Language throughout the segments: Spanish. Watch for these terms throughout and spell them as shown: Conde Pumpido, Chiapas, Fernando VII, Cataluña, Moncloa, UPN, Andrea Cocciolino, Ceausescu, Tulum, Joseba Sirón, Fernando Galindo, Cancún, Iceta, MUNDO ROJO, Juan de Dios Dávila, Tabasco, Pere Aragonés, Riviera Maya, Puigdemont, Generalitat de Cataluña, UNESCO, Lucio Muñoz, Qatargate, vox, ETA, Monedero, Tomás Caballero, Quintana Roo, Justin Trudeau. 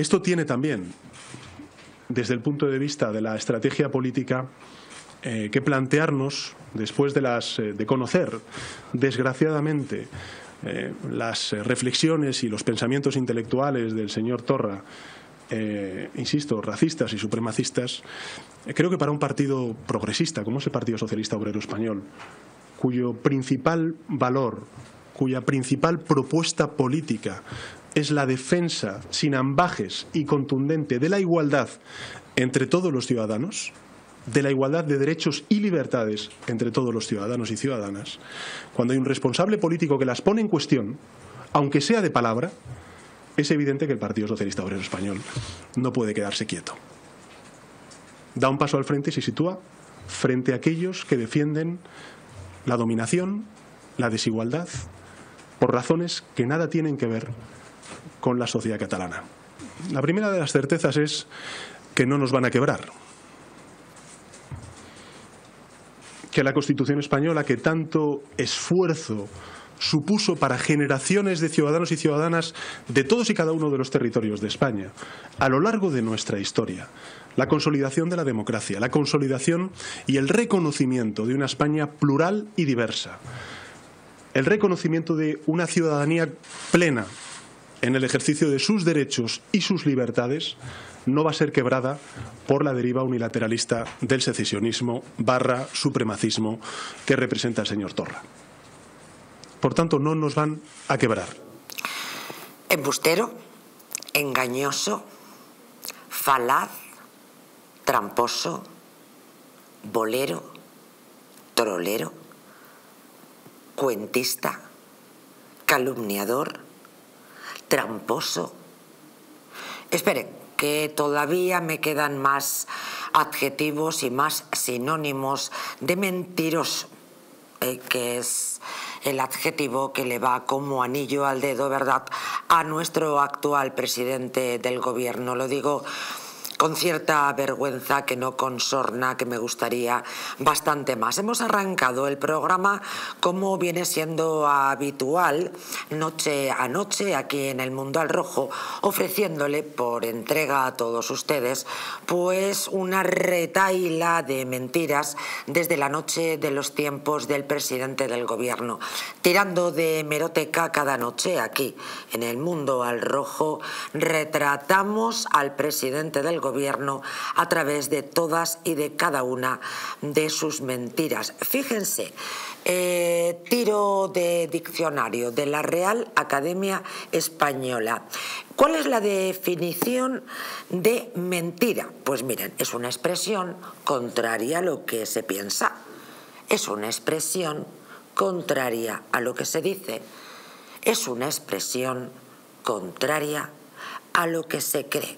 Esto tiene también, desde el punto de vista de la estrategia política, que plantearnos, después de conocer, desgraciadamente, las reflexiones y los pensamientos intelectuales del señor Torra, insisto, racistas y supremacistas, creo que para un partido progresista, como es el Partido Socialista Obrero Español, cuyo principal valor, cuya principal propuesta política es la defensa sin ambages y contundente de la igualdad entre todos los ciudadanos, de la igualdad de derechos y libertades entre todos los ciudadanos y ciudadanas, cuando hay un responsable político que las pone en cuestión, aunque sea de palabra, es evidente que el Partido Socialista Obrero Español no puede quedarse quieto. Da un paso al frente y se sitúa frente a aquellos que defienden la dominación, la desigualdad, por razones que nada tienen que ver con la sociedad catalana. La primera de las certezas es que no nos van a quebrar, que la Constitución española, que tanto esfuerzo supuso para generaciones de ciudadanos y ciudadanas de todos y cada uno de los territorios de España, a lo largo de nuestra historia, la consolidación de la democracia, la consolidación y el reconocimiento de una España plural y diversa, el reconocimiento de una ciudadanía plena en el ejercicio de sus derechos y sus libertades, no va a ser quebrada por la deriva unilateralista del secesionismo / supremacismo que representa el señor Torra. Por tanto, no nos van a quebrar. Embustero, engañoso, falaz, tramposo, bolero, trolero, cuentista, calumniador, tramposo. Esperen, que todavía me quedan más adjetivos y más sinónimos de mentiroso, que es el adjetivo que le va como anillo al dedo, ¿verdad?, a nuestro actual presidente del gobierno. Lo digo con cierta vergüenza que no consorna, que me gustaría bastante más. Hemos arrancado el programa, como viene siendo habitual, noche a noche, aquí en El Mundo al Rojo, ofreciéndole por entrega a todos ustedes pues una retahíla de mentiras desde la noche de los tiempos del presidente del gobierno, tirando de hemeroteca cada noche aquí, en El Mundo al Rojo, retratamos al presidente del gobierno a través de todas y de cada una de sus mentiras. Fíjense, tiro de diccionario de la Real Academia Española. ¿Cuál es la definición de mentira? Pues miren, es una expresión contraria a lo que se piensa, es una expresión contraria a lo que se dice, es una expresión contraria a lo que se cree.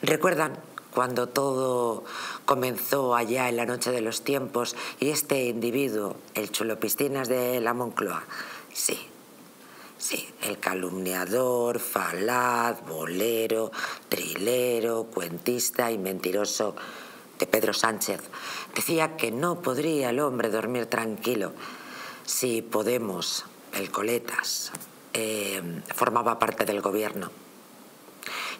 ¿Recuerdan cuando todo comenzó allá en la noche de los tiempos y este individuo, el chulo piscinas de la Moncloa? Sí, el calumniador, falaz, bolero, trilero, cuentista y mentiroso de Pedro Sánchez. Decía que no podría el hombre dormir tranquilo si Podemos, el Coletas, formaba parte del gobierno.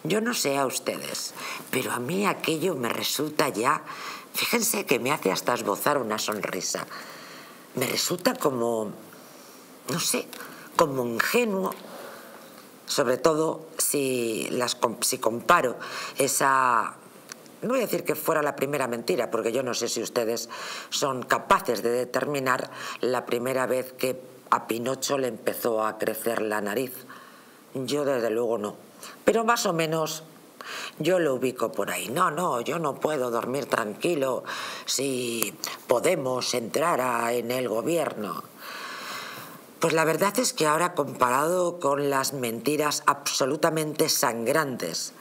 Yo no sé a ustedes, pero a mí aquello me resulta ya, fíjense que me hace hasta esbozar una sonrisa, me resulta como, no sé, como ingenuo, sobre todo si comparo esa, no voy a decir que fuera la primera mentira, porque yo no sé si ustedes son capaces de determinar la primera vez que a Pinocho le empezó a crecer la nariz. Yo desde luego no. Pero más o menos yo lo ubico por ahí. No, yo no puedo dormir tranquilo si Podemos entrara en el gobierno. Pues la verdad es que ahora, comparado con las mentiras absolutamente sangrantes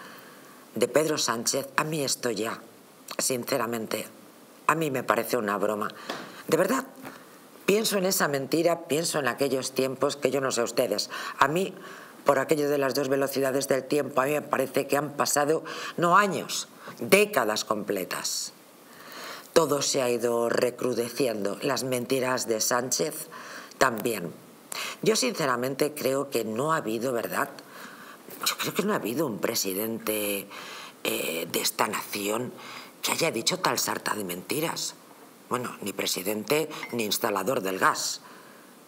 de Pedro Sánchez, a mí esto ya, sinceramente, a mí me parece una broma. De verdad, pienso en esa mentira, pienso en aquellos tiempos que yo no sé ustedes. A mí, por aquello de las dos velocidades del tiempo, a mí me parece que han pasado, no años, décadas completas. Todo se ha ido recrudeciendo, las mentiras de Sánchez también. Yo sinceramente creo que no ha habido, ¿verdad?, Yo creo que no ha habido un presidente de esta nación que haya dicho tal sarta de mentiras. Bueno, ni presidente ni instalador del gas.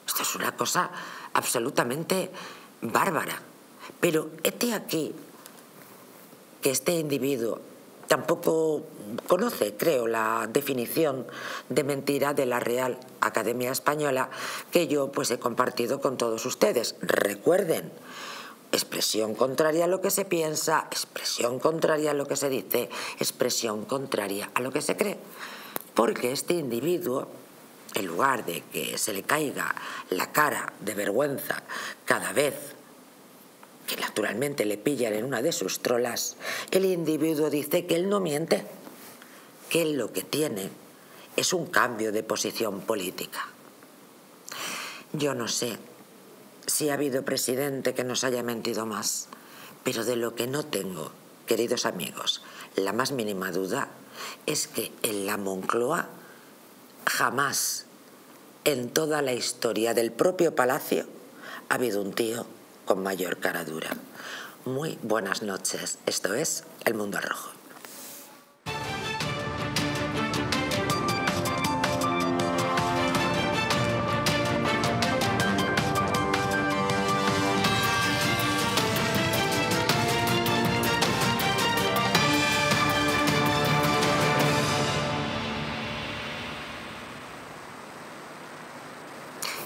Esto es una cosa absolutamente bárbara. Pero este aquí, que este individuo tampoco conoce, creo, la definición de mentira de la Real Academia Española, que yo pues he compartido con todos ustedes. Recuerden, expresión contraria a lo que se piensa, expresión contraria a lo que se dice, expresión contraria a lo que se cree. Porque este individuo, en lugar de que se le caiga la cara de vergüenza cada vez que naturalmente le pillan en una de sus trolas, el individuo dice que él no miente, que él lo que tiene es un cambio de posición política. Yo no sé si ha habido presidente que nos haya mentido más, pero de lo que no tengo, queridos amigos, la más mínima duda es que en la Moncloa jamás en toda la historia del propio palacio ha habido un tío con mayor cara dura. Muy buenas noches. Esto es El Mundo al Rojo.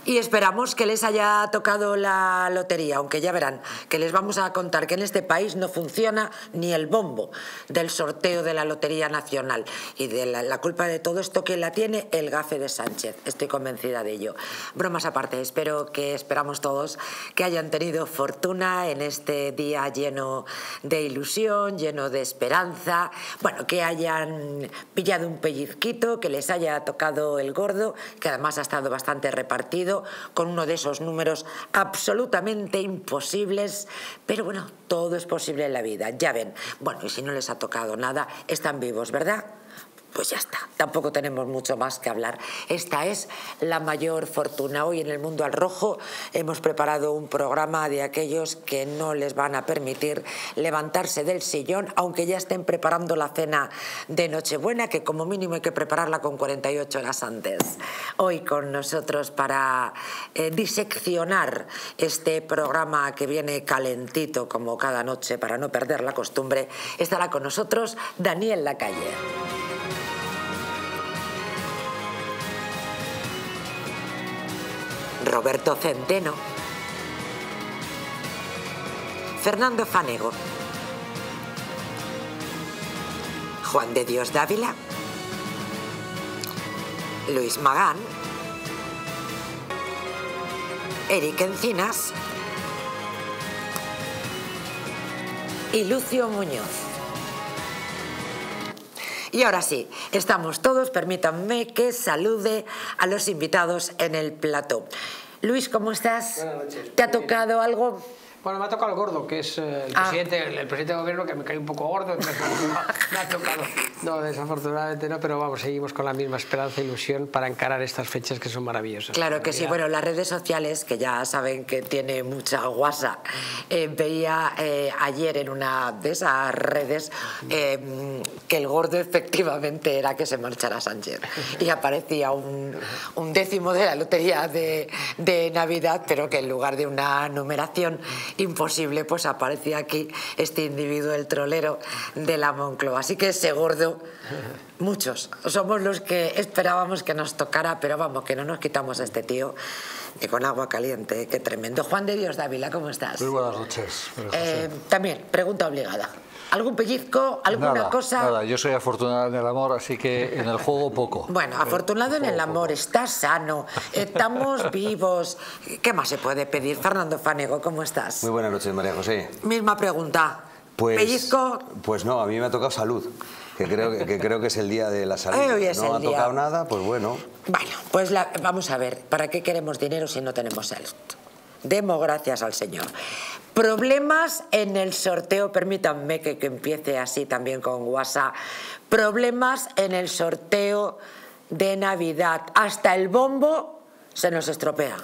Y esperamos que les haya tocado la lotería, aunque ya verán que les vamos a contar que en este país no funciona ni el bombo del sorteo de la Lotería Nacional. Y de la culpa de todo esto, ¿quién la tiene? El gafe de Sánchez. Estoy convencida de ello. Bromas aparte, esperamos todos que hayan tenido fortuna en este día lleno de ilusión, lleno de esperanza. Bueno, que hayan pillado un pellizquito, que les haya tocado el gordo, que además ha estado bastante repartido, con uno de esos números absolutamente imposibles, pero bueno, todo es posible en la vida, ya ven. Bueno, y si no les ha tocado nada, están vivos, ¿verdad? Pues ya está, tampoco tenemos mucho más que hablar. Esta es la mayor fortuna. Hoy en El Mundo al Rojo hemos preparado un programa de aquellos que no les van a permitir levantarse del sillón, aunque ya estén preparando la cena de Nochebuena, que como mínimo hay que prepararla con 48 horas antes. Hoy con nosotros para diseccionar este programa que viene calentito como cada noche para no perder la costumbre, estará con nosotros Daniel Lacalle. Roberto Centeno, Fernando Fanego, Juan de Dios Dávila, Luis Magán, Eric Encinas y Lucio Muñoz. Y ahora sí, estamos todos, permítanme que salude a los invitados en el plató. Luis, ¿cómo estás? Buenas noches. ¿Te ha tocado algo? Bueno, me ha tocado el gordo, que es el presidente del gobierno, que me cae un poco gordo. Me ha tocado. No, desafortunadamente no, pero vamos, seguimos con la misma esperanza e ilusión para encarar estas fechas que son maravillosas. Claro que sí. Bueno, las redes sociales, que ya saben que tiene mucha guasa, veía ayer en una de esas redes que el gordo efectivamente era que se marchara Sánchez. Y aparecía un décimo de la lotería de Navidad, pero que en lugar de una numeración imposible, pues aparecía aquí este individuo, el trolero de la Moncloa. Así que ese gordo, muchos somos los que esperábamos que nos tocara, pero vamos, que no nos quitamos a este tío que con agua caliente, qué tremendo. Juan de Dios Dávila, ¿cómo estás? Muy buenas noches. También, pregunta obligada. ¿Algún pellizco? ¿Alguna cosa? Nada, yo soy afortunado en el amor, así que en el juego poco. Bueno, afortunado en el amor, estás sano, estamos vivos. ¿Qué más se puede pedir? Fernando Fanego, ¿cómo estás? Muy buenas noches, María José. Misma pregunta. Pues, ¿pellizco? Pues no, a mí me ha tocado salud, que creo que es el día de la salud. Hoy es no ha tocado nada, pues bueno. Bueno, pues vamos a ver, ¿para qué queremos dinero si no tenemos salud? Demos gracias al Señor. Problemas en el sorteo, permítanme que empiece así también con WhatsApp. Problemas en el sorteo de Navidad. Hasta el bombo se nos estropea.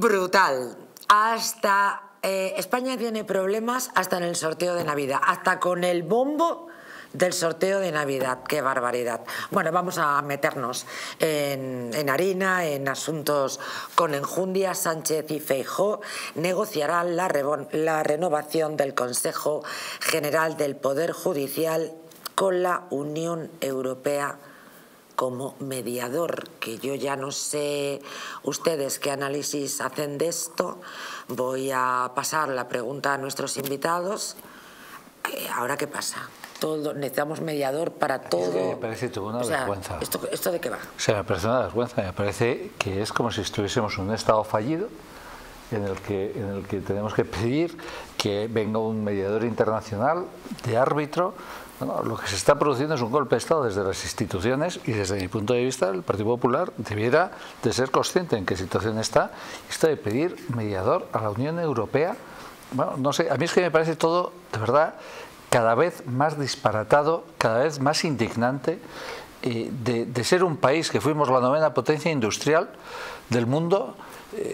brutal. Hasta España tiene problemas hasta en el sorteo de Navidad, hasta con el bombo del sorteo de Navidad. ¡Qué barbaridad! Bueno, vamos a meternos en harina, en asuntos con enjundia. Sánchez y Feijóo negociarán la renovación del Consejo General del Poder Judicial con la Unión Europea como mediador, que yo ya no sé ustedes qué análisis hacen de esto. Voy a pasar la pregunta a nuestros invitados. ¿Ahora qué pasa? Todo, necesitamos mediador para todo. Es que me parece toda una vergüenza. ¿Esto de qué va? O sea, me parece una vergüenza. Me parece que es como si estuviésemos en un estado fallido en el que tenemos que pedir que venga un mediador internacional de árbitro. Bueno, lo que se está produciendo es un golpe de Estado desde las instituciones, y desde mi punto de vista el Partido Popular debiera de ser consciente en qué situación está. Esto de pedir mediador a la Unión Europea, bueno, no sé, a mí es que me parece todo, de verdad, cada vez más disparatado, cada vez más indignante, de ser un país que fuimos la 9ª potencia industrial del mundo,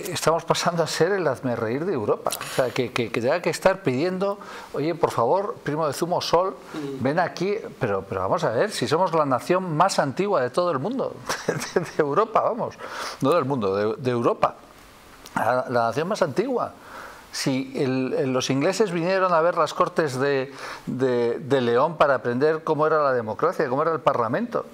estamos pasando a ser el hazmerreír de Europa. O sea, que tenga que estar pidiendo, oye, por favor, primo de zumo sol, ven aquí, pero vamos a ver, si somos la nación más antigua de todo el mundo, de Europa, vamos, no del mundo, de Europa, la nación más antigua. Si los ingleses vinieron a ver las cortes de León para aprender cómo era la democracia, cómo era el parlamento.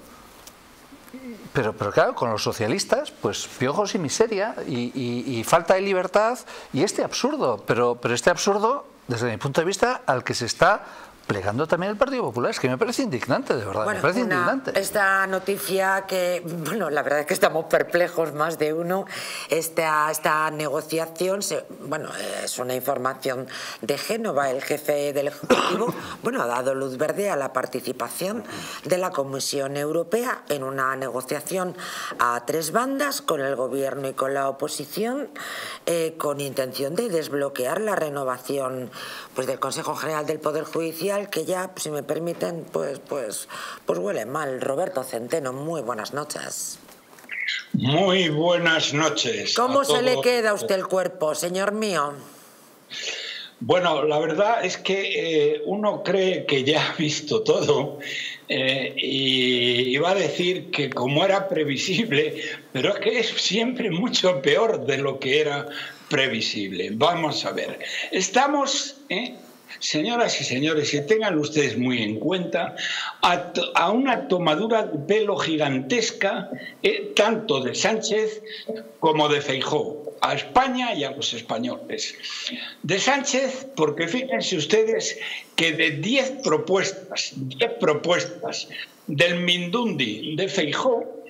Pero claro, con los socialistas, pues piojos y miseria, y falta de libertad, y este absurdo, pero este absurdo, desde mi punto de vista, al que se está plegando también el Partido Popular. Es que me parece indignante, de verdad, bueno, me parece indignante. Esta noticia que, bueno, la verdad es que estamos perplejos, más de uno. Esta negociación, bueno, es una información de Génova. El jefe del Ejecutivo, bueno, ha dado luz verde a la participación de la Comisión Europea en una negociación a tres bandas con el gobierno y con la oposición, con intención de desbloquear la renovación, pues, del Consejo General del Poder Judicial, que ya, si me permiten, pues huele mal. Roberto Centeno, muy buenas noches. Muy buenas noches. ¿Cómo se le queda a usted el cuerpo, señor mío? Bueno, la verdad es que uno cree que ya ha visto todo, y iba a decir que como era previsible, pero es que es siempre mucho peor de lo que era previsible. Vamos a ver, estamos... Señoras y señores, y tengan ustedes muy en cuenta, a una tomadura de pelo gigantesca, tanto de Sánchez como de Feijóo, a España y a los españoles. De Sánchez, porque fíjense ustedes que de 10 propuestas del Mindundi de Feijóo,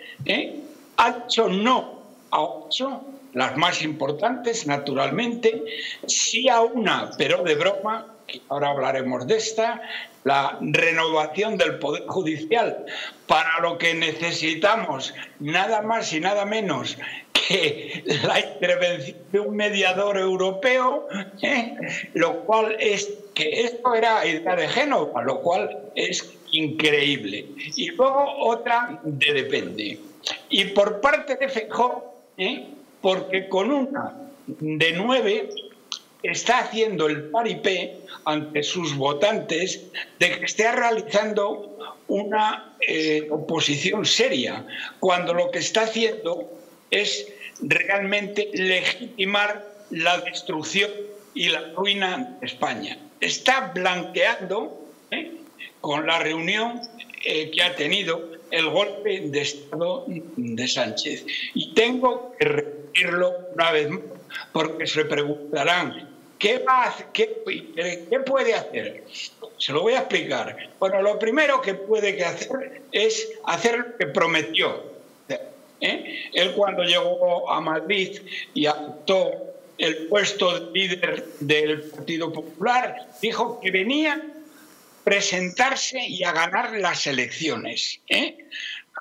ha hecho no a 8, las más importantes, naturalmente, sí a una, pero de broma. Ahora hablaremos de esta, la renovación del Poder Judicial, para lo que necesitamos nada más y nada menos que la intervención de un mediador europeo, lo cual es que esto era idea de Génova, lo cual es increíble. Y luego otra de depende. Y por parte de Feijóo, porque con una de 9... está haciendo el paripé ante sus votantes de que está realizando una oposición seria, cuando lo que está haciendo es realmente legitimar la destrucción y la ruina de España. Está blanqueando, con la reunión que ha tenido, el golpe de Estado de Sánchez. Y tengo que repetirlo una vez más, porque se preguntarán, ¿Qué puede hacer? Se lo voy a explicar. Bueno, lo primero que puede hacer es hacer lo que prometió. Él, cuando llegó a Madrid y adoptó el puesto de líder del Partido Popular, dijo que venía a presentarse y a ganar las elecciones.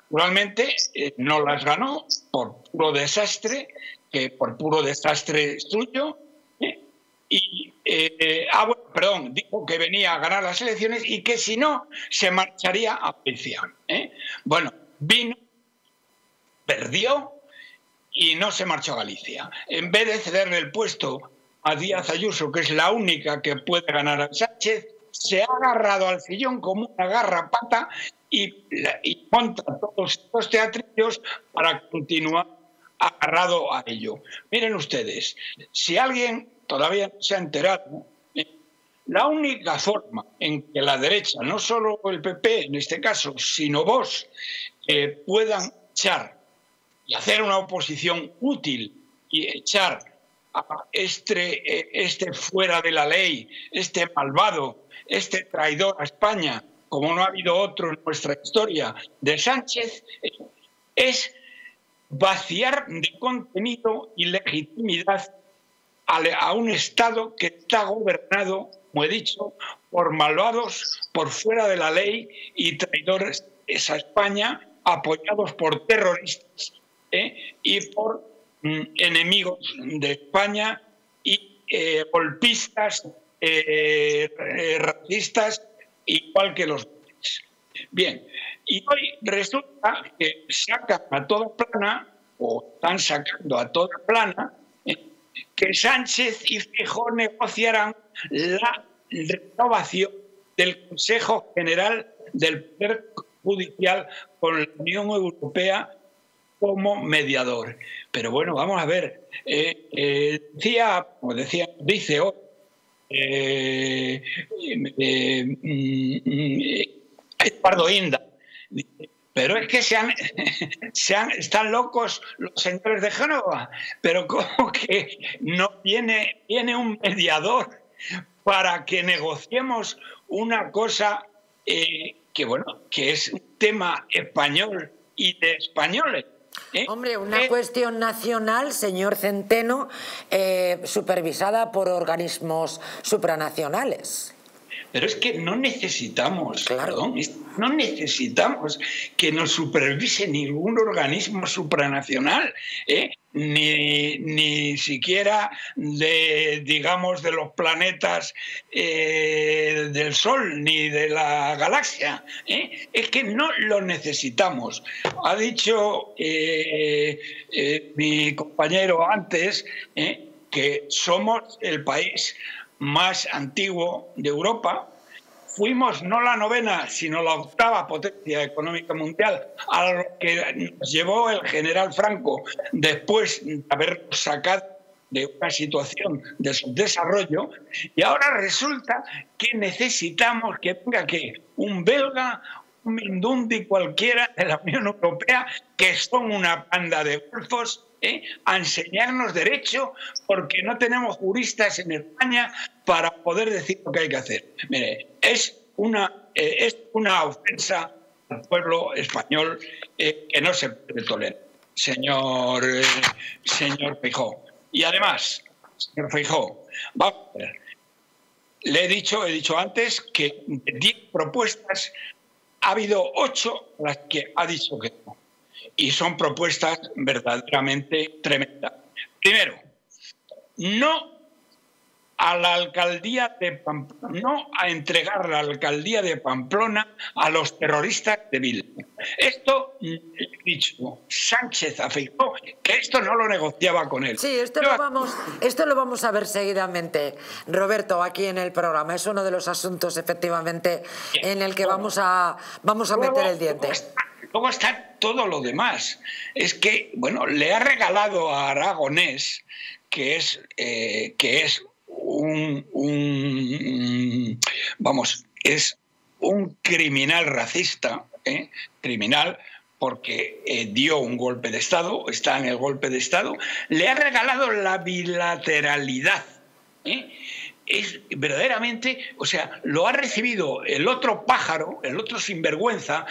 Naturalmente no las ganó por puro desastre suyo. Dijo que venía a ganar las elecciones y que si no se marcharía a prisión. Bueno, vino, perdió y no se marchó a Galicia. En vez de cederle el puesto a Díaz Ayuso, que es la única que puede ganar a Sánchez, se ha agarrado al sillón como una garrapata y monta todos estos teatrillos para continuar agarrado a ello. Miren ustedes, si alguien todavía no se ha enterado, la única forma en que la derecha, no solo el PP en este caso, sino vos, puedan echar y hacer una oposición útil y echar a este fuera de la ley, este malvado, este traidor a España, como no ha habido otro en nuestra historia, de Sánchez, es vaciar de contenido y legitimidad a un Estado que está gobernado, como he dicho, por malvados, por fuera de la ley y traidores a España, apoyados por terroristas y por enemigos de España y golpistas, racistas, igual que los demás. Bien, y hoy resulta que sacan a toda plana, o están sacando a toda plana, que Sánchez y Feijóo negociarán la renovación del Consejo General del Poder Judicial con la Unión Europea como mediador. Pero bueno, vamos a ver. Dice hoy, Eduardo Inda, pero es que están locos los señores de Génova, pero como que no viene un mediador para que negociemos una cosa que, bueno, que es un tema español y de españoles. Hombre, una cuestión nacional, señor Centeno, supervisada por organismos supranacionales. Pero es que no necesitamos, perdón, no necesitamos que nos supervise ningún organismo supranacional, ni siquiera de, digamos, de los planetas del Sol ni de la galaxia. Es que no lo necesitamos. Ha dicho mi compañero antes que somos el país más antiguo de Europa. Fuimos no la novena, sino la octava potencia económica mundial, a lo que nos llevó el general Franco después de habernos sacado de una situación de subdesarrollo. Y ahora resulta que necesitamos que venga un belga, un mindundi cualquiera de la Unión Europea, que son una panda de golfos, a enseñarnos derecho, porque no tenemos juristas en España para poder decir lo que hay que hacer. Mire, es una ofensa al pueblo español que no se puede tolerar, señor Feijóo. Y además, señor Feijóo, vamos a ver, he dicho antes que de 10 propuestas ha habido 8 las que ha dicho que no. Y son propuestas verdaderamente tremendas. Primero, no a la alcaldía de Pamplona, no a entregar la alcaldía de Pamplona a los terroristas de Bildu. Esto, he dicho, Sánchez afirmó que esto no lo negociaba con él. Sí, esto lo vamos a ver seguidamente, Roberto, aquí en el programa. Es uno de los asuntos, efectivamente, en el que vamos a meter el diente. Luego está todo lo demás. Es que, bueno, le ha regalado a Aragonés, que es un criminal racista, criminal porque dio un golpe de Estado, está en el golpe de Estado, le ha regalado la bilateralidad. Es verdaderamente, o sea, lo ha recibido el otro pájaro, el otro sinvergüenza,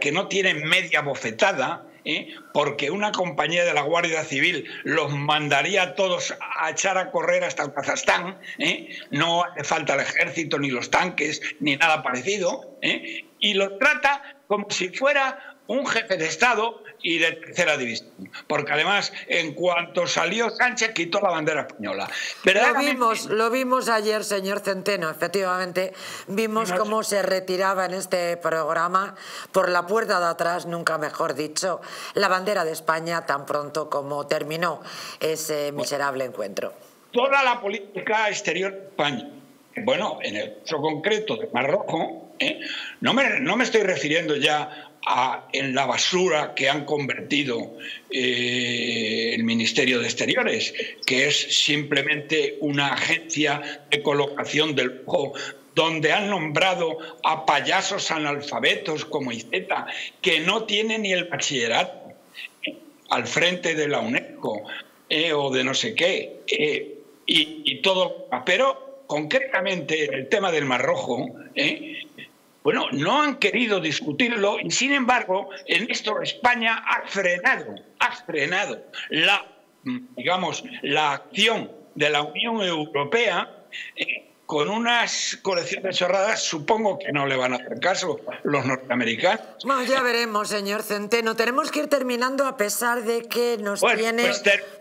que no tiene media bofetada, porque una compañía de la Guardia Civil los mandaría a todos a echar a correr hasta Kazajstán, no hace falta el ejército, ni los tanques, ni nada parecido, y lo trata como si fuera un jefe de Estado y de tercera división. Porque además, en cuanto salió Sánchez, quitó la bandera española. Lo vimos ayer, señor Centeno, efectivamente. Vimos cómo se retiraba en este programa, por la puerta de atrás, nunca mejor dicho, la bandera de España tan pronto como terminó ese miserable encuentro. Toda la política exterior de España. Bueno, en el caso concreto de Marruecos, no me estoy refiriendo ya en la basura que han convertido el Ministerio de Exteriores, que es simplemente una agencia de colocación del lujo, donde han nombrado a payasos analfabetos como Iceta, que no tiene ni el bachillerato, al frente de la UNESCO o de no sé qué, y todo. Pero concretamente el tema del Mar Rojo, bueno, no han querido discutirlo y, sin embargo, en esto España ha frenado la acción de la Unión Europea con unas colecciones cerradas. Supongo que no le van a hacer caso los norteamericanos. Bueno, ya veremos, señor Centeno. Tenemos que ir terminando, a pesar de que nos tiene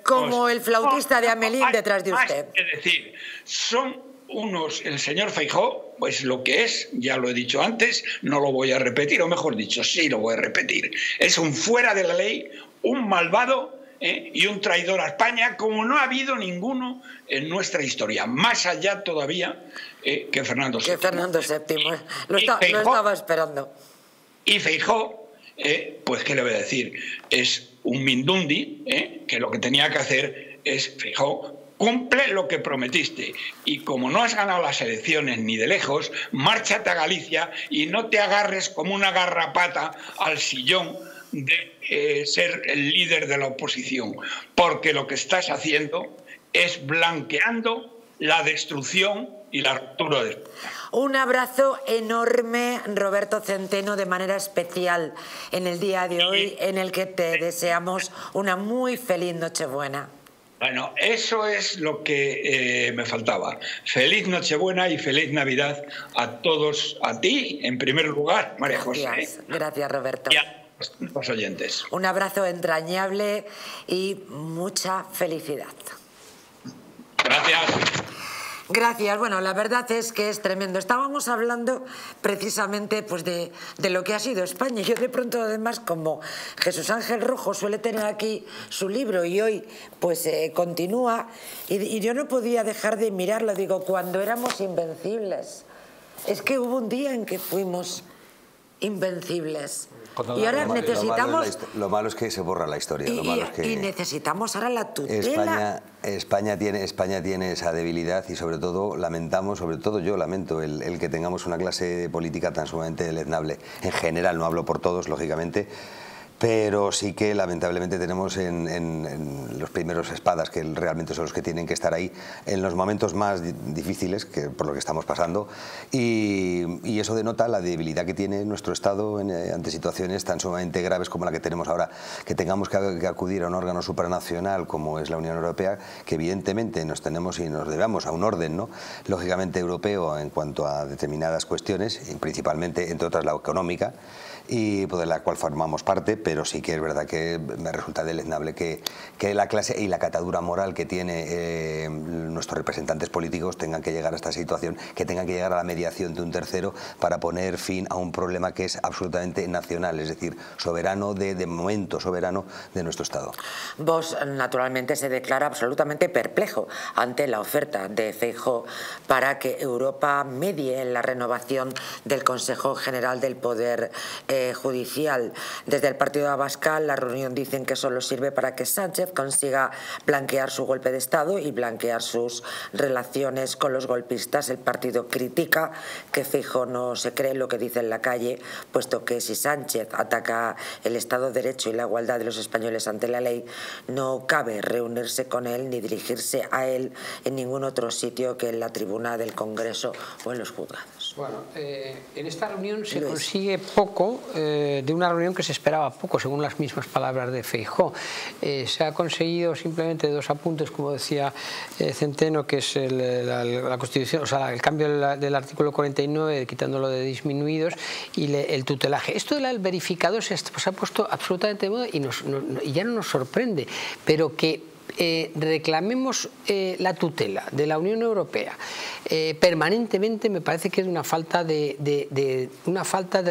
como el flautista de Amelín detrás de usted. Es decir, el señor Feijóo, pues lo que es, ya lo he dicho antes, no lo voy a repetir, o mejor dicho, sí lo voy a repetir. Es un fuera de la ley, un malvado y un traidor a España, como no ha habido ninguno en nuestra historia, más allá todavía que Fernando VII. Que Fernando VII, lo estaba esperando. Y Feijóo, pues qué le voy a decir, es un mindundi, que lo que tenía que hacer es: Feijóo, cumple lo que prometiste, y como no has ganado las elecciones ni de lejos, márchate a Galicia y no te agarres como una garrapata al sillón de ser el líder de la oposición, porque lo que estás haciendo es blanqueando la destrucción y la ruptura de España. Un abrazo enorme, Roberto Centeno, de manera especial en el día de hoy, en el que te deseamos una muy feliz Nochebuena. Bueno, eso es lo que me faltaba. Feliz Nochebuena y feliz Navidad a todos, a ti en primer lugar, María José. Gracias, Roberto. Los oyentes. Un abrazo entrañable y mucha felicidad. Gracias. Gracias. Bueno, la verdad es que es tremendo. Estábamos hablando precisamente pues de lo que ha sido España. Yo de pronto, además, como Jesús Ángel Rojo suele tener aquí su libro y hoy pues continúa, y yo no podía dejar de mirarlo. Digo, cuando éramos invencibles. Es que hubo un día en que fuimos invencibles. Y ahora necesitamos... Lo malo es que se borra la historia. Y necesitamos ahora la tutela. España tiene esa debilidad, y sobre todo lamentamos, sobre todo yo lamento, el que tengamos una clase política tan sumamente deleznable. En general, no hablo por todos, lógicamente, pero sí que lamentablemente tenemos en los primeros espadas, que realmente son los que tienen que estar ahí en los momentos más difíciles, que por lo que estamos pasando, y eso denota la debilidad que tiene nuestro Estado ante situaciones tan sumamente graves como la que tenemos ahora. Que tengamos que acudir a un órgano supranacional como es la Unión Europea, que evidentemente nos tenemos y nos debemos a un orden, ¿no?, lógicamente europeo en cuanto a determinadas cuestiones, principalmente, entre otras, la económica, y de la cual formamos parte. Pero sí que es verdad que me resulta deleznable que la clase y la catadura moral que tiene nuestros representantes políticos tengan que llegar a esta situación, que tengan que llegar a la mediación de un tercero para poner fin a un problema que es absolutamente nacional, es decir, soberano, de momento soberano de nuestro Estado. Vox, naturalmente, se declara absolutamente perplejo ante la oferta de Feijóo para que Europa medie en la renovación del Consejo General del Poder Judicial. Desde el partido de Abascal, la reunión dicen que solo sirve para que Sánchez consiga blanquear su golpe de Estado y blanquear sus relaciones con los golpistas. El partido critica que Feijóo no se cree lo que dice en la calle, puesto que si Sánchez ataca el Estado de Derecho y la igualdad de los españoles ante la ley, no cabe reunirse con él ni dirigirse a él en ningún otro sitio que en la tribuna del Congreso o en los juzgados. Bueno, en esta reunión se consigue poco de una reunión que se esperaba poco, según las mismas palabras de Feijóo. Se ha conseguido simplemente dos apuntes, como decía Centeno, que es la Constitución, o sea, el cambio del artículo 49, quitándolo de disminuidos, y el tutelaje. Esto del verificador se ha puesto absolutamente de moda y ya no nos sorprende, pero que reclamemos la tutela de la Unión Europea permanentemente me parece que es una falta no solamente una falta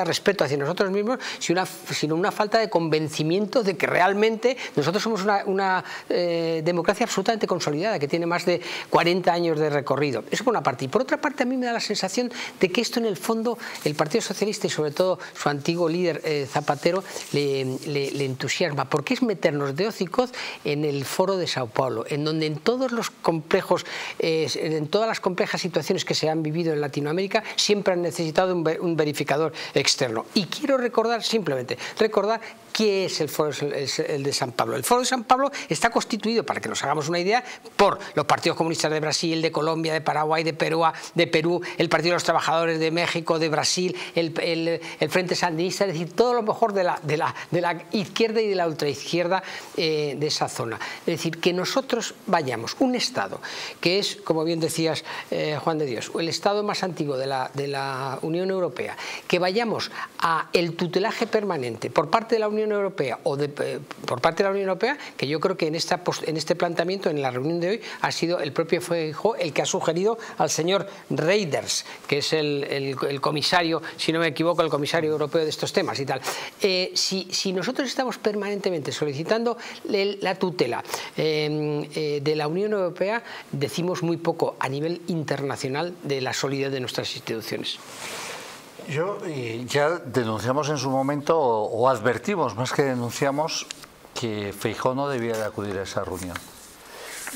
de respeto hacia nosotros mismos, sino una falta de convencimiento de que realmente nosotros somos una democracia absolutamente consolidada, que tiene más de 40 años de recorrido. Eso por una parte. Y por otra parte, a mí me da la sensación de que esto, en el fondo, el Partido Socialista y sobre todo su antiguo líder Zapatero le entusiasma, porque es meternos de hocico en el Foro de São Paulo, en donde en todos los complejos, en todas las complejas situaciones que se han vivido en Latinoamérica, siempre han necesitado un verificador externo. Y quiero recordar qué es el Foro de São Paulo. El Foro de São Paulo está constituido, para que nos hagamos una idea, por los partidos comunistas de Brasil, de Colombia, de Paraguay, de Perú, el Partido de los Trabajadores de México, de Brasil, el Frente Sandinista, es decir, todo lo mejor de la izquierda y de la ultraizquierda de esa zona. Es decir, que nosotros vayamos, un Estado que es, como bien decías, Juan de Dios, el Estado más antiguo de la Unión Europea, que vayamos a el tutelaje permanente por parte de la Unión Europea que yo creo que en este planteamiento, en la reunión de hoy, ha sido el propio Feijóo el que ha sugerido al señor Reiders, que es el comisario, si no me equivoco, el comisario europeo de estos temas y tal. Si nosotros estamos permanentemente solicitando la tutela de la Unión Europea, decimos muy poco a nivel internacional de la solidez de nuestras instituciones. Ya denunciamos en su momento, o advertimos más que denunciamos, que Feijóo no debía de acudir a esa reunión.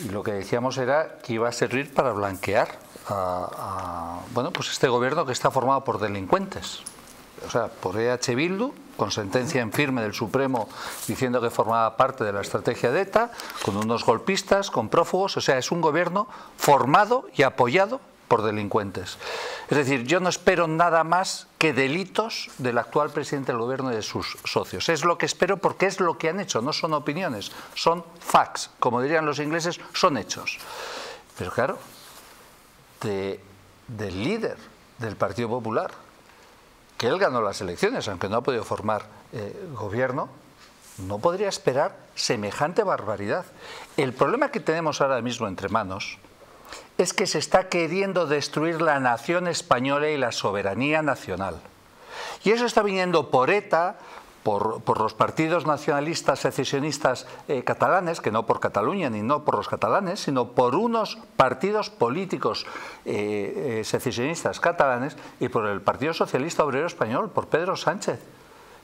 Y lo que decíamos era que iba a servir para blanquear a este gobierno que está formado por delincuentes. O sea, por EH Bildu, con sentencia en firme del Supremo diciendo que formaba parte de la estrategia de ETA, con unos golpistas, con prófugos. O sea, es un gobierno formado y apoyado por delincuentes. Es decir, yo no espero nada más que delitos del actual presidente del gobierno y de sus socios. Es lo que espero, porque es lo que han hecho, no son opiniones, son facts, como dirían los ingleses, son hechos. Pero claro, del líder del Partido Popular, que él ganó las elecciones, aunque no ha podido formar gobierno, no podría esperar semejante barbaridad. El problema que tenemos ahora mismo entre manos es que se está queriendo destruir la nación española y la soberanía nacional. Y eso está viniendo por ETA, por los partidos nacionalistas secesionistas catalanes, que no por Cataluña ni no por los catalanes, sino por unos partidos políticos secesionistas catalanes y por el Partido Socialista Obrero Español, por Pedro Sánchez.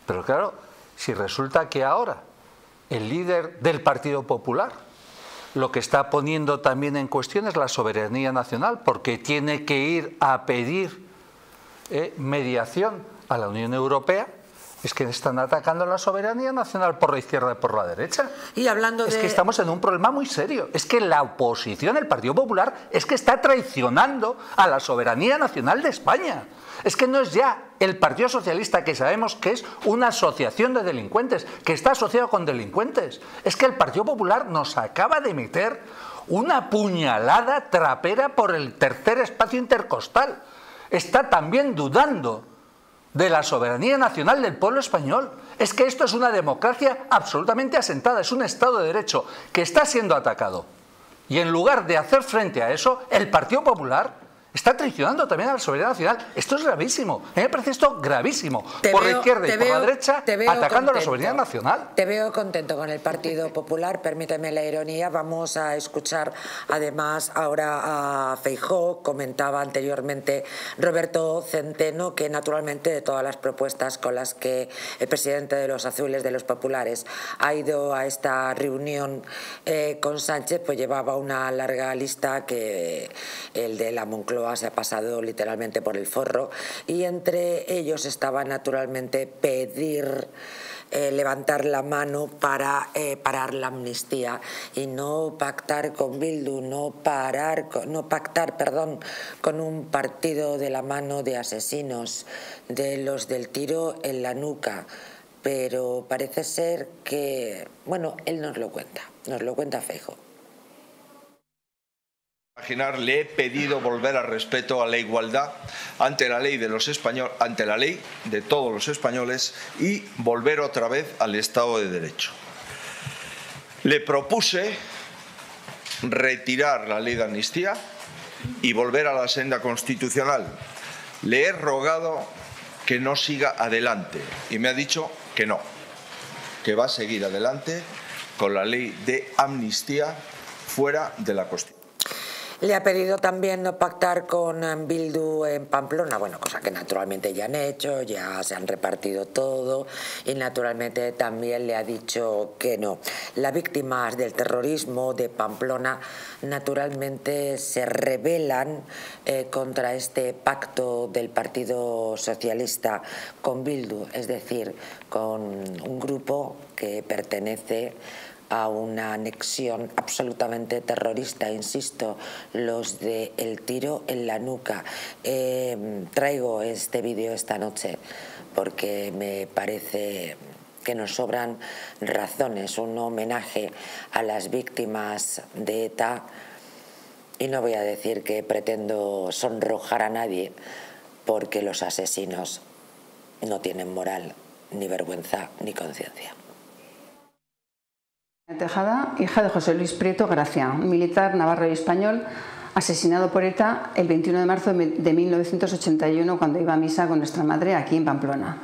Pero claro, si resulta que ahora el líder del Partido Popular lo que está poniendo también en cuestión es la soberanía nacional, porque tiene que ir a pedir mediación a la Unión Europea, es que están atacando la soberanía nacional por la izquierda y por la derecha. Y hablando de... Es que estamos en un problema muy serio. Es que la oposición, el Partido Popular, es que está traicionando a la soberanía nacional de España. Es que no es ya el Partido Socialista, que sabemos que es una asociación de delincuentes, que está asociado con delincuentes. Es que el Partido Popular nos acaba de meter una puñalada trapera por el tercer espacio intercostal. Está también dudando de la soberanía nacional del pueblo español. Es que esto es una democracia absolutamente asentada, es un Estado de Derecho que está siendo atacado. Y en lugar de hacer frente a eso, el Partido Popular está traicionando también a la soberanía nacional. Esto es gravísimo, a mí me parece esto gravísimo. Por la izquierda y por la derecha atacando la soberanía nacional. Te veo contento con el Partido Popular, permíteme la ironía. Vamos a escuchar además ahora a Feijóo. Comentaba anteriormente Roberto Centeno que naturalmente de todas las propuestas con las que el presidente de los Azules, de los Populares, ha ido a esta reunión con Sánchez, pues llevaba una larga lista que el de la Moncloa se ha pasado literalmente por el forro, y entre ellos estaba naturalmente pedir levantar la mano para parar la amnistía y no pactar con Bildu, no pactar, perdón, con un partido de la mano de asesinos, de los del tiro en la nuca. Pero parece ser que, bueno, él nos lo cuenta Feijóo. Imaginar, le he pedido volver al respeto a la igualdad ante la ley de los españoles, ante la ley de todos los españoles, y volver otra vez al Estado de Derecho. Le propuse retirar la ley de amnistía y volver a la senda constitucional. Le he rogado que no siga adelante y me ha dicho que no, que va a seguir adelante con la ley de amnistía fuera de la Constitución. Le ha pedido también no pactar con Bildu en Pamplona, bueno, cosa que naturalmente ya han hecho, ya se han repartido todo, y naturalmente también le ha dicho que no. Las víctimas del terrorismo de Pamplona naturalmente se rebelan contra este pacto del Partido Socialista con Bildu, es decir, con un grupo que pertenece a una anexión absolutamente terrorista, insisto, los de el tiro en la nuca. Traigo este vídeo esta noche porque me parece que nos sobran razones, un homenaje a las víctimas de ETA, y no voy a decir que pretendo sonrojar a nadie, porque los asesinos no tienen moral, ni vergüenza, ni conciencia. Tejada, hija de José Luis Prieto Gracia, un militar navarro y español asesinado por ETA el 21 de marzo de 1981 cuando iba a misa con nuestra madre aquí en Pamplona.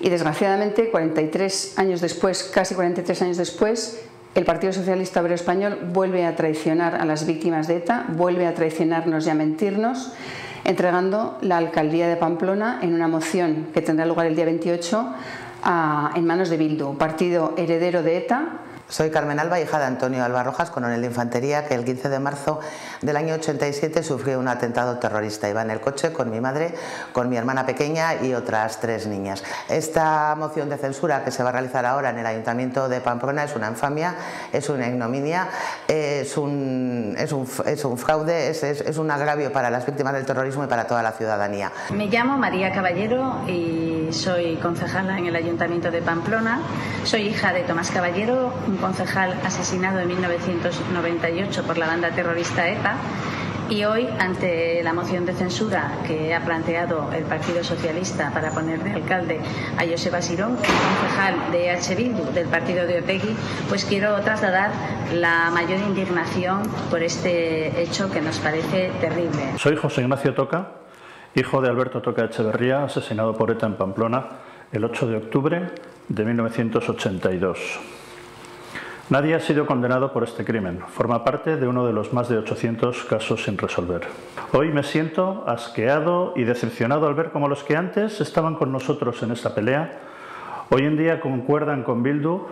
Y desgraciadamente, casi 43 años después, el Partido Socialista Obrero Español vuelve a traicionar a las víctimas de ETA, vuelve a traicionarnos y a mentirnos, entregando la alcaldía de Pamplona en una moción que tendrá lugar el día 28 en manos de Bildu, partido heredero de ETA. Soy Carmen Alba, hija de Antonio Alba Rojas, coronel de infantería, que el 15 de marzo del año 87 sufrió un atentado terrorista. Iba en el coche con mi madre, con mi hermana pequeña y otras 3 niñas. Esta moción de censura que se va a realizar ahora en el Ayuntamiento de Pamplona es una infamia, es una ignominia, es un fraude, es un agravio para las víctimas del terrorismo y para toda la ciudadanía. Me llamo María Caballero y soy concejala en el Ayuntamiento de Pamplona. Soy hija de Tomás Caballero, un concejal asesinado en 1998 por la banda terrorista ETA, y hoy, ante la moción de censura que ha planteado el Partido Socialista para poner de alcalde a Joseba Sirón, concejal de EH Bildu, del partido de Otegui, pues quiero trasladar la mayor indignación por este hecho que nos parece terrible. Soy José Ignacio Toca, hijo de Alberto Toca Echeverría, asesinado por ETA en Pamplona el 8 de octubre de 1982. Nadie ha sido condenado por este crimen. Forma parte de uno de los más de 800 casos sin resolver. Hoy me siento asqueado y decepcionado al ver cómo los que antes estaban con nosotros en esta pelea, hoy en día concuerdan con Bildu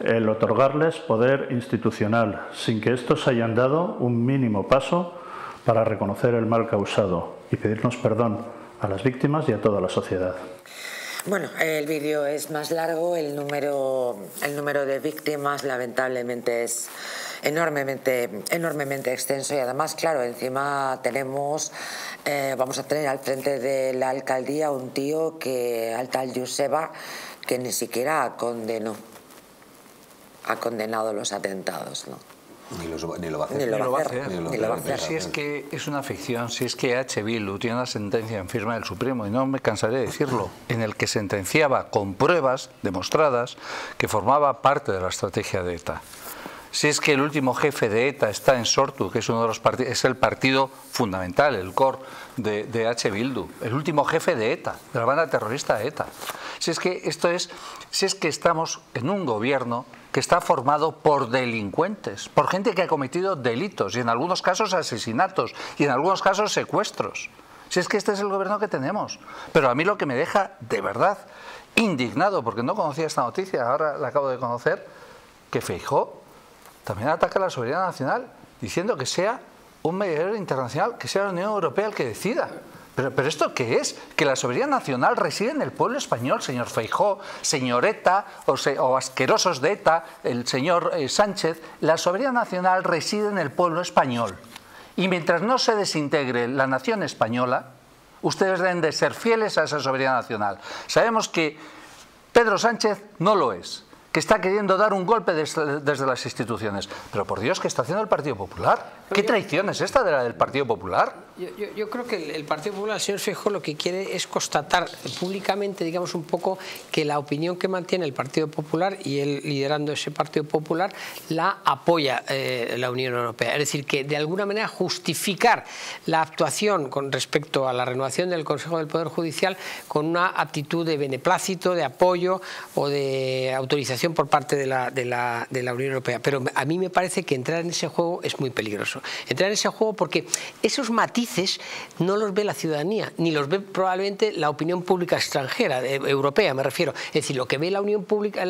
el otorgarles poder institucional, sin que estos hayan dado un mínimo paso para reconocer el mal causado y pedirnos perdón a las víctimas y a toda la sociedad. Bueno, el vídeo es más largo, el número de víctimas lamentablemente es enormemente extenso, y además, claro, encima tenemos, vamos a tener al frente de la alcaldía un tío, que al tal Joseba, que ni siquiera ha condenado los atentados, ¿no? Ni lo va a hacer. Si es que es una ficción, si es que EH Bildu tiene una sentencia en firma del Supremo, y no me cansaré de decirlo, en el que sentenciaba con pruebas demostradas que formaba parte de la estrategia de ETA. Si es que el último jefe de ETA está en Sortu, que es uno de los es el partido fundamental, el core de EH Bildu, el último jefe de ETA, de la banda terrorista ETA. Si es que esto es, si es que estamos en un gobierno que está formado por delincuentes, por gente que ha cometido delitos, y en algunos casos asesinatos, y en algunos casos secuestros. Si es que este es el gobierno que tenemos. Pero a mí lo que me deja de verdad indignado, porque no conocía esta noticia, ahora la acabo de conocer, que Feijóo también ataca a la soberanía nacional diciendo que sea un mediador internacional, que sea la Unión Europea el que decida. ¿Pero esto qué es? Que la soberanía nacional reside en el pueblo español, señor Feijóo, señor ETA o asquerosos de ETA, el señor Sánchez. La soberanía nacional reside en el pueblo español. Y mientras no se desintegre la nación española, ustedes deben de ser fieles a esa soberanía nacional. Sabemos que Pedro Sánchez no lo es, que está queriendo dar un golpe desde las instituciones. Pero por Dios, ¿qué está haciendo el Partido Popular? ¿Qué traición es esta de la del Partido Popular? Yo creo que el Partido Popular, el señor Feijóo, lo que quiere es constatar públicamente, digamos un poco, que la opinión que mantiene el Partido Popular y él liderando ese Partido Popular la apoya la Unión Europea. Es decir, que de alguna manera justificar la actuación con respecto a la renovación del Consejo del Poder Judicial con una actitud de beneplácito, de apoyo o de autorización por parte de la Unión Europea. Pero a mí me parece que entrar en ese juego es muy peligroso. Entrar en ese juego porque esos matices no los ve la ciudadanía, ni los ve probablemente la opinión pública extranjera, europea me refiero. Es decir, lo que ve la opinión pública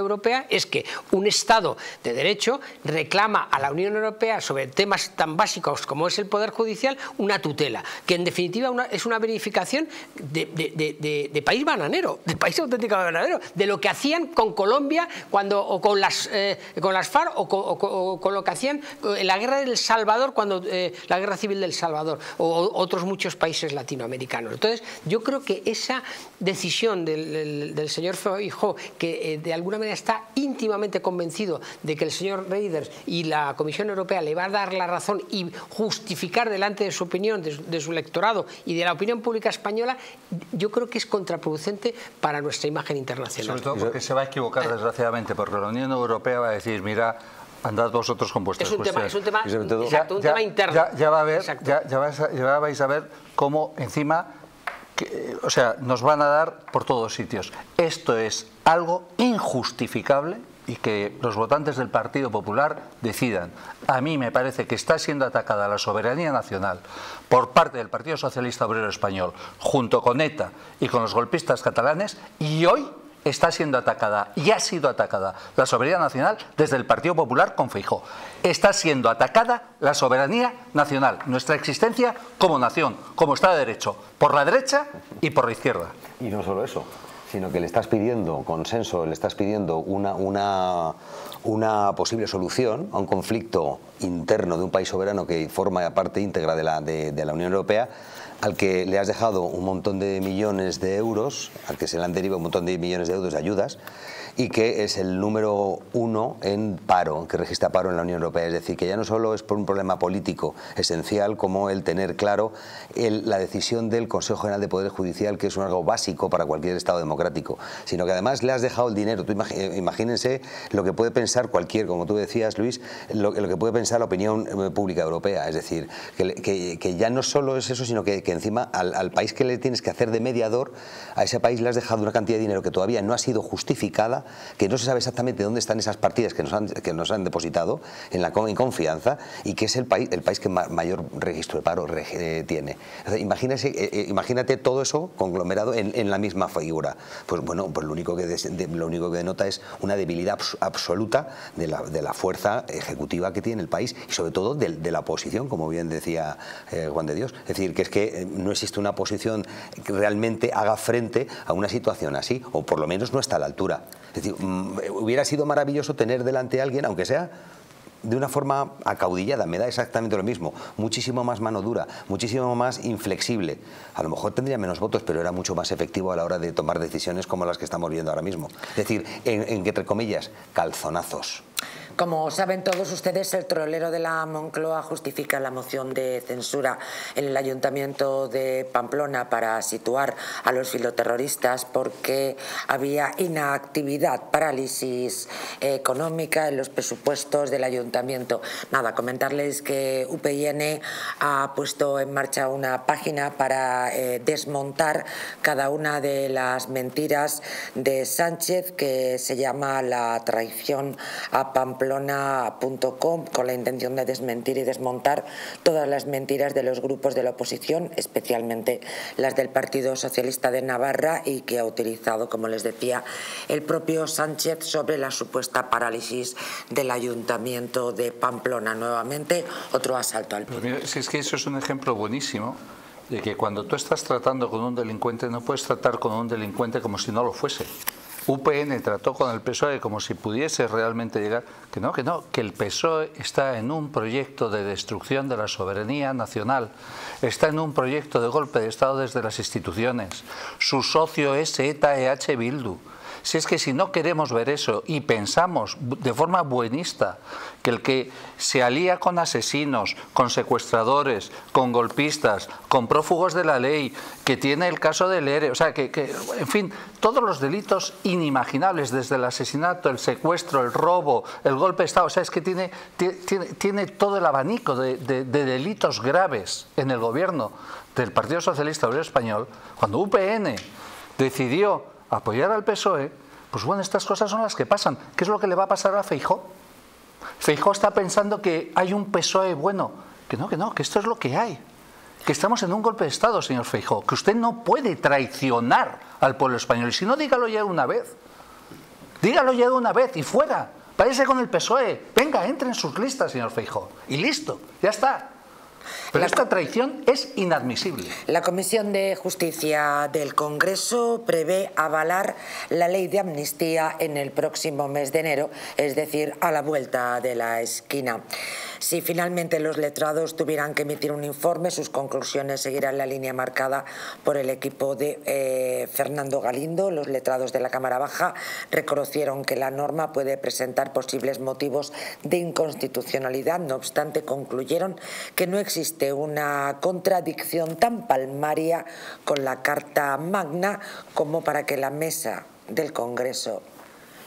europea es que un Estado de derecho reclama a la Unión Europea sobre temas tan básicos como es el Poder Judicial una tutela, que en definitiva es una verificación de país bananero, de país auténticamente bananero, de lo que hacían con Colombia cuando, o con las FARC o con lo que hacían en la guerra del Salvador, cuando la guerra civil del Salvador o otros muchos países latinoamericanos. Entonces yo creo que esa decisión del señor Feijóo, que de alguna manera está íntimamente convencido de que el señor Reiders y la Comisión Europea le va a dar la razón y justificar delante de su opinión, de su electorado y de la opinión pública española, yo creo que es contraproducente para nuestra imagen internacional. Sobre todo porque se va a equivocar, desgraciadamente, porque la Unión Europea va a decir, mira, andad vosotros con vuestras cuestiones. Es un tema interno. Ya vais a ver cómo encima, o sea, nos van a dar por todos sitios. Esto es algo injustificable y que los votantes del Partido Popular decidan. A mí me parece que está siendo atacada la soberanía nacional por parte del Partido Socialista Obrero Español, junto con ETA y con los golpistas catalanes, y hoy está siendo atacada y ha sido atacada la soberanía nacional desde el Partido Popular con Feijóo. Está siendo atacada la soberanía nacional, nuestra existencia como nación, como Estado de Derecho, por la derecha y por la izquierda. Y no solo eso, sino que le estás pidiendo consenso, le estás pidiendo una posible solución a un conflicto interno de un país soberano que forma parte íntegra de la Unión Europea, al que le has dejado un montón de millones de euros, al que se le han derivado un montón de millones de euros de ayudas, y que es el número 1 en paro, que registra paro en la Unión Europea. Es decir, que ya no solo es por un problema político esencial como el tener claro la decisión del Consejo General de Poder Judicial, que es un algo básico para cualquier Estado democrático, sino que además le has dejado el dinero. Tú imagínense lo que puede pensar cualquier, como tú decías, Luis, lo que puede pensar la opinión pública europea. Es decir, que ya no solo es eso, sino que encima al país que le tienes que hacer de mediador, a ese país le has dejado una cantidad de dinero que todavía no ha sido justificada, que no se sabe exactamente dónde están esas partidas que nos han depositado en confianza, y que es el país que mayor registro de paro tiene. Imagínate todo eso conglomerado en la misma figura. Pues bueno, pues lo único que denota es una debilidad absoluta de la fuerza ejecutiva que tiene el país, y sobre todo de la oposición, como bien decía Juan de Dios. Es decir, que es que no existe una oposición que realmente haga frente a una situación así, o por lo menos no está a la altura. Es decir, hubiera sido maravilloso tener delante a alguien, aunque sea de una forma acaudillada, me da exactamente lo mismo, muchísimo más mano dura, muchísimo más inflexible. A lo mejor tendría menos votos, pero era mucho más efectivo a la hora de tomar decisiones como las que estamos viendo ahora mismo. Es decir, entre comillas, calzonazos. Como saben todos ustedes, el trolero de la Moncloa justifica la moción de censura en el Ayuntamiento de Pamplona para situar a los filoterroristas porque había inactividad, parálisis económica en los presupuestos del Ayuntamiento. Nada, comentarles que UPyN ha puesto en marcha una página para desmontar cada una de las mentiras de Sánchez, que se llama La traición a Pamplona. Pamplona.com con la intención de desmentir y desmontar todas las mentiras de los grupos de la oposición, especialmente las del Partido Socialista de Navarra, y que ha utilizado, como les decía, el propio Sánchez sobre la supuesta parálisis del Ayuntamiento de Pamplona. Nuevamente, otro asalto al poder. Pues es que eso es un ejemplo buenísimo de que cuando tú estás tratando con un delincuente no puedes tratar con un delincuente como si no lo fuese. UPN trató con el PSOE como si pudiese realmente llegar, que el PSOE está en un proyecto de destrucción de la soberanía nacional, está en un proyecto de golpe de Estado desde las instituciones, su socio es ETA, EH Bildu. Si es que si no queremos ver eso y pensamos de forma buenista que el que se alía con asesinos, con secuestradores, con golpistas, con prófugos de la ley, que tiene el caso del ERE, o sea, en fin, todos los delitos inimaginables, desde el asesinato, el secuestro, el robo, el golpe de Estado, o sea, es que tiene todo el abanico de delitos graves en el gobierno del Partido Socialista Obrero Español. Cuando UPN decidió apoyar al PSOE, pues bueno, estas cosas son las que pasan. ¿Qué es lo que le va a pasar a Feijóo? Feijóo está pensando que hay un PSOE bueno. Que esto es lo que hay. Que estamos en un golpe de Estado, señor Feijóo. Que usted no puede traicionar al pueblo español. Y si no, dígalo ya de una vez. Dígalo ya de una vez y fuera. Váyase con el PSOE. Venga, entre en sus listas, señor Feijóo. Y listo, ya está. Pero esta traición es inadmisible. La Comisión de Justicia del Congreso prevé avalar la ley de amnistía en el próximo mes de enero, es decir, a la vuelta de la esquina. Si finalmente los letrados tuvieran que emitir un informe, sus conclusiones seguirán la línea marcada por el equipo de Fernando Galindo. Los letrados de la Cámara Baja reconocieron que la norma puede presentar posibles motivos de inconstitucionalidad. No obstante, concluyeron que no existe una contradicción tan palmaria con la Carta Magna como para que la mesa del Congreso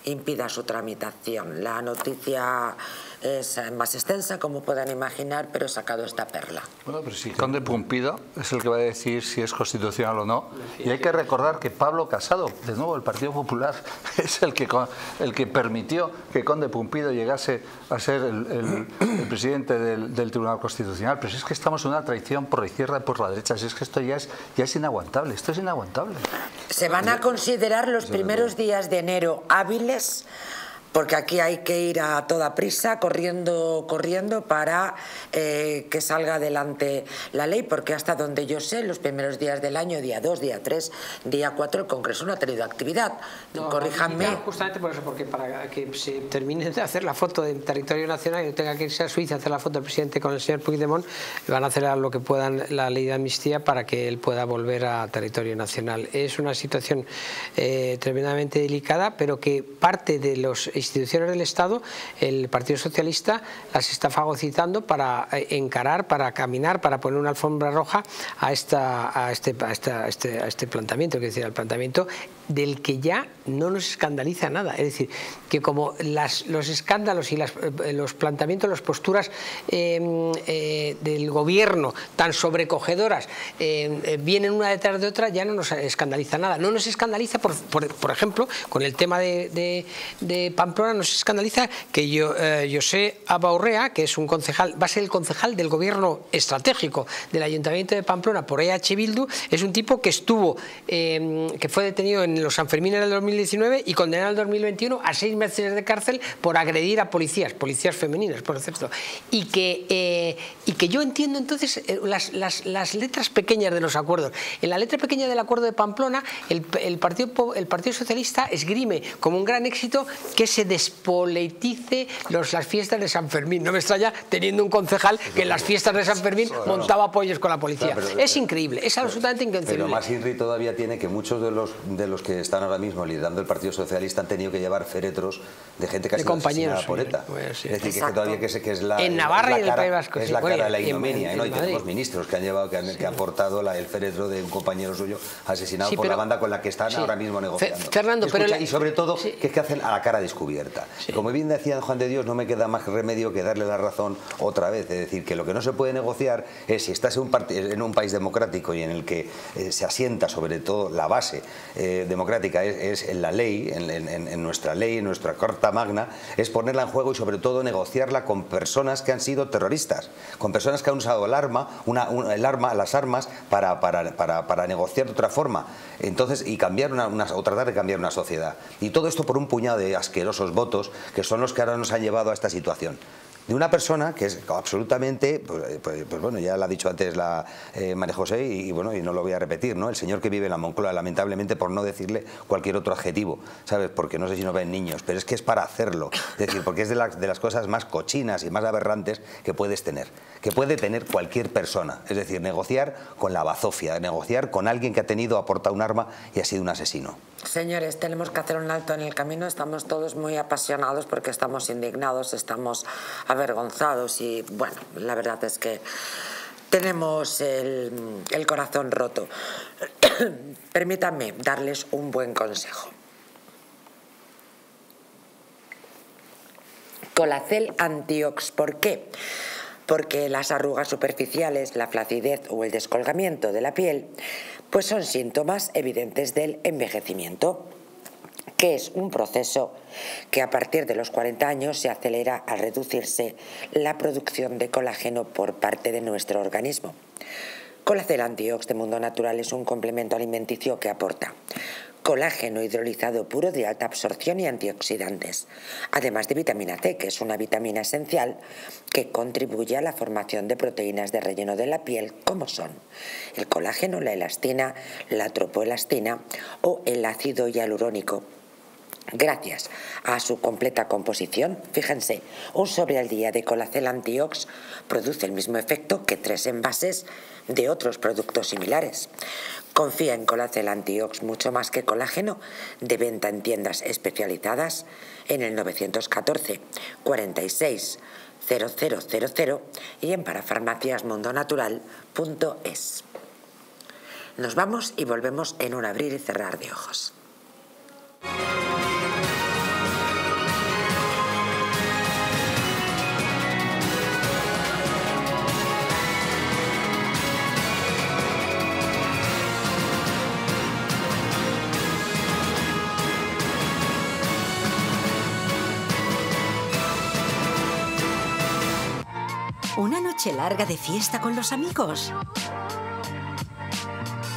impida su tramitación. La noticia es más extensa, como puedan imaginar, pero he sacado esta perla. Bueno, pero sí, Conde Pumpido es el que va a decir si es constitucional o no. Y hay que recordar que Pablo Casado, de nuevo el Partido Popular, es el que permitió que Conde Pumpido llegase a ser el presidente del Tribunal Constitucional. Pero si es que estamos en una traición por la izquierda y por la derecha. Si es que esto ya es inaguantable. Esto es inaguantable. Se van a considerar los primeros días de enero hábiles, porque aquí hay que ir a toda prisa, corriendo para que salga adelante la ley, porque hasta donde yo sé, los primeros días del año, día 2, día 3, día 4, el Congreso no ha tenido actividad. No, corríjanme. Justamente por eso, porque para que se termine de hacer la foto del territorio nacional y tenga que irse a Suiza a hacer la foto del presidente con el señor Puigdemont, van a acelerar lo que puedan la ley de amnistía para que él pueda volver a territorio nacional. Es una situación tremendamente delicada, pero que parte de los instituciones del Estado, el Partido Socialista las está fagocitando para encarar, para caminar, para poner una alfombra roja a este planteamiento, que es decir, al planteamiento del que ya no nos escandaliza nada. Es decir, que como los escándalos y los planteamientos, las posturas del gobierno tan sobrecogedoras vienen una detrás de otra, ya no nos escandaliza nada. No nos escandaliza, por ejemplo, con el tema de Pamplona, nos escandaliza que José Abaurrea, que es un concejal, va a ser el concejal del gobierno estratégico del Ayuntamiento de Pamplona por EH Bildu, es un tipo que estuvo, que fue detenido en los Sanfermines del 2019 y condenado en el 2021 a 6 meses de cárcel por agredir a policías femeninas, por cierto, y que yo entiendo entonces las letras pequeñas de los acuerdos. En la letra pequeña del acuerdo de Pamplona, el Partido Socialista esgrime como un gran éxito que se despolitice las fiestas de San Fermín. No me extraña, teniendo un concejal que en las fiestas de San Fermín montaba pollos con la policía. Claro, es increíble, es absolutamente inconcebible. Pero más irri todavía tiene que muchos de los que están ahora mismo liderando el Partido Socialista han tenido que llevar féretros de gente que ha sido asesinada por ETA. Sí. Es decir, que todavía que es la en Navarra y en el País Vasco. Es la cara de la ignominia. Y tenemos ministros que han llevado, que han portado el féretro de un compañero suyo asesinado por la banda con la que están ahora mismo negociando. Fernando, y sobre todo, que hacen a la cara descubierta. Sí. Como bien decía Juan de Dios, no me queda más remedio que darle la razón otra vez. Es decir, que lo que no se puede negociar es, si estás en un país democrático y en el que se asienta sobre todo la base de democrática es en la ley, en nuestra ley, en nuestra Carta Magna, es ponerla en juego y sobre todo negociarla con personas que han sido terroristas, con personas que han usado el arma, las armas para negociar de otra forma, entonces, y cambiar o tratar de cambiar una sociedad. Y todo esto por un puñado de asquerosos votos que son los que ahora nos han llevado a esta situación. De una persona que es absolutamente, pues bueno, ya la ha dicho antes la María José y bueno, y no lo voy a repetir, ¿no? El señor que vive en la Moncloa, lamentablemente, por no decirle cualquier otro adjetivo, ¿sabes? Porque no sé si nos ven niños, pero es que es para hacerlo. Es decir, porque es de las cosas más cochinas y más aberrantes que puedes tener, que puede tener cualquier persona. Es decir, negociar con la bazofia, negociar con alguien que ha tenido, aportado un arma y ha sido un asesino. Señores, tenemos que hacer un alto en el camino, estamos todos muy apasionados porque estamos indignados, estamos avergonzados y bueno, la verdad es que tenemos el corazón roto. Permítanme darles un buen consejo. Colacel Antiox, ¿por qué? Porque las arrugas superficiales, la flacidez o el descolgamiento de la piel pues son síntomas evidentes del envejecimiento, que es un proceso que a partir de los 40 años se acelera al reducirse la producción de colágeno por parte de nuestro organismo. Colacel Antiox de Mundo Natural es un complemento alimenticio que aporta colágeno hidrolizado puro de alta absorción y antioxidantes, además de vitamina C, que es una vitamina esencial que contribuye a la formación de proteínas de relleno de la piel, como son el colágeno, la elastina, la tropoelastina o el ácido hialurónico. Gracias a su completa composición, fíjense, un sobre al día de Colacel Antiox produce el mismo efecto que 3 envases de otros productos similares. Confía en Colacel Antiox, mucho más que colágeno, de venta en tiendas especializadas en el 914 46 0000 y en parafarmaciasmundonatural.es. Nos vamos y volvemos en un abrir y cerrar de ojos. Una noche larga de fiesta con los amigos.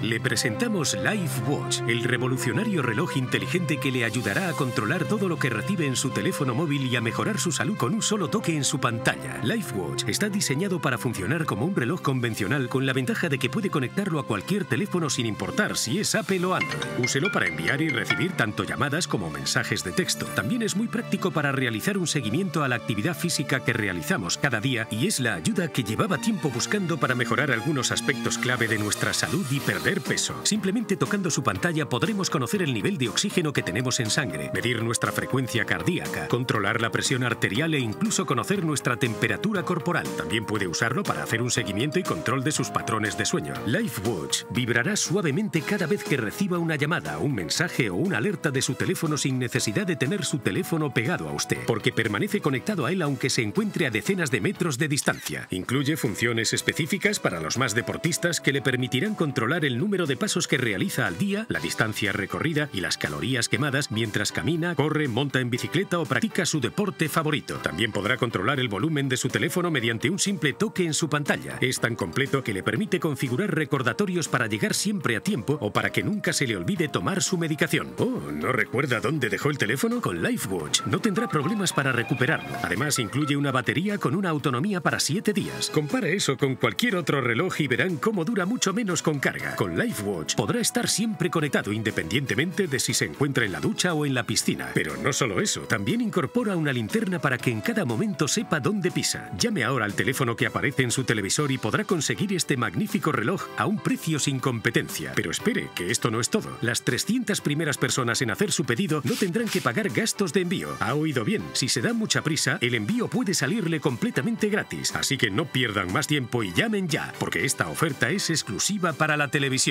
Le presentamos LifeWatch, el revolucionario reloj inteligente que le ayudará a controlar todo lo que recibe en su teléfono móvil y a mejorar su salud con un solo toque en su pantalla. LifeWatch está diseñado para funcionar como un reloj convencional, con la ventaja de que puede conectarlo a cualquier teléfono sin importar si es Apple o Android. Úselo para enviar y recibir tanto llamadas como mensajes de texto. También es muy práctico para realizar un seguimiento a la actividad física que realizamos cada día y es la ayuda que llevaba tiempo buscando para mejorar algunos aspectos clave de nuestra salud y perder peso. Simplemente tocando su pantalla podremos conocer el nivel de oxígeno que tenemos en sangre, medir nuestra frecuencia cardíaca, controlar la presión arterial e incluso conocer nuestra temperatura corporal. También puede usarlo para hacer un seguimiento y control de sus patrones de sueño. LifeWatch vibrará suavemente cada vez que reciba una llamada, un mensaje o una alerta de su teléfono sin necesidad de tener su teléfono pegado a usted, porque permanece conectado a él aunque se encuentre a decenas de metros de distancia. Incluye funciones específicas para los más deportistas que le permitirán controlar el número de pasos que realiza al día, la distancia recorrida y las calorías quemadas mientras camina, corre, monta en bicicleta o practica su deporte favorito. También podrá controlar el volumen de su teléfono mediante un simple toque en su pantalla. Es tan completo que le permite configurar recordatorios para llegar siempre a tiempo o para que nunca se le olvide tomar su medicación. Oh, ¿no recuerda dónde dejó el teléfono? Con LifeWatch no tendrá problemas para recuperarlo. Además, incluye una batería con una autonomía para 7 días. Compara eso con cualquier otro reloj y verán cómo dura mucho menos con carga. Con con LifeWatch podrá estar siempre conectado independientemente de si se encuentra en la ducha o en la piscina. Pero no solo eso, también incorpora una linterna para que en cada momento sepa dónde pisa. Llame ahora al teléfono que aparece en su televisor y podrá conseguir este magnífico reloj a un precio sin competencia. Pero espere, que esto no es todo. Las 300 primeras personas en hacer su pedido no tendrán que pagar gastos de envío. ¿Ha oído bien? Si se da mucha prisa, el envío puede salirle completamente gratis. Así que no pierdan más tiempo y llamen ya, porque esta oferta es exclusiva para la televisión.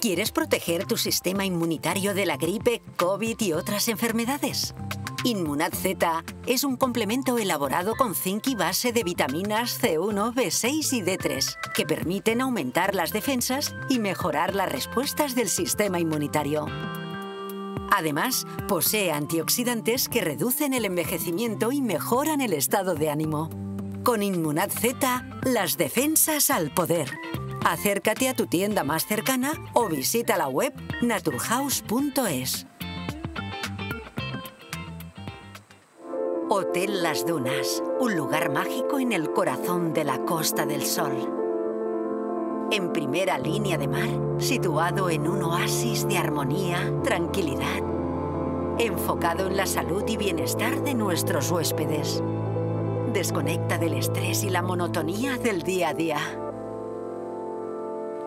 ¿Quieres proteger tu sistema inmunitario de la gripe, COVID y otras enfermedades? Inmunad Z es un complemento elaborado con zinc y base de vitaminas C1, B6 y D3 que permiten aumentar las defensas y mejorar las respuestas del sistema inmunitario. Además, posee antioxidantes que reducen el envejecimiento y mejoran el estado de ánimo. Con Inmunad Z, las defensas al poder. Acércate a tu tienda más cercana o visita la web naturhaus.es. Hotel Las Dunas, un lugar mágico en el corazón de la Costa del Sol. En primera línea de mar, situado en un oasis de armonía, tranquilidad, enfocado en la salud y bienestar de nuestros huéspedes. Desconecta del estrés y la monotonía del día a día.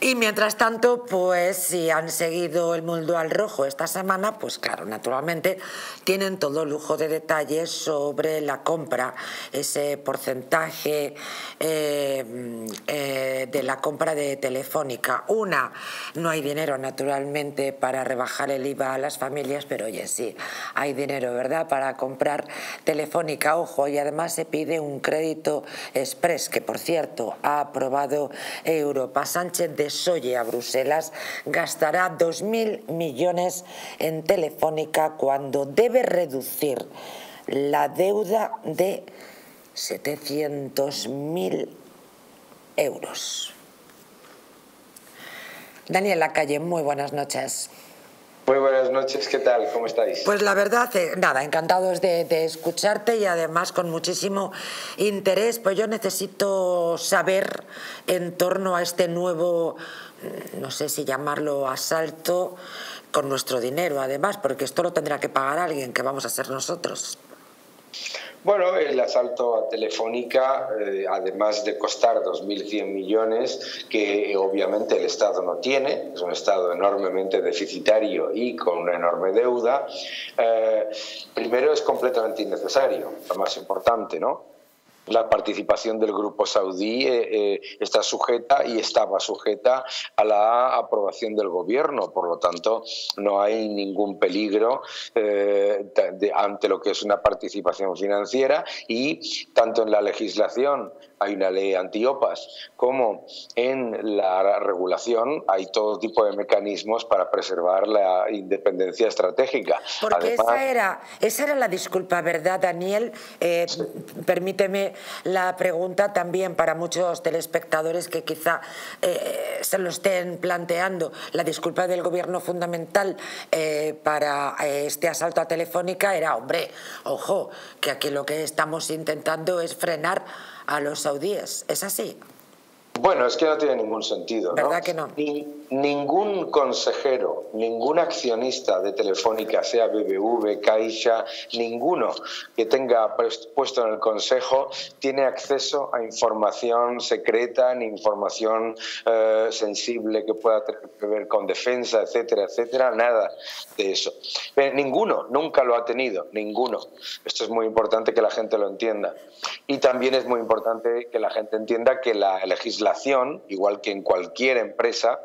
Y mientras tanto, pues si han seguido el mundo al rojo esta semana, pues claro, naturalmente tienen todo lujo de detalles sobre la compra, ese porcentaje de la compra de Telefónica. Una, no hay dinero naturalmente para rebajar el IVA a las familias, pero oye, sí, hay dinero, ¿verdad?, para comprar Telefónica, ojo, y además se pide un crédito express, que por cierto ha aprobado Europa. Sánchez de Solle a Bruselas, gastará 2.000 millones en Telefónica cuando debe reducir la deuda de 700.000 euros. Daniel Lacalle, muy buenas noches. Muy buenas noches, ¿qué tal? ¿Cómo estáis? Pues la verdad, nada, encantados de escucharte y además con muchísimo interés. Pues yo necesito saber en torno a este nuevo, no sé si llamarlo asalto, con nuestro dinero además, porque esto lo tendrá que pagar alguien, que vamos a ser nosotros. Bueno, el asalto a Telefónica, además de costar 2.100 millones, que obviamente el Estado no tiene, es un Estado enormemente deficitario y con una enorme deuda, primero es completamente innecesario, lo más importante, ¿no? La participación del grupo saudí está sujeta y estaba sujeta a la aprobación del gobierno. Por lo tanto, no hay ningún peligro ante lo que es una participación financiera, y tanto en la legislación hay una ley antiopas como en la regulación hay todo tipo de mecanismos para preservar la independencia estratégica. Porque además, esa era la disculpa, ¿verdad, Daniel? Sí. Permíteme la pregunta también para muchos telespectadores que quizá se lo estén planteando. La disculpa del gobierno fundamental para este asalto a Telefónica era, hombre, ojo, que aquí lo que estamos intentando es frenar a los saudíes. ¿Es así? Bueno, es que no tiene ningún sentido, ¿no? ¿Verdad que no? ningún consejero, ningún accionista de Telefónica, sea BBV, Caixa, ninguno que tenga puesto en el Consejo tiene acceso a información secreta, ni información sensible que pueda tener que ver con defensa, etcétera, etcétera, nada de eso. Ninguno, nunca lo ha tenido, ninguno. Esto es muy importante que la gente lo entienda. Y también es muy importante que la gente entienda que la legislación, igual que en cualquier empresa,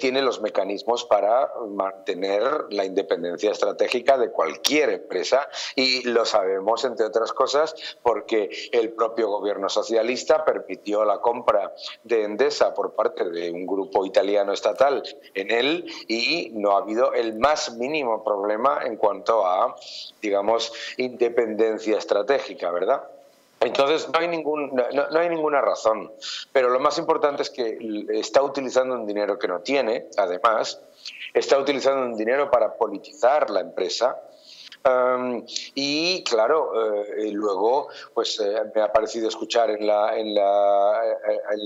tiene los mecanismos para mantener la independencia estratégica de cualquier empresa, y lo sabemos, entre otras cosas, porque el propio gobierno socialista permitió la compra de Endesa por parte de un grupo italiano estatal en él, y no ha habido el más mínimo problema en cuanto a, digamos, independencia estratégica, ¿verdad? Entonces no hay ninguna razón, pero lo más importante es que está utilizando un dinero que no tiene, además, está utilizando un dinero para politizar la empresa. Y claro, luego pues me ha parecido escuchar en la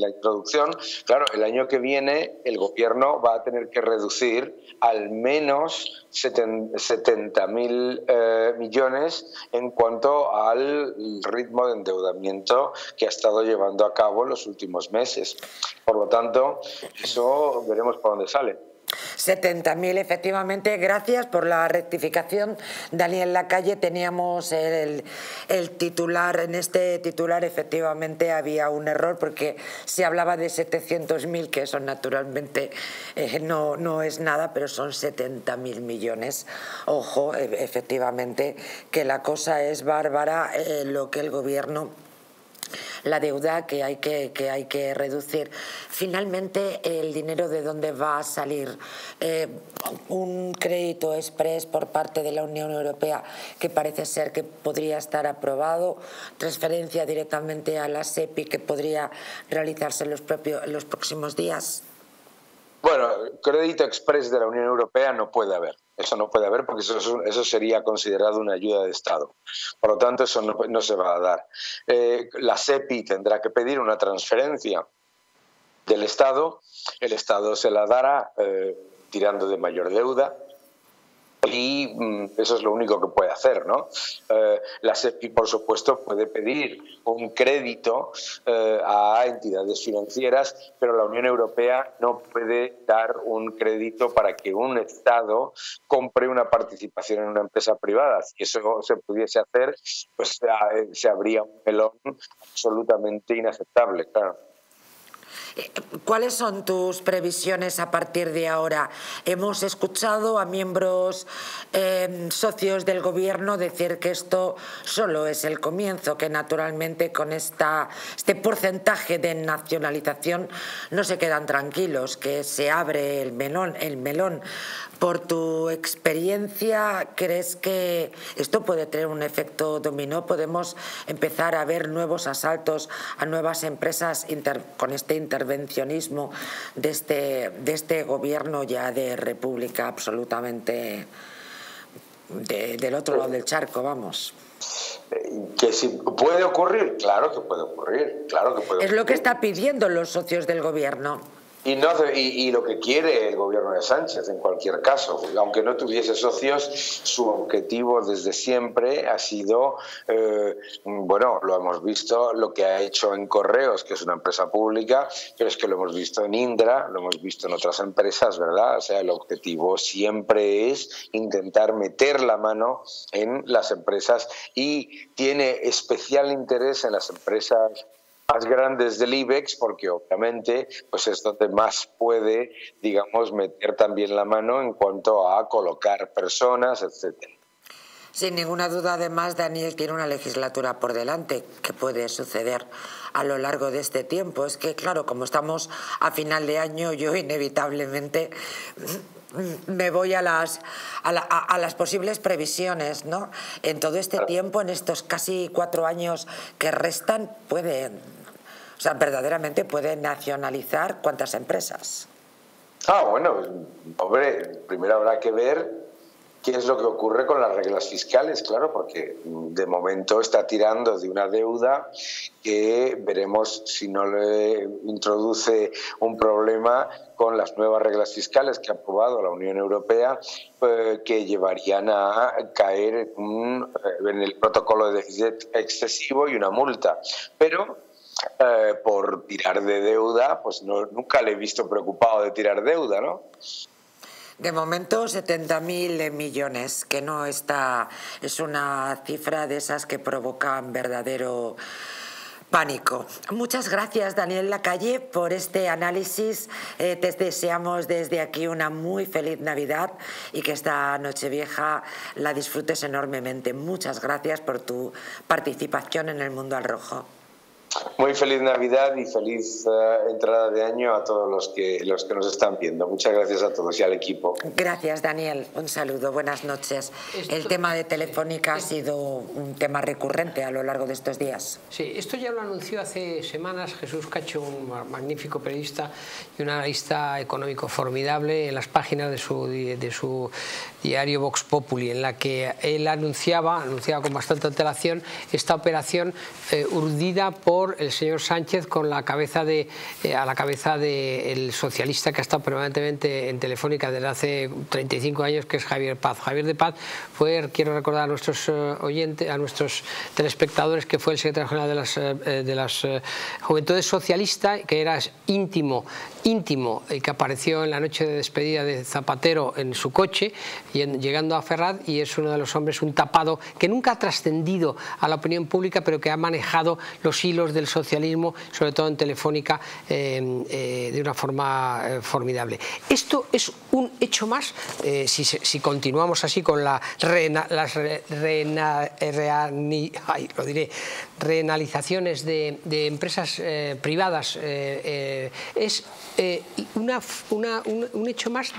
introducción, claro, el año que viene el gobierno va a tener que reducir al menos 70.000 millones en cuanto al ritmo de endeudamiento que ha estado llevando a cabo los últimos meses. Por lo tanto, eso veremos por dónde sale. 70.000, efectivamente. Gracias por la rectificación, Daniel Lacalle. Teníamos el titular, en este titular efectivamente había un error porque se hablaba de 700.000, que eso naturalmente no es nada, pero son 70.000 millones. Ojo, efectivamente, que la cosa es bárbara, lo que el gobierno... La deuda que hay que reducir. Finalmente, ¿el dinero de dónde va a salir? Un crédito exprés por parte de la Unión Europea que parece ser que podría estar aprobado, transferencia directamente a la SEPI que podría realizarse en los próximos días. Bueno, crédito exprés de la Unión Europea no puede haber. Eso no puede haber porque eso sería considerado una ayuda de Estado. Por lo tanto, eso no se va a dar. La SEPI tendrá que pedir una transferencia del Estado. El Estado se la dará tirando de mayor deuda. Y eso es lo único que puede hacer, ¿no? La SEPI, por supuesto, puede pedir un crédito a entidades financieras, pero la Unión Europea no puede dar un crédito para que un Estado compre una participación en una empresa privada. Si eso se pudiese hacer, pues se abría un melón absolutamente inaceptable, claro. ¿Cuáles son tus previsiones a partir de ahora? Hemos escuchado a miembros socios del gobierno decir que esto solo es el comienzo, que naturalmente con este porcentaje de nacionalización no se quedan tranquilos, que se abre el melón. Por tu experiencia, ¿crees que esto puede tener un efecto dominó? ¿Podemos empezar a ver nuevos asaltos a nuevas empresas con este intervencionismo de este gobierno ya de república absolutamente del otro lado del charco, vamos? Que si puede ocurrir, claro que puede ocurrir, claro que puede ocurrir. Es lo que está pidiendo los socios del gobierno. Y lo que quiere el gobierno de Sánchez, en cualquier caso, aunque no tuviese socios, su objetivo desde siempre ha sido, bueno, lo hemos visto, lo que ha hecho en Correos, que es una empresa pública, pero es que lo hemos visto en Indra, lo hemos visto en otras empresas, ¿verdad? O sea, el objetivo siempre es intentar meter la mano en las empresas y tiene especial interés en las empresas más grandes del IBEX, porque obviamente pues es donde más puede, digamos, meter también la mano en cuanto a colocar personas, etcétera. Sin ninguna duda, además, Daniel tiene una legislatura por delante que puede suceder a lo largo de este tiempo. Es que, claro, como estamos a final de año, yo inevitablemente me voy a las posibles previsiones, ¿no? En todo este tiempo, en estos casi 4 años que restan, verdaderamente puede nacionalizar cuántas empresas. Bueno, hombre, primero habrá que ver ¿Qué es lo que ocurre con las reglas fiscales? Claro, porque de momento está tirando de una deuda que veremos si no le introduce un problema con las nuevas reglas fiscales que ha aprobado la Unión Europea, que llevarían a caer en el protocolo de déficit excesivo y una multa. Pero por tirar de deuda, pues no, nunca le he visto preocupado de tirar deuda, ¿no? De momento 70.000 millones, que no está, es una cifra de esas que provocan verdadero pánico. Muchas gracias, Daniel Lacalle, por este análisis. Te deseamos desde aquí una muy feliz Navidad y que esta Nochevieja la disfrutes enormemente. Muchas gracias por tu participación en El Mundo al Rojo. Muy feliz Navidad y feliz entrada de año a todos los que nos están viendo. Muchas gracias a todos y al equipo. Gracias, Daniel. Un saludo. Buenas noches. El tema de Telefónica ha sido un tema recurrente a lo largo de estos días. Sí, esto ya lo anunció hace semanas Jesús Cacho, un magnífico periodista y un analista económico formidable, en las páginas de su diario Vox Populi, en la que él anunciaba con bastante antelación esta operación urdida por el señor Sánchez con la cabeza a la cabeza del socialista que ha estado permanentemente en Telefónica desde hace 35 años, que es Javier Paz. Javier de Paz fue, quiero recordar a nuestros oyentes, a nuestros telespectadores, que fue el secretario general de las Juventudes Socialistas, que era íntimo, que apareció en la noche de despedida de Zapatero en su coche llegando a Ferraz, y es uno de los hombres, un tapado que nunca ha trascendido a la opinión pública, pero que ha manejado los hilos del socialismo, sobre todo en Telefónica, de una forma formidable. Esto es un hecho más, si continuamos así con la renalizaciones de empresas privadas, es un hecho más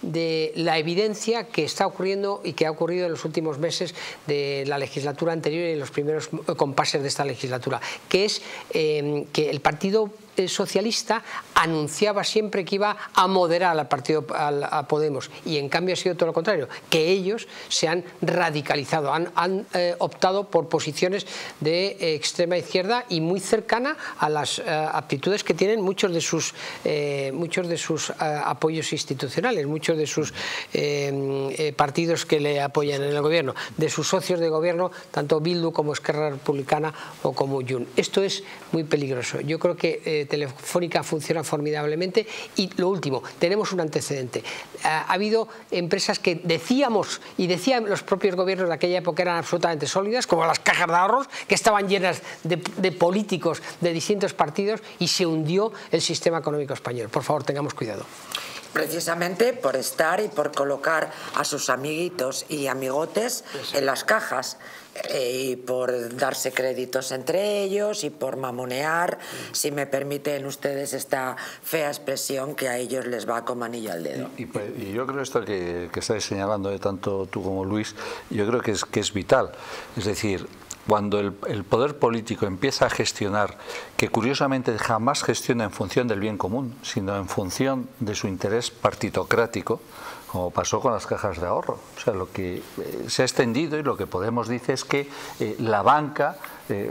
de la evidencia que está ocurriendo y que ha ocurrido en los últimos meses de la legislatura anterior y en los primeros compases de esta legislatura, que es que el Partido Socialista anunciaba siempre que iba a moderar a Podemos, y en cambio ha sido todo lo contrario, que ellos se han radicalizado, han optado por posiciones de extrema izquierda y muy cercana a las aptitudes que tienen muchos de sus apoyos institucionales, muchos de sus partidos que le apoyan en el gobierno, de sus socios de gobierno, tanto Bildu como Esquerra Republicana o como Jun. Esto es muy peligroso. Yo creo que Telefónica funciona formidablemente. Y lo último, tenemos un antecedente. Ha habido empresas que decían los propios gobiernos de aquella época eran absolutamente sólidas, como las cajas de ahorros, que estaban llenas de políticos de distintos partidos, y se hundió el sistema económico español. Por favor, tengamos cuidado. Precisamente por estar y por colocar a sus amiguitos y amigotes en las cajas, y por darse créditos entre ellos y por mamonear, si me permiten ustedes esta fea expresión, que a ellos les va como anillo al dedo. Y yo creo esto que estáis señalando, tanto tú como Luis, yo creo que es vital. Es decir, cuando el poder político empieza a gestionar, que curiosamente jamás gestiona en función del bien común, sino en función de su interés partitocrático, como pasó con las cajas de ahorro. O sea, lo que se ha extendido, y lo que Podemos dice, es que la banca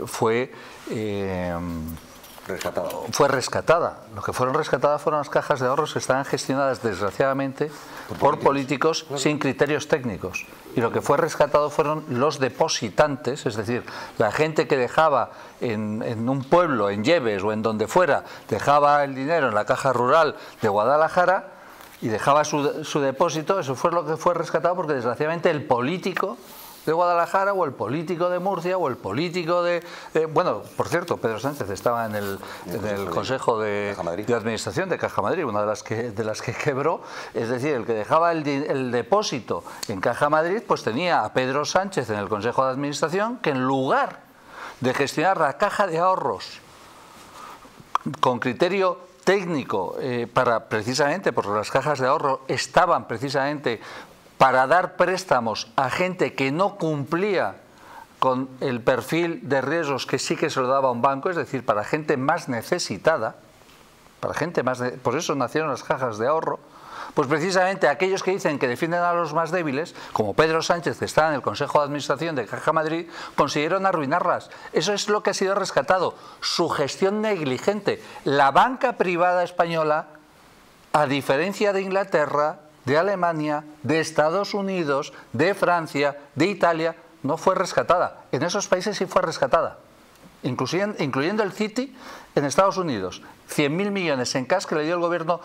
fue rescatada. Lo que fueron rescatadas fueron las cajas de ahorros, que estaban gestionadas desgraciadamente por políticos sin criterios técnicos. Y lo que fue rescatado fueron los depositantes, es decir, la gente que dejaba en un pueblo, en Lleves o en donde fuera, dejaba el dinero en la caja rural de Guadalajara y dejaba su depósito. Eso fue lo que fue rescatado, porque desgraciadamente el político de Guadalajara o el político de Murcia o el político de... bueno, por cierto, Pedro Sánchez estaba en el Consejo de Administración de Caja Madrid, una de las que quebró. Es decir, el que dejaba el depósito en Caja Madrid, pues tenía a Pedro Sánchez en el Consejo de Administración, que en lugar de gestionar la caja de ahorros con criterio técnico, precisamente porque las cajas de ahorro estaban precisamente para dar préstamos a gente que no cumplía con el perfil de riesgos que sí que se lo daba un banco, es decir, para gente más necesitada, por eso nacieron las cajas de ahorro, Pues precisamente aquellos que dicen que defienden a los más débiles, como Pedro Sánchez, que está en el Consejo de Administración de Caja Madrid, consiguieron arruinarlas. Eso es lo que ha sido rescatado, su gestión negligente. La banca privada española, a diferencia de Inglaterra, de Alemania, de Estados Unidos, de Francia, de Italia, no fue rescatada. En esos países sí fue rescatada, incluyendo el Citi en Estados Unidos. 100.000 millones en cash que le dio el gobierno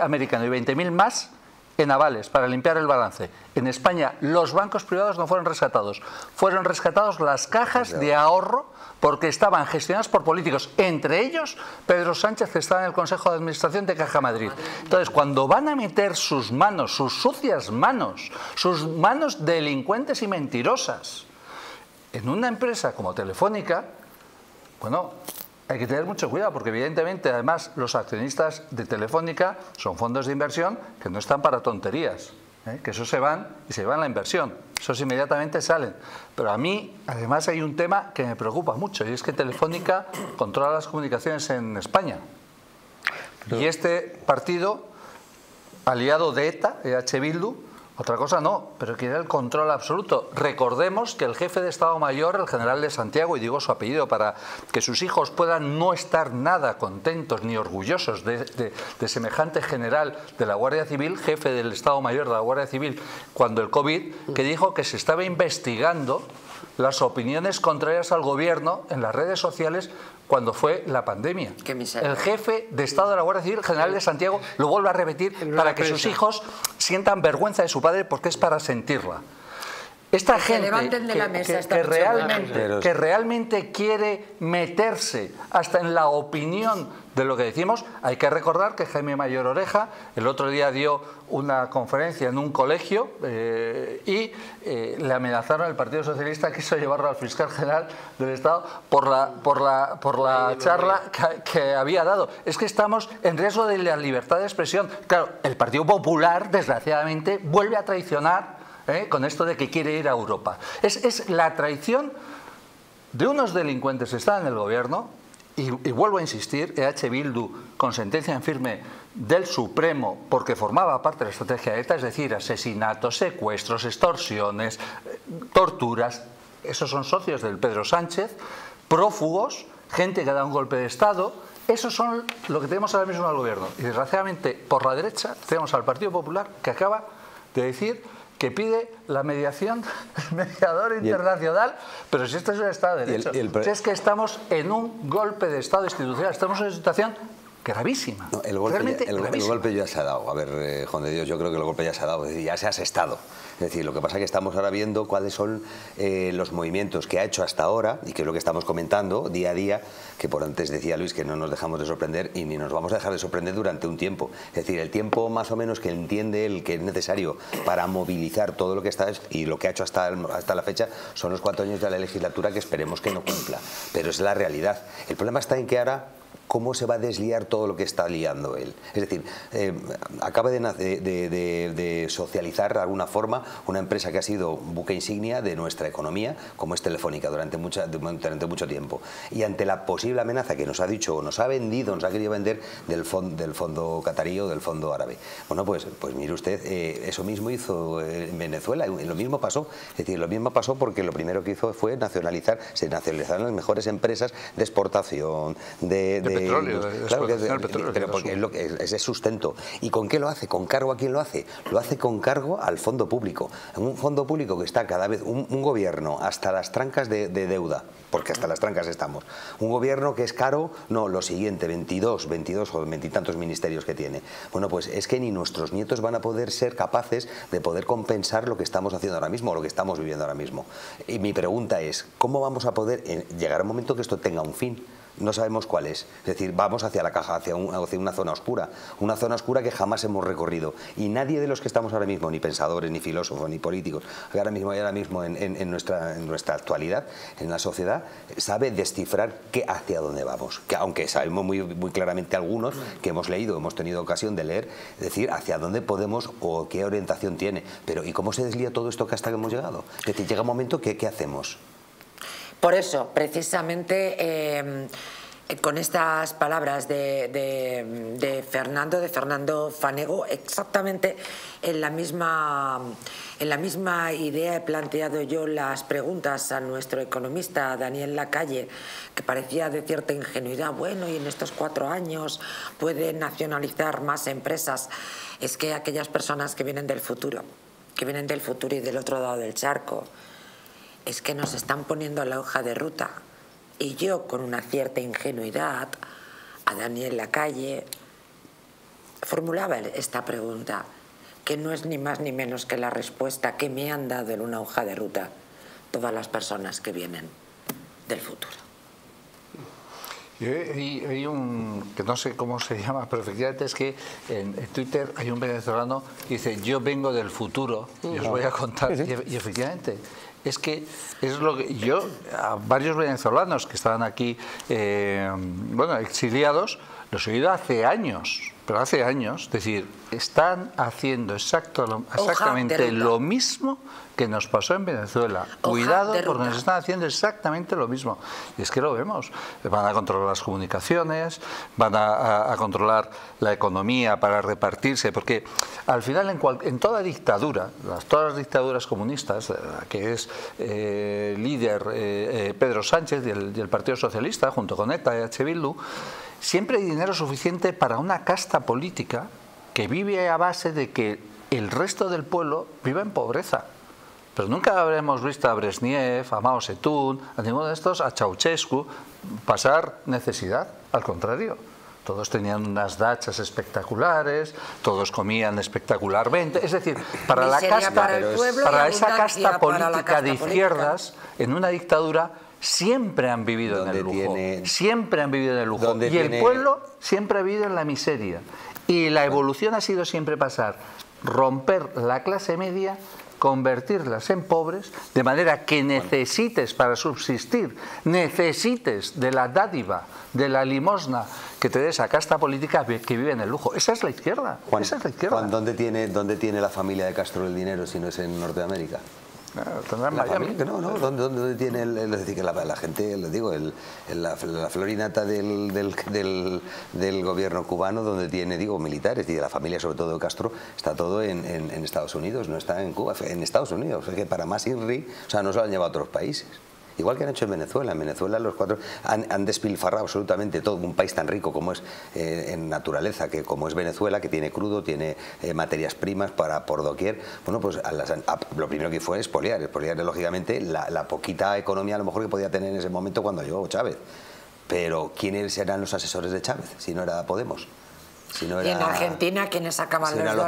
americano y 20.000 más en avales para limpiar el balance. En España los bancos privados no fueron rescatados. Fueron rescatados las cajas de ahorro porque estaban gestionadas por políticos, entre ellos Pedro Sánchez, que estaba en el Consejo de Administración de Caja Madrid. Entonces, cuando van a meter sus manos, sus sucias manos, sus manos delincuentes y mentirosas en una empresa como Telefónica, bueno, hay que tener mucho cuidado porque evidentemente además los accionistas de Telefónica son fondos de inversión que no están para tonterías, que eso se van y se llevan la inversión, esos inmediatamente salen. Pero a mí además hay un tema que me preocupa mucho y es que Telefónica controla las comunicaciones en España. Y este partido, aliado de ETA, EH Bildu, otra cosa no, pero quiere el control absoluto. Recordemos que el jefe de Estado Mayor, el general de Santiago, y digo su apellido para que sus hijos puedan no estar nada contentos ni orgullosos de semejante general de la Guardia Civil, jefe del Estado Mayor de la Guardia Civil, cuando el COVID, que dijo que se estaba investigando las opiniones contrarias al gobierno en las redes sociales cuando fue la pandemia. El jefe de Estado de la Guardia Civil, general de Santiago, lo vuelve a repetir para que sus hijos sientan vergüenza de su padre porque es para sentirla. Esta gente que realmente quiere meterse hasta en la opinión de lo que decimos, hay que recordar que Jaime Mayor Oreja el otro día dio una conferencia en un colegio y le amenazaron al Partido Socialista, quiso llevarlo al fiscal general del Estado por la charla que había dado. Es que estamos en riesgo de la libertad de expresión. Claro, el Partido Popular, desgraciadamente, vuelve a traicionar con esto de que quiere ir a Europa. Es la traición de unos delincuentes que están en el gobierno, y vuelvo a insistir, EH Bildu, con sentencia en firme del Supremo, porque formaba parte de la estrategia de ETA, es decir, asesinatos, secuestros, extorsiones, torturas. Esos son socios del Pedro Sánchez, prófugos, gente que da un golpe de Estado. Esos son lo que tenemos ahora mismo al gobierno. Y desgraciadamente, por la derecha, tenemos al Partido Popular, que acaba de decir que pide la mediación del mediador internacional, pero si esto es un Estado de Derecho, si es que estamos en un golpe de Estado institucional, estamos en una situación gravísima. No, el golpe ya se ha dado. A ver, Juan de Dios, yo creo que el golpe ya se ha dado, es decir, ya se ha asestado. Es decir, lo que pasa es que estamos ahora viendo cuáles son los movimientos que ha hecho hasta ahora y que es lo que estamos comentando día a día, que por antes decía Luis que no nos dejamos de sorprender y ni nos vamos a dejar de sorprender durante un tiempo. Es decir, el tiempo más o menos que entiende el que es necesario para movilizar todo lo que está y lo que ha hecho hasta la fecha son los 4 años de la legislatura que esperemos que no cumpla. Pero es la realidad. El problema está en que ahora cómo se va a desliar todo lo que está liando él. Es decir, acaba de socializar de alguna forma una empresa que ha sido buque insignia de nuestra economía, como es Telefónica, durante mucho tiempo. Y ante la posible amenaza que nos ha dicho o nos ha vendido, nos ha querido vender del fondo catarí o del fondo árabe. Bueno, pues mire usted, eso mismo hizo en Venezuela, lo mismo pasó. Es decir, lo mismo pasó porque lo primero que hizo fue se nacionalizaron las mejores empresas de exportación, de petróleo, claro, petróleo, pero porque es lo que es sustento. ¿Y con qué lo hace? ¿Con cargo a quién lo hace? Lo hace con cargo al fondo público. Un fondo público que está cada vez, un gobierno hasta las trancas de deuda, porque hasta las trancas estamos. Un gobierno que es caro, no, lo siguiente, 22 o veintitantos ministerios que tiene. Bueno, pues es que ni nuestros nietos van a poder ser capaces de poder compensar lo que estamos haciendo ahora mismo o lo que estamos viviendo ahora mismo. Y mi pregunta es, ¿cómo vamos a poder llegar a un momento que esto tenga un fin? No sabemos cuál es. Es decir, vamos hacia la caja, hacia una zona oscura. Una zona oscura que jamás hemos recorrido. Y nadie de los que estamos ahora mismo, ni pensadores, ni filósofos, ni políticos, que ahora mismo en nuestra actualidad, en la sociedad, sabe descifrar hacia dónde vamos. Que aunque sabemos muy claramente algunos que hemos leído, hemos tenido ocasión de leer, decir hacia dónde podemos o qué orientación tiene. Pero ¿y cómo se deslía todo esto hasta que hemos llegado? Es decir, llega un momento que ¿qué hacemos? Por eso, precisamente, con estas palabras de Fernando Fanego, exactamente en la misma idea he planteado yo las preguntas a nuestro economista Daniel Lacalle, que parecía de cierta ingenuidad. Bueno, y en estos 4 años puede nacionalizar más empresas. Es que aquellas personas que vienen del futuro, y del otro lado del charco, es que nos están poniendo la hoja de ruta. Y yo, con una cierta ingenuidad, a Daniel Lacalle formulaba esta pregunta, que no es ni más ni menos que la respuesta que me han dado en una hoja de ruta todas las personas que vienen del futuro. Hay un, que no sé cómo se llama, pero efectivamente es que en Twitter hay un venezolano que dice: yo vengo del futuro, y os voy a contar. Y efectivamente, es que es lo que yo, a varios venezolanos que estaban aquí, bueno, exiliados, los he oído hace años, pero hace años, es decir, están haciendo exactamente lo mismo que nos pasó en Venezuela. Cuidado, porque nos están haciendo exactamente lo mismo. Y es que lo vemos. Van a controlar las comunicaciones, van a controlar la economía para repartirse, porque al final en toda dictadura, todas las dictaduras comunistas, que es líder Pedro Sánchez y el Partido Socialista, junto con ETA y EH Bildu, siempre hay dinero suficiente para una casta política que vive a base de que el resto del pueblo viva en pobreza. Pero nunca habremos visto a Brezhnev, a Mao Zedong, a ninguno de estos, a Ceausescu, pasar necesidad. Al contrario, todos tenían unas dachas espectaculares, todos comían espectacularmente. Es decir, para la casta, para esa casta política de izquierdas, en una dictadura siempre han vivido en el lujo, siempre han vivido en el lujo, y el pueblo siempre ha vivido en la miseria. Y la evolución ha sido siempre pasar, romper la clase media, convertirlas en pobres, de manera que necesites para subsistir, necesites de la dádiva, de la limosna que te dé esa casta política que vive en el lujo. Esa es la izquierda. Juan, esa es la izquierda. Juan, ¿dónde tiene la familia de Castro el dinero si no es en Norteamérica? ¿Dónde tiene la gente? Les digo, la florinata del gobierno cubano, donde tiene, digo, militares y de la familia, sobre todo de Castro, está todo en Estados Unidos, no está en Cuba, en Estados Unidos. Es que para más IRRI, o sea, no se lo han llevado a otros países. Igual que han hecho en Venezuela. En Venezuela los 4 han despilfarrado absolutamente todo. Un país tan rico como es en naturaleza, que como es Venezuela, que tiene crudo, tiene materias primas por doquier. Bueno, pues lo primero que fue expoliar. Expoliar, lógicamente, la poquita economía a lo mejor que podía tener en ese momento cuando llegó Chávez. Pero ¿quiénes eran los asesores de Chávez si no era Podemos? Si no era, y en Argentina, ¿quiénes sacaban los dólares?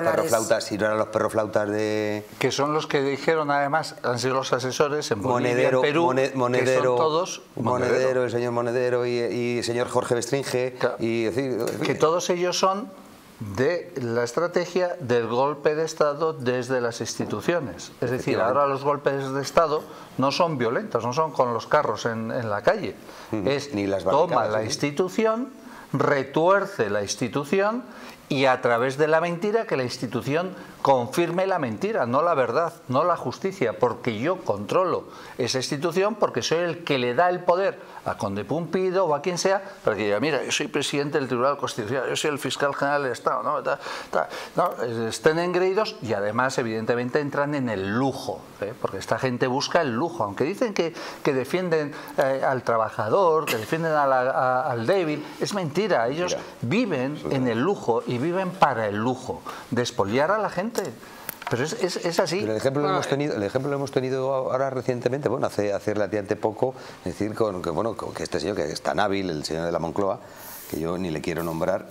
Si no eran los perroflautas de... Que son los que dijeron, además, han sido los asesores en Monedero, Bolivia, Perú, Monedero, que son todos... Monedero, el señor Monedero y el señor Jorge Bestringe. Claro, y que todos ellos son de la estrategia del golpe de Estado desde las instituciones. Es decir, ahora los golpes de Estado no son violentos, no son con los carros en la calle. Es ni las barricadas, toma la institución, retuerce la institución, y a través de la mentira, que la institución confirme la mentira, no la verdad, no la justicia, porque yo controlo esa institución, porque soy el que le da el poder a Conde Pumpido o a quien sea, para que diga: mira, yo soy presidente del Tribunal Constitucional, yo soy el fiscal general del Estado, ¿no? Estén engreídos, y además evidentemente entran en el lujo, ¿eh? Porque esta gente busca el lujo, aunque dicen que defienden al trabajador, que defienden al débil. Es mentira, ellos viven en el lujo y viven para el lujo de expoliar a la gente. Pero es así. Pero el ejemplo lo hemos tenido ahora recientemente, bueno, hace relativamente poco, es decir, que este señor, que es tan hábil, el señor de la Moncloa, que yo ni le quiero nombrar,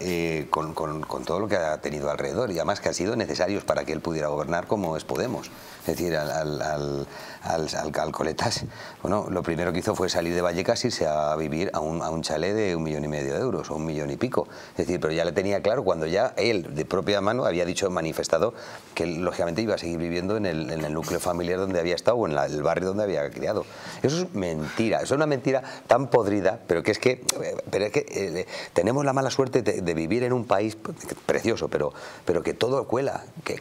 con todo lo que ha tenido alrededor, y además que ha sido necesarios para que él pudiera gobernar como es Podemos. Es decir, al Coletas, bueno, lo primero que hizo fue salir de Vallecas y irse a vivir a un chalet de 1,5 millones de euros, o 1,5 millones. Es decir, pero ya le tenía claro cuando ya él, de propia mano, había dicho, manifestado, que él, lógicamente, iba a seguir viviendo en el núcleo familiar donde había estado, o en el barrio donde había criado. Eso es mentira, eso es una mentira tan podrida, pero que es que... Tenemos la mala suerte de vivir en un país precioso, pero que todo cuela, que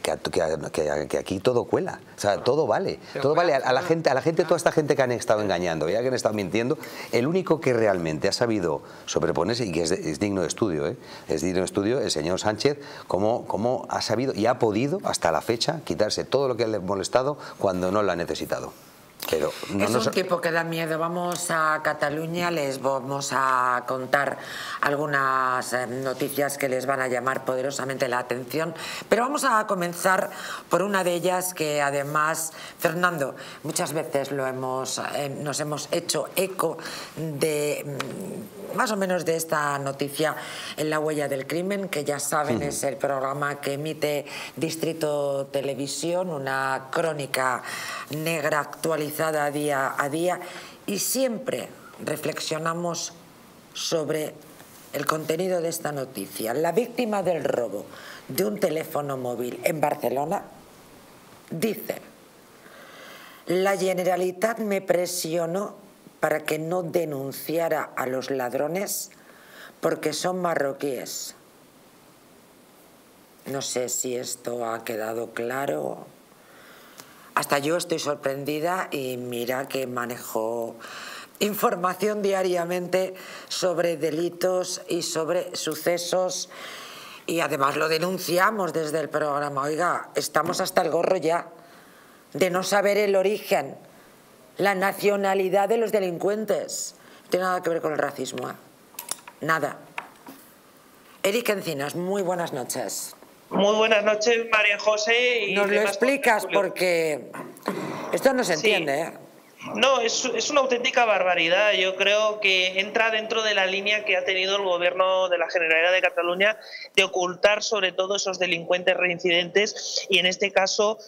aquí todo cuela, o sea, todo vale. Todo vale a la gente, toda esta gente que han estado engañando, ya que han estado mintiendo. El único que realmente ha sabido sobreponerse y que es digno de estudio, ¿eh? Es digno de estudio el señor Sánchez, cómo ha sabido y ha podido hasta la fecha quitarse todo lo que le ha molestado cuando no lo ha necesitado. Pero no, es un tipo que da miedo. Vamos a Cataluña, les vamos a contar algunas noticias que les van a llamar poderosamente la atención, pero vamos a comenzar por una de ellas que además, Fernando, muchas veces nos hemos hecho eco de más o menos de esta noticia en La Huella del Crimen, que ya saben es el programa que emite Distrito Televisión, una crónica negra actualizada día a día, y siempre reflexionamos sobre el contenido de esta noticia. La víctima del robo de un teléfono móvil en Barcelona dice: la Generalitat me presionó para que no denunciara a los ladrones porque son marroquíes. No sé si esto ha quedado claro. Hasta yo estoy sorprendida, y mira que manejo información diariamente sobre delitos y sobre sucesos, y además lo denunciamos desde el programa. Oiga, estamos hasta el gorro ya de no saber el origen, la nacionalidad de los delincuentes. No tiene nada que ver con el racismo, ¿eh? Nada. Eric Encinas, muy buenas noches. Muy buenas noches, María José. Nos lo explicas porque esto no se entiende, ¿eh? No, es una auténtica barbaridad. Yo creo que entra dentro de la línea que ha tenido el gobierno de la Generalitat de Cataluña de ocultar sobre todo esos delincuentes reincidentes, y en este caso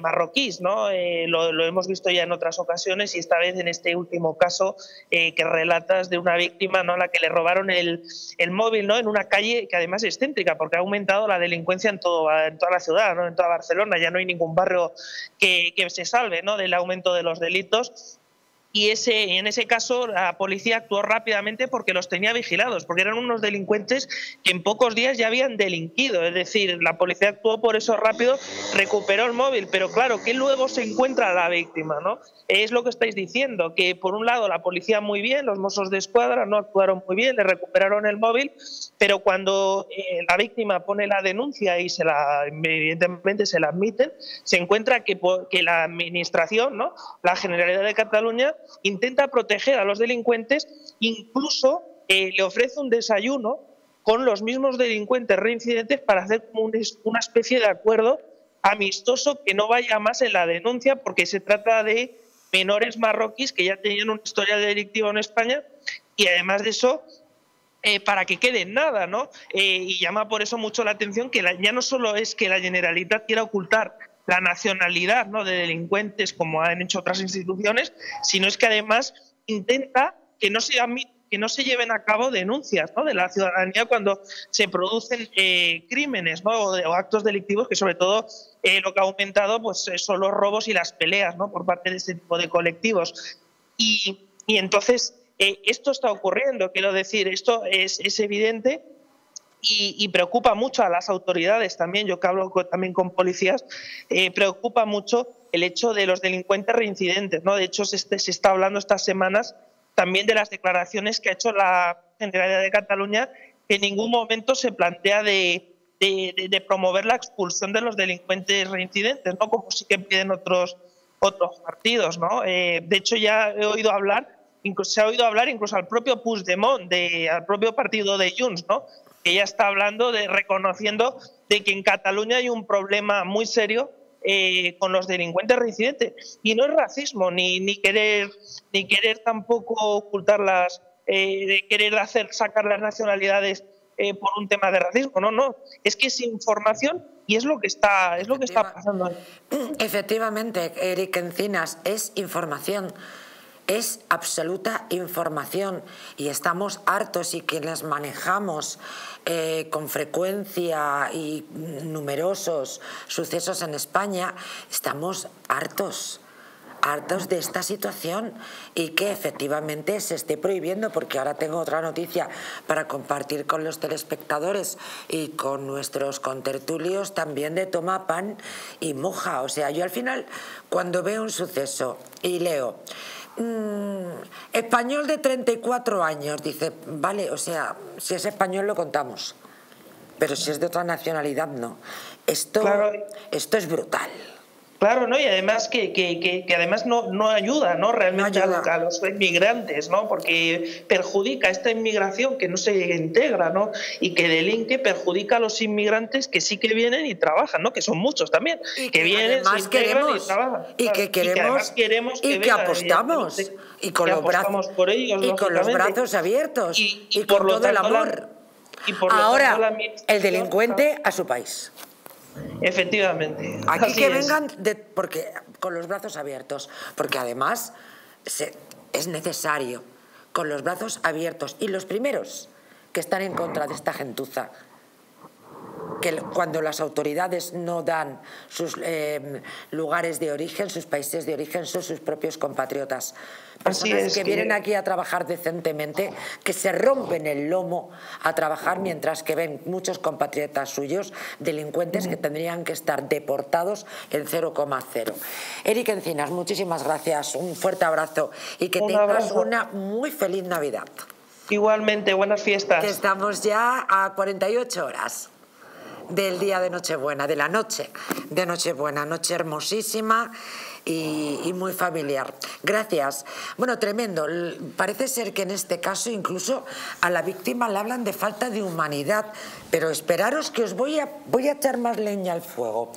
marroquíes, ¿no? Lo hemos visto ya en otras ocasiones, y esta vez en este último caso que relatas de una víctima, ¿no?, a la que le robaron el móvil, ¿no?, en una calle que además es céntrica, porque ha aumentado la delincuencia en toda la ciudad, ¿no?, en toda Barcelona. Ya no hay ningún barrio que se salve, ¿no?, del aumento de los delitos. Y en ese caso la policía actuó rápidamente porque los tenía vigilados, porque eran unos delincuentes que en pocos días ya habían delinquido. Es decir, la policía actuó por eso rápido, recuperó el móvil, pero claro, que luego se encuentra la víctima, ¿no? Es lo que estáis diciendo, que por un lado la policía muy bien, los Mossos de Escuadra no actuaron muy bien, le recuperaron el móvil, pero cuando la víctima pone la denuncia y evidentemente se la admiten, se encuentra que la administración, ¿no?, la Generalitat de Cataluña, intenta proteger a los delincuentes, incluso le ofrece un desayuno con los mismos delincuentes reincidentes para hacer como una especie de acuerdo amistoso que no vaya más en la denuncia, porque se trata de menores marroquíes que ya tenían una historia delictiva en España, y además de eso, para que quede nada, ¿no? Y llama por eso mucho la atención que ya no solo es que la Generalitat quiera ocultar la nacionalidad, ¿no?, de delincuentes, como han hecho otras instituciones, sino es que además intenta que no se lleven a cabo denuncias, ¿no?, de la ciudadanía cuando se producen crímenes, ¿no?, o actos delictivos, que sobre todo lo que ha aumentado pues son los robos y las peleas, ¿no?, por parte de este tipo de colectivos. Y entonces esto está ocurriendo, quiero decir, esto es evidente. Y preocupa mucho a las autoridades también, yo que hablo también con policías, preocupa mucho el hecho de los delincuentes reincidentes, ¿no? De hecho, se está hablando estas semanas también de las declaraciones que ha hecho la Generalitat de Cataluña, que en ningún momento se plantea de promover la expulsión de los delincuentes reincidentes, ¿no?, como sí que piden otros partidos, ¿no? De hecho, ya he oído hablar, incluso al propio Puigdemont, al propio partido de Junts, ¿no?, que ya está hablando, reconociendo de que en Cataluña hay un problema muy serio con los delincuentes reincidentes. Y no es racismo, ni querer tampoco ocultarlas, querer sacar las nacionalidades por un tema de racismo. No, es que es información y es lo que está pasando. Efectivamente, Eric Encinas, es información. Es absoluta información, y estamos hartos, y quienes manejamos con frecuencia y numerosos sucesos en España, estamos hartos. hartos de esta situación y que efectivamente se esté prohibiendo, porque ahora tengo otra noticia para compartir con los telespectadores y con nuestros contertulios también de toma pan y moja. O sea, yo al final cuando veo un suceso y leo español de 34 años, dice, vale, o sea, si es español lo contamos, pero si es de otra nacionalidad no. Esto, claro, esto es brutal. Claro, ¿no? Y además que además no ayuda, ¿no? Realmente no ayuda a los inmigrantes, ¿no? Porque perjudica esta inmigración que no se integra, ¿no? Y que delinque, perjudica a los inmigrantes que sí que vienen y trabajan, ¿no? Que son muchos también. Y que vienen, se integran y trabajan. Y que queremos, y que apostamos. Y con los brazos abiertos. Y por todo el amor. Ahora, el delincuente a su país. Efectivamente. Aquí que vengan porque con los brazos abiertos, porque además es necesario, con los brazos abiertos. Y los primeros que están en contra de esta gentuza, que cuando las autoridades no dan sus lugares de origen, sus países de origen, son sus propios compatriotas. Personas que vienen aquí a trabajar decentemente, que se rompen el lomo a trabajar, mientras que ven muchos compatriotas suyos, delincuentes que tendrían que estar deportados en 0,0. Eric Encinas, muchísimas gracias, un fuerte abrazo y que tengas una muy feliz Navidad. Igualmente, buenas fiestas. Que estamos ya a 48 horas. Del día de Nochebuena, de la noche de Nochebuena, noche hermosísima y muy familiar. Gracias. Bueno, tremendo. Parece ser que en este caso incluso a la víctima le hablan de falta de humanidad, pero esperaros que os voy a echar más leña al fuego.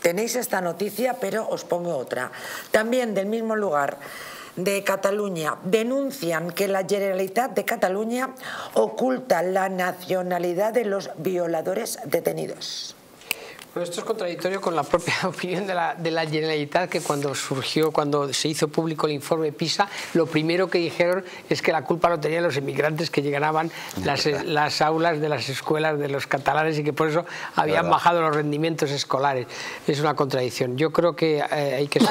Tenéis esta noticia, pero os pongo otra. También del mismo lugar, de Cataluña, denuncian que la Generalitat de Cataluña oculta la nacionalidad de los violadores detenidos. Bueno, esto es contradictorio con la propia opinión de la Generalitat, que cuando se hizo público el informe PISA, lo primero que dijeron es que la culpa lo tenían los inmigrantes que llegaban las aulas de las escuelas de los catalanes y que por eso habían bajado los rendimientos escolares. Es una contradicción. Yo creo que hay que ser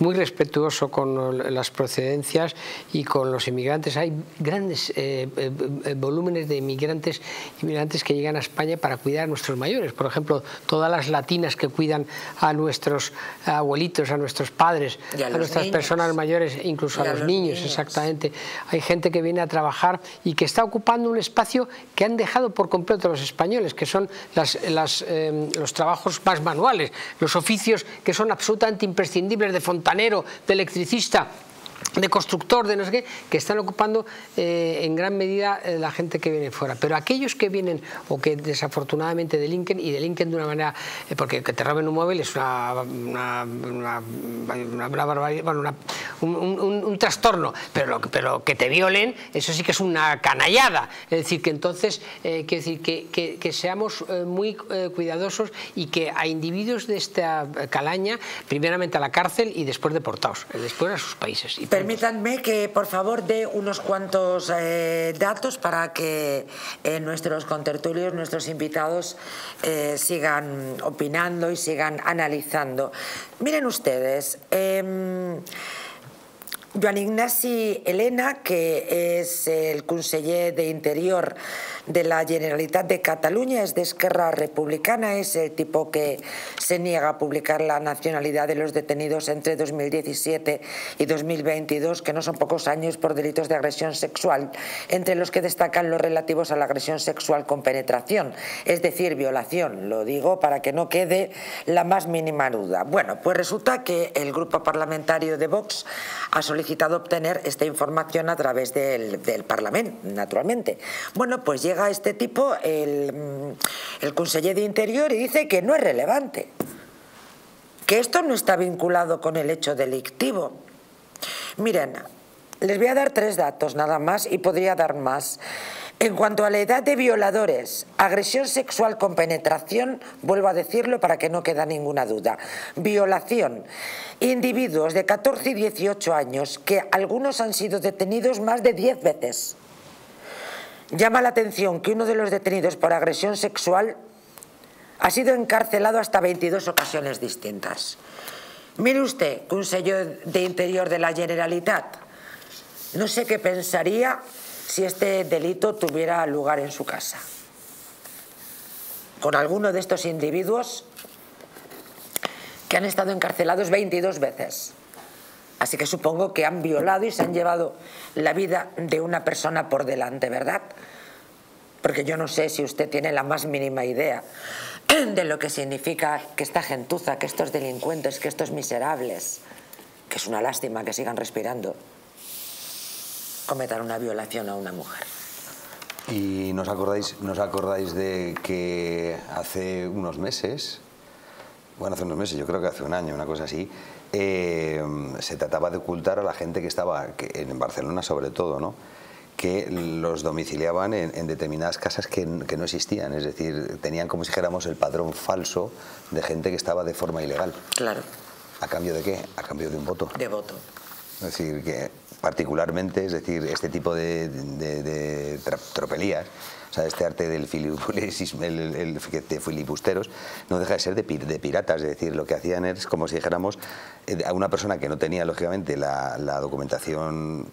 muy respetuoso con las procedencias y con los inmigrantes. Hay grandes volúmenes de inmigrantes que llegan a España para cuidar a nuestros mayores. Por ejemplo, todas las latinas que cuidan a nuestros abuelitos, a nuestros padres, a nuestras personas mayores, incluso a los niños, exactamente. Hay gente que viene a trabajar y que está ocupando un espacio que han dejado por completo los españoles, que son los trabajos más manuales, los oficios que son absolutamente imprescindibles, de fontanero, de electricista, de constructor, de no sé qué, que están ocupando en gran medida la gente que viene fuera. Pero aquellos que vienen o que desafortunadamente delinquen, y delinquen de una manera, porque que te roben un móvil es una barbaridad, bueno, un trastorno, pero que te violen, eso sí que es una canallada. Es decir, que entonces, quiero decir que seamos muy cuidadosos y que a individuos de esta calaña, primeramente a la cárcel y después deportados, después a sus países. Permítanme que, por favor, dé unos cuantos datos para que nuestros contertulios, nuestros invitados, sigan opinando y sigan analizando. Miren ustedes, Joan Ignasi Elena, que es el conseller de Interior de la Generalitat de Cataluña, es de Esquerra Republicana, es el tipo que se niega a publicar la nacionalidad de los detenidos entre 2017 y 2022, que no son pocos años, por delitos de agresión sexual, entre los que destacan los relativos a la agresión sexual con penetración, es decir, violación. Lo digo para que no quede la más mínima duda. Bueno, pues resulta que el grupo parlamentario de Vox ha solicitado obtener esta información a través del Parlamento, naturalmente. Bueno, pues llega a este tipo, el conseller de Interior, y dice que no es relevante, que esto no está vinculado con el hecho delictivo. Miren, les voy a dar tres datos nada más, y podría dar más. En cuanto a la edad de violadores, agresión sexual con penetración, vuelvo a decirlo para que no quede ninguna duda, violación, individuos de 14 y 18 años, que algunos han sido detenidos más de 10 veces. Llama la atención que uno de los detenidos por agresión sexual ha sido encarcelado hasta 22 ocasiones distintas. Mire usted, que un señor de interior de la Generalitat, no sé qué pensaría si este delito tuviera lugar en su casa. Con alguno de estos individuos que han estado encarcelados 22 veces. Así que supongo que han violado y se han llevado la vida de una persona por delante, ¿verdad? Porque yo no sé si usted tiene la más mínima idea de lo que significa que esta gentuza, que estos delincuentes, que estos miserables, que es una lástima que sigan respirando, cometan una violación a una mujer. Y nos acordáis de que hace unos meses, bueno, hace unos meses, yo creo que hace un año, una cosa así, se trataba de ocultar a la gente que estaba en Barcelona, sobre todo, ¿no?, que los domiciliaban en determinadas casas que no existían, es decir, tenían como si dijéramos el padrón falso de gente que estaba de forma ilegal. Claro. ¿A cambio de qué? A cambio de un voto. De voto. Es decir, que particularmente, es decir, este tipo de tropelías, o sea, este arte del filibusteros, no deja de ser de piratas. Es decir, lo que hacían es como si dijéramos a una persona que no tenía, lógicamente, la documentación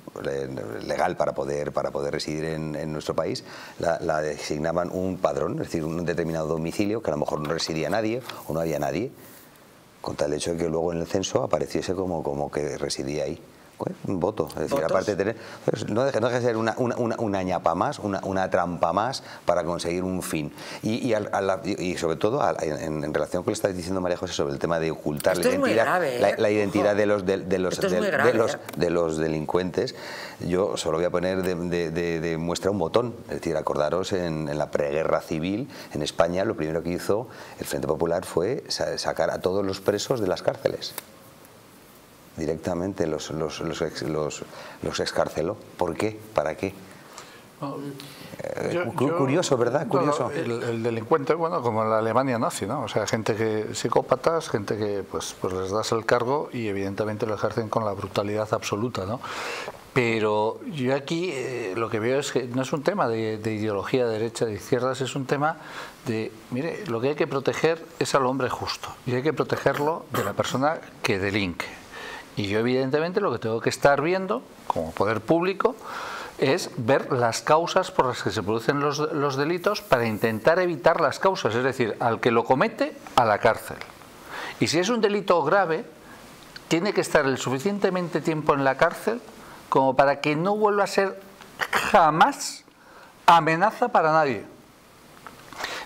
legal para poder residir en nuestro país, la designaban un padrón, es decir, un determinado domicilio que a lo mejor no residía nadie o no había nadie, con tal hecho de que luego en el censo apareciese como que residía ahí. Un voto, es decir, aparte de tener, no deja de ser una ñapa más, una trampa más para conseguir un fin. Y sobre todo en relación con lo que estás diciendo, María José, sobre el tema de ocultar la identidad de los delincuentes. Yo solo voy a poner de muestra un botón, es decir, acordaros en la preguerra civil en España, lo primero que hizo el Frente Popular fue sacar a todos los presos de las cárceles. Directamente los excarceló. ¿Por qué? ¿Para qué? Curioso, ¿verdad? Curioso. El delincuente, bueno, como en la Alemania nazi, ¿no? O sea, gente que psicópatas, gente que pues les das el cargo y evidentemente lo ejercen con la brutalidad absoluta, ¿no? Pero yo aquí lo que veo es que no es un tema de ideología de derecha, de izquierdas, es un tema de, mire, lo que hay que proteger es al hombre justo y hay que protegerlo de la persona que delinque. Y yo evidentemente lo que tengo que estar viendo, como poder público, es ver las causas por las que se producen los delitos para intentar evitar las causas. Es decir, al que lo comete, a la cárcel. Y si es un delito grave, tiene que estar el suficientemente tiempo en la cárcel como para que no vuelva a ser jamás amenaza para nadie.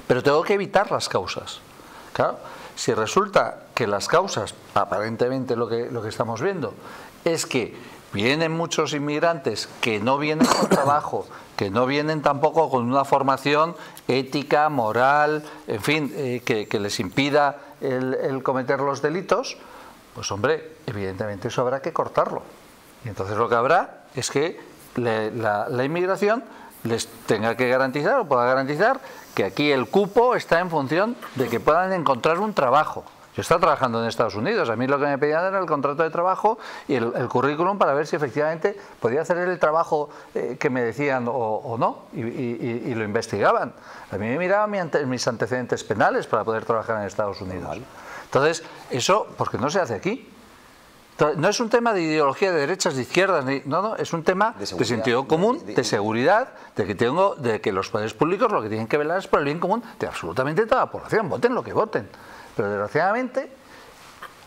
Pero tengo que evitar las causas. Claro, si resulta que las causas, aparentemente lo que estamos viendo, es que vienen muchos inmigrantes que no vienen con trabajo, que no vienen tampoco con una formación ética, moral, en fin, que les impida el cometer los delitos, pues hombre, evidentemente eso habrá que cortarlo. Y entonces lo que habrá es que la inmigración les tenga que garantizar o pueda garantizar que aquí el cupo está en función de que puedan encontrar un trabajo. Yo estaba trabajando en Estados Unidos, a mí lo que me pedían era el contrato de trabajo y el currículum para ver si efectivamente podía hacer el trabajo que me decían o no, y lo investigaban. A mí me miraban mis antecedentes penales para poder trabajar en Estados Unidos. Entonces, eso, porque no se hace aquí. No es un tema de ideología de derechas, de izquierdas, no, es un tema de sentido común, de seguridad, de que los poderes públicos lo que tienen que velar es por el bien común de absolutamente toda la población, voten lo que voten. Pero desgraciadamente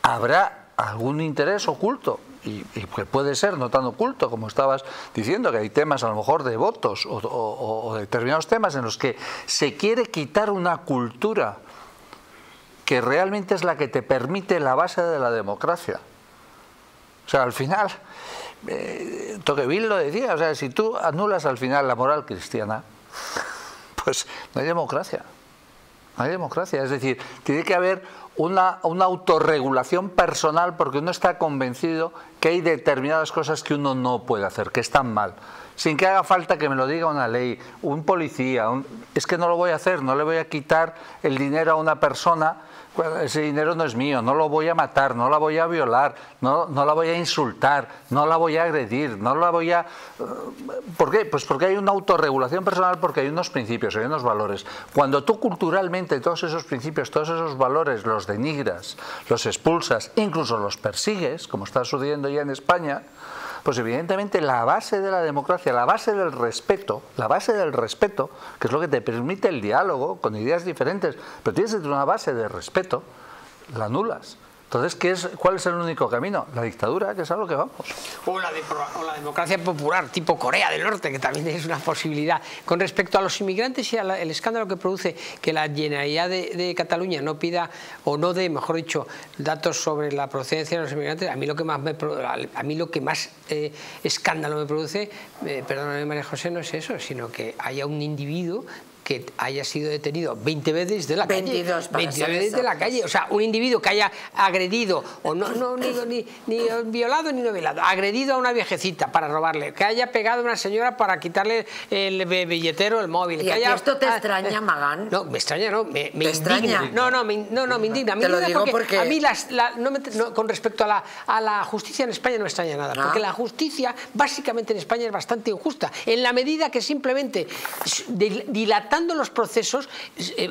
habrá algún interés oculto, y que puede ser no tan oculto como estabas diciendo, que hay temas a lo mejor de votos o determinados temas en los que se quiere quitar una cultura que realmente es la que te permite la base de la democracia. O sea, al final, Tocqueville lo decía, o sea, si tú anulas al final la moral cristiana, pues no hay democracia. No hay democracia. Es decir, tiene que haber una autorregulación personal porque uno está convencido que hay determinadas cosas que uno no puede hacer, que están mal. Sin que haga falta que me lo diga una ley, un policía. Es que no lo voy a hacer, no le voy a quitar el dinero a una persona ese dinero no es mío, no lo voy a matar, no la voy a violar, no la voy a insultar, no la voy a agredir, no la voy a... ¿Por qué? Pues porque hay una autorregulación personal, porque hay unos principios, hay unos valores. Cuando tú culturalmente todos esos principios, todos esos valores los denigras, los expulsas, incluso los persigues, como está sucediendo ya en España, pues evidentemente la base de la democracia, la base del respeto, que es lo que te permite el diálogo con ideas diferentes, pero tienes que tener una base de respeto, la anulas. Entonces, ¿cuál es el único camino? La dictadura, que es a lo que vamos. O la democracia popular, tipo Corea del Norte, que también es una posibilidad. Con respecto a los inmigrantes y al escándalo que produce que la Generalitat de Cataluña no pida o no dé, mejor dicho, datos sobre la procedencia de los inmigrantes, a mí lo que más, escándalo me produce, perdóname María José, no es eso, sino que haya un individuo que haya sido detenido 20 veces de la calle. 22 veces de la calle. O sea, un individuo que haya agredido, o ni violado ni no violado, agredido a una viejecita para robarle, que haya pegado a una señora para quitarle el billetero, el móvil. ¿Y que haya, esto te extraña, Magán? No, me extraña, no. Me indigna. Me indigna. Te lo digo porque a mí, con respecto a la justicia en España, no me extraña nada. Porque la justicia, básicamente en España, es bastante injusta. En la medida que simplemente dilata los procesos,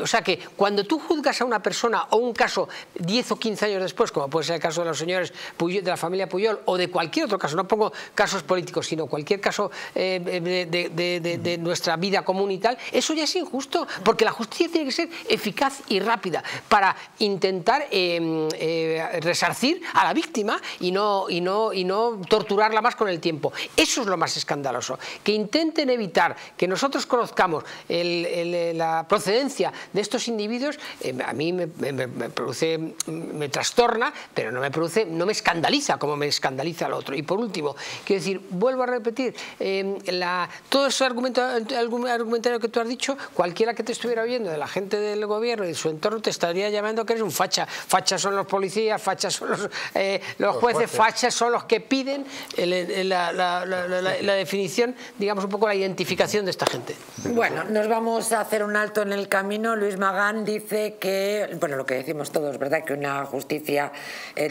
o sea que cuando tú juzgas a una persona o un caso 10 o 15 años después, como puede ser el caso de los señores Puyol, de la familia Puyol, o de cualquier otro caso, no pongo casos políticos, sino cualquier caso de nuestra vida común y tal, eso ya es injusto, porque la justicia tiene que ser eficaz y rápida para intentar resarcir a la víctima y no torturarla más con el tiempo. Eso es lo más escandaloso, que intenten evitar que nosotros conozcamos la procedencia de estos individuos. A mí me trastorna, pero no me escandaliza como me escandaliza el otro. Y por último, quiero decir, vuelvo a repetir, todo ese argumentario que tú has dicho, cualquiera que te estuviera oyendo de la gente del gobierno y de su entorno te estaría llamando que eres un facha. Fachas son los policías, fachas son los jueces, fachas son los que piden la definición, digamos, un poco la identificación de esta gente. Bueno, nos vamos a hacer un alto en el camino. Luis Magán dice que, bueno, lo que decimos todos, ¿verdad? Que una justicia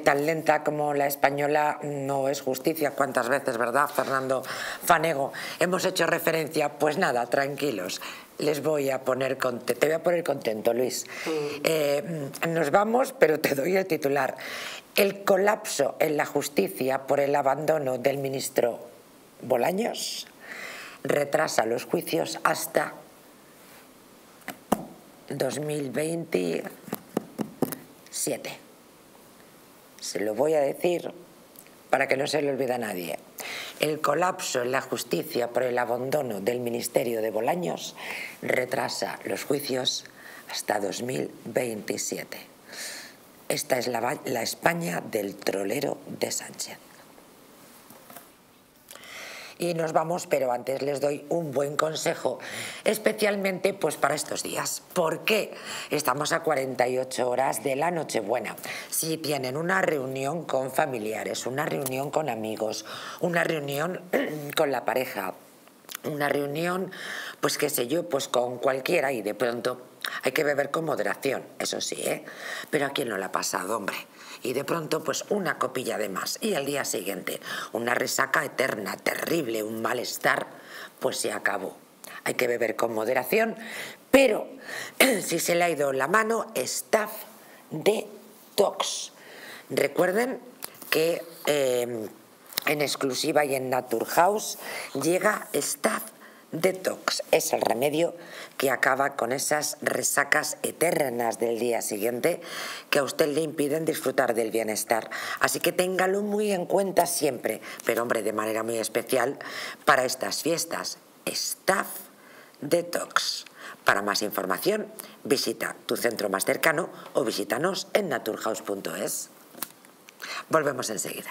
tan lenta como la española no es justicia. ¿Cuántas veces, verdad, Fernando Fanego? Hemos hecho referencia. Pues nada, tranquilos. Les voy a poner contento. Te voy a poner contento, Luis. Nos vamos, pero te doy el titular. El colapso en la justicia por el abandono del ministro Bolaños retrasa los juicios hasta 2027. Se lo voy a decir para que no se le olvide a nadie. El colapso en la justicia por el abandono del ministerio de Bolaños retrasa los juicios hasta 2027. Esta es la España del trolero de Sánchez. Y nos vamos, pero antes les doy un buen consejo, especialmente pues para estos días. ¿Por qué? Estamos a 48 horas de la Nochebuena. Si tienen una reunión con familiares, una reunión con amigos, una reunión con la pareja, una reunión, pues qué sé yo, pues con cualquiera, y de pronto hay que beber con moderación, eso sí, ¿eh? Pero ¿a quién no le ha pasado, hombre? Y de pronto, pues una copilla de más. Y al día siguiente, una resaca eterna, terrible, un malestar, pues se acabó. Hay que beber con moderación, pero si se le ha ido la mano, staff detox. Recuerden que en exclusiva y en Naturhaus llega staff detox. Es el remedio que acaba con esas resacas eternas del día siguiente que a usted le impiden disfrutar del bienestar. Así que téngalo muy en cuenta siempre, pero hombre, de manera muy especial para estas fiestas. Staff detox. Para más información, visita tu centro más cercano o visítanos en naturhaus.es. Volvemos enseguida.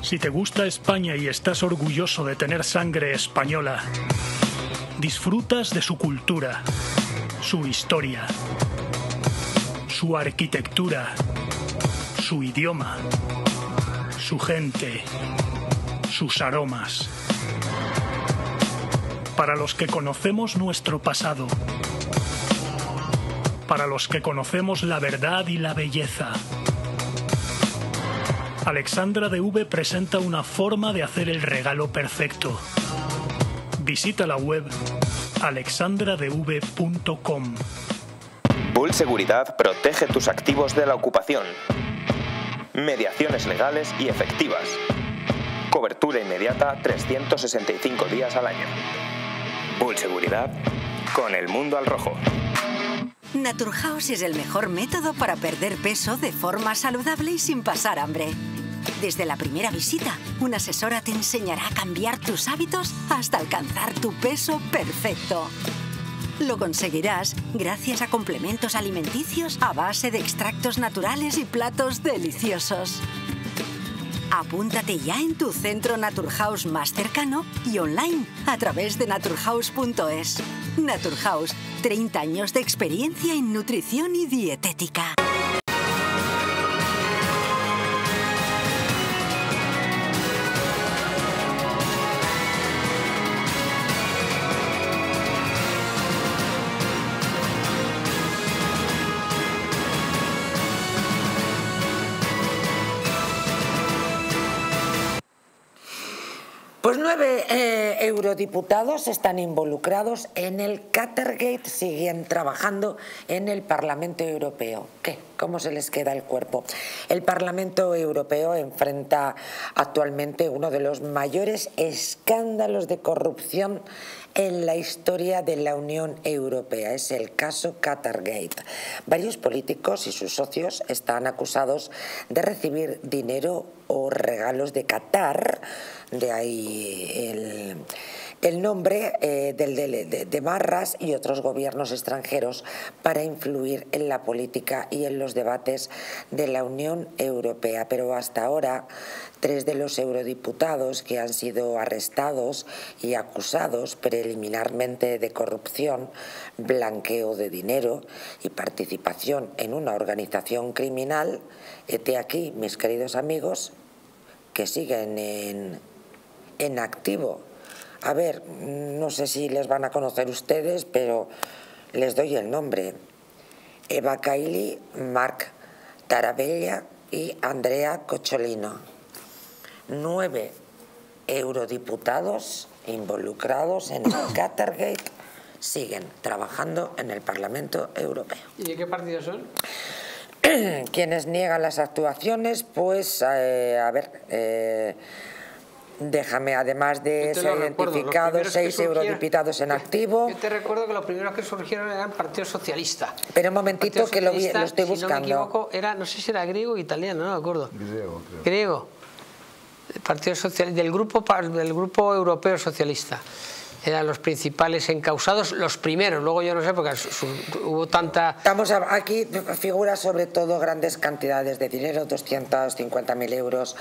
Si te gusta España y estás orgulloso de tener sangre española, disfrutas de su cultura, su historia, su arquitectura, su idioma, su gente, sus aromas. Para los que conocemos nuestro pasado, para los que conocemos la verdad y la belleza, Alexandra DV presenta una forma de hacer el regalo perfecto. Visita la web alexandradv.com. Bull Seguridad protege tus activos de la ocupación. Mediaciones legales y efectivas. Cobertura inmediata 365 días al año. Bull Seguridad, con el mundo al rojo. Naturhaus es el mejor método para perder peso de forma saludable y sin pasar hambre. Desde la primera visita, una asesora te enseñará a cambiar tus hábitos hasta alcanzar tu peso perfecto. Lo conseguirás gracias a complementos alimenticios a base de extractos naturales y platos deliciosos. Apúntate ya en tu centro Naturhaus más cercano y online a través de naturhaus.es. Naturhaus, 30 años de experiencia en nutrición y dietética. Pues 9 eurodiputados están involucrados en el Catergate, siguen trabajando en el Parlamento Europeo. ¿Qué? ¿Cómo se les queda el cuerpo? El Parlamento Europeo enfrenta actualmente uno de los mayores escándalos de corrupción en la historia de la Unión Europea. Es el caso Catergate. Varios políticos y sus socios están acusados de recibir dinero o regalos de Qatar, de ahí el nombre de Marras y otros gobiernos extranjeros, para influir en la política y en los debates de la Unión Europea. Pero hasta ahora, 3 de los eurodiputados que han sido arrestados y acusados preliminarmente de corrupción, blanqueo de dinero y participación en una organización criminal, hete aquí, mis queridos amigos, que siguen en activo. A ver, no sé si les van a conocer ustedes, pero les doy el nombre. Eva Kaili, Marc Tarabella y Andrea Cocciolino. 9 eurodiputados involucrados en el Catergate siguen trabajando en el Parlamento Europeo. ¿Y de qué partido son? Quienes niegan las actuaciones, pues, a ver... déjame, además de ser identificado, 6 eurodiputados en activo. Yo te recuerdo que los primeros que surgieron eran Partido Socialista. Pero un momentito, que lo estoy buscando. Si no me equivoco, era, no sé si era griego o italiano, no me acuerdo. Griego, creo. Griego. Partido Socialista, del grupo Europeo Socialista. Eran los principales encausados, los primeros. Luego yo no sé, porque hubo tanta... Estamos aquí, figura sobre todo grandes cantidades de dinero, 250.000 euros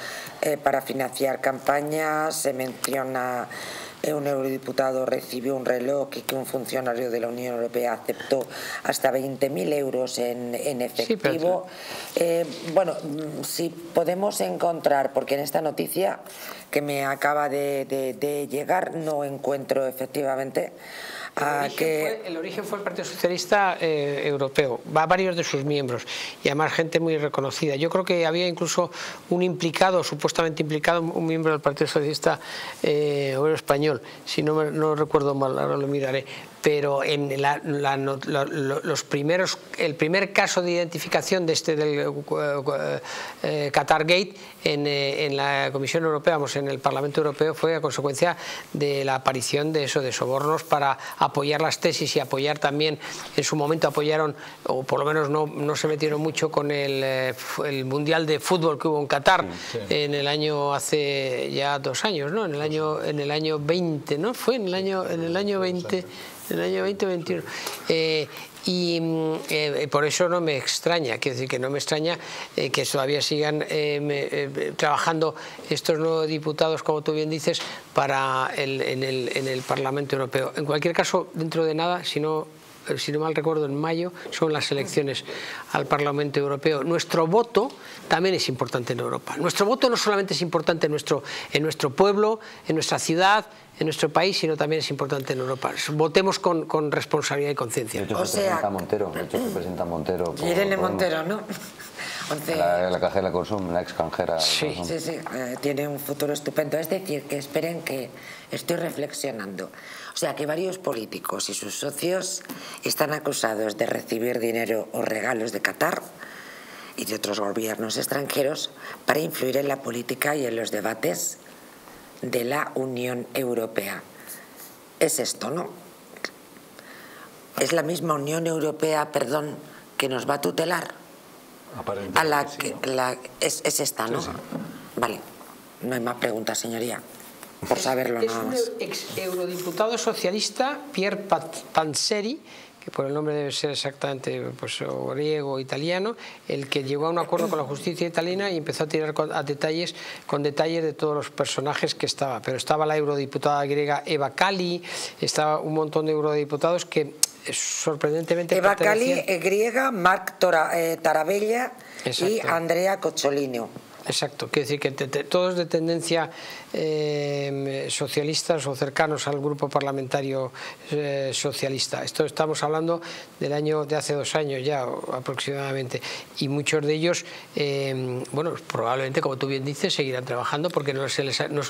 para financiar campañas. Se menciona un eurodiputado recibió un reloj y que un funcionario de la Unión Europea aceptó hasta 20.000 euros en efectivo. Sí, bueno, si podemos encontrar, porque en esta noticia que me acaba de llegar no encuentro efectivamente... El origen fue el Partido Socialista Europeo, varios de sus miembros y además gente muy reconocida. Yo creo que había incluso un implicado, supuestamente implicado, un miembro del Partido Socialista Obrero Español, si no recuerdo mal, ahora lo miraré. pero en el primer caso de identificación de este del Qatargate en la Comisión Europea, en el Parlamento Europeo, fue a consecuencia de la aparición de eso, de sobornos para apoyar las tesis y apoyar también, en su momento apoyaron, o por lo menos no se metieron mucho con el Mundial de Fútbol que hubo en Qatar, sí, en el año, hace ya 2 años, ¿no? En el año 20, ¿no? Fue en el año 20... En el año 2021. Por eso no me extraña, quiero decir que no me extraña que todavía sigan trabajando estos nuevos diputados, como tú bien dices, para en el Parlamento Europeo. En cualquier caso, dentro de nada, si no mal recuerdo, en mayo son las elecciones al Parlamento Europeo. Nuestro voto también es importante en Europa. Nuestro voto no solamente es importante en nuestro pueblo, en nuestra ciudad, en nuestro país, sino también es importante en Europa. Votemos con responsabilidad y conciencia. De hecho, se presenta Montero. Irene Montero, ¿no? La cajera de la Consum, la ex canjera. Sí, sí, sí. Tiene un futuro estupendo. Es decir, que esperen, que estoy reflexionando. O sea, que varios políticos y sus socios están acusados de recibir dinero o regalos de Qatar y de otros gobiernos extranjeros para influir en la política y en los debates de la Unión Europea. Es esto, ¿no? Es la misma Unión Europea, perdón, que nos va a tutelar. Aparentemente, es esta, ¿no? Sí, sí. Vale, no hay más preguntas, señoría. Por saberlo nada más. Es un ex eurodiputado socialista, Pierre Panzeri, que por el nombre debe ser exactamente pues, griego o italiano, el que llegó a un acuerdo con la justicia italiana y empezó a tirar con detalles de todos los personajes que estaba. Pero estaba la eurodiputada griega Eva Kaili, estaba un montón de eurodiputados que sorprendentemente... Eva Kaili, griega, Marc Tarabella, exacto, y Andrea Cocciolino. Exacto, quiere decir que todos de tendencia socialistas o cercanos al grupo parlamentario socialista. Esto estamos hablando de hace 2 años ya aproximadamente, y muchos de ellos, bueno, probablemente, como tú bien dices, seguirán trabajando porque no se les... No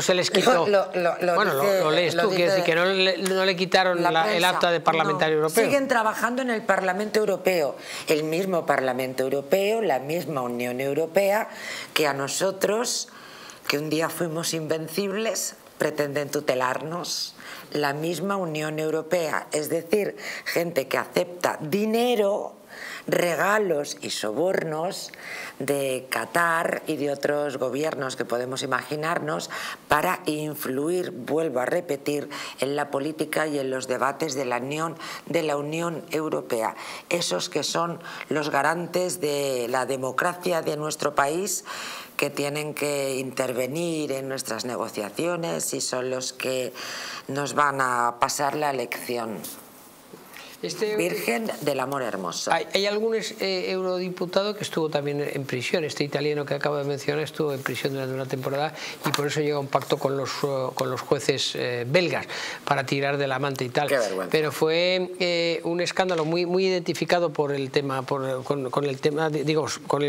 se les quitó. Lo lees tú, quiere decir que no le quitaron el acta de parlamentario europeo. Siguen trabajando en el Parlamento Europeo, el mismo Parlamento Europeo, la misma Unión Europea que a nosotros, que un día fuimos invencibles, pretenden tutelarnos. La misma Unión Europea, es decir, gente que acepta dinero, regalos y sobornos de Qatar y de otros gobiernos que podemos imaginarnos para influir, vuelvo a repetir, en la política y en los debates de la Unión Europea. Esos que son los garantes de la democracia de nuestro país, que tienen que intervenir en nuestras negociaciones y son los que nos van a pasar la elección. Virgen del amor hermoso. Hay algún eurodiputado que estuvo también en prisión. Este italiano que acabo de mencionar estuvo en prisión durante una temporada y por eso llega a un pacto con los jueces belgas para tirar del amante y tal. Qué vergüenza. Pero fue un escándalo muy, muy identificado por el tema, con el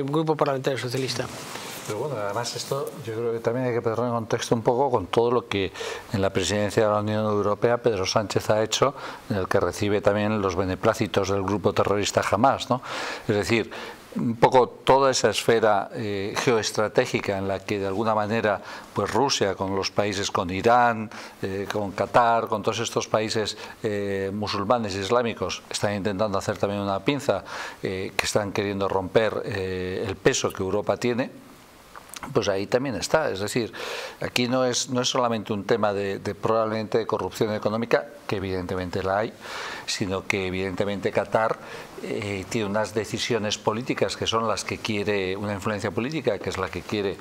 grupo parlamentario socialista. Pero bueno, además esto yo creo que también hay que ponerlo en contexto un poco con todo lo que en la presidencia de la Unión Europea Pedro Sánchez ha hecho, en el que recibe también los beneplácitos del grupo terrorista Hamás, ¿no? Es decir, un poco toda esa esfera geoestratégica en la que de alguna manera pues Rusia con los países, con Irán, con Qatar, con todos estos países musulmanes e islámicos están intentando hacer también una pinza, que están queriendo romper el peso que Europa tiene. Pues ahí también está, es decir, aquí no es solamente un tema de probablemente de corrupción económica, que evidentemente la hay, sino que evidentemente Qatar tiene unas decisiones políticas que son las que quiere, una influencia política que es la que quiere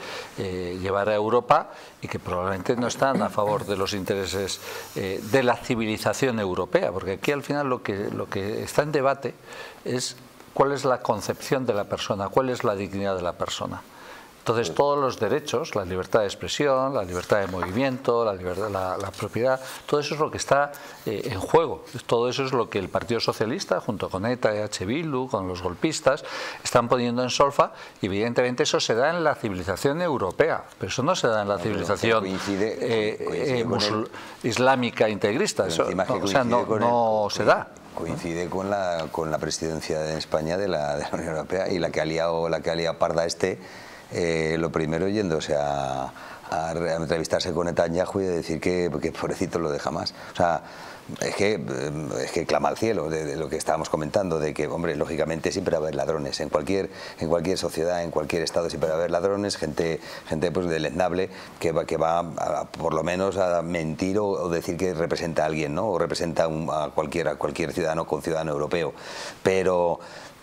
llevar a Europa y que probablemente no están a favor de los intereses de la civilización europea, porque aquí al final lo que está en debate es cuál es la concepción de la persona, cuál es la dignidad de la persona. Entonces todos los derechos, la libertad de expresión, la libertad de movimiento, la libertad, la propiedad, todo eso es lo que está en juego. Todo eso es lo que el Partido Socialista, junto con ETA, EH Bildu, con los golpistas, están poniendo en solfa, y evidentemente eso se da en la civilización europea, pero eso no se da en la civilización islámica integrista, eso, no se da. Coincide con la presidencia de España de la Unión Europea, y la que ha liado parda lo primero yéndose a entrevistarse con Netanyahu y a decir que pobrecito lo deja más. O sea, es que clama al cielo de lo que estábamos comentando, de que, hombre, lógicamente siempre va a haber ladrones en cualquier sociedad, en cualquier estado siempre va a haber ladrones, gente pues deleznable que va a por lo menos a mentir o decir que representa a alguien, ¿no? O representa a cualquier ciudadano, conciudadano europeo.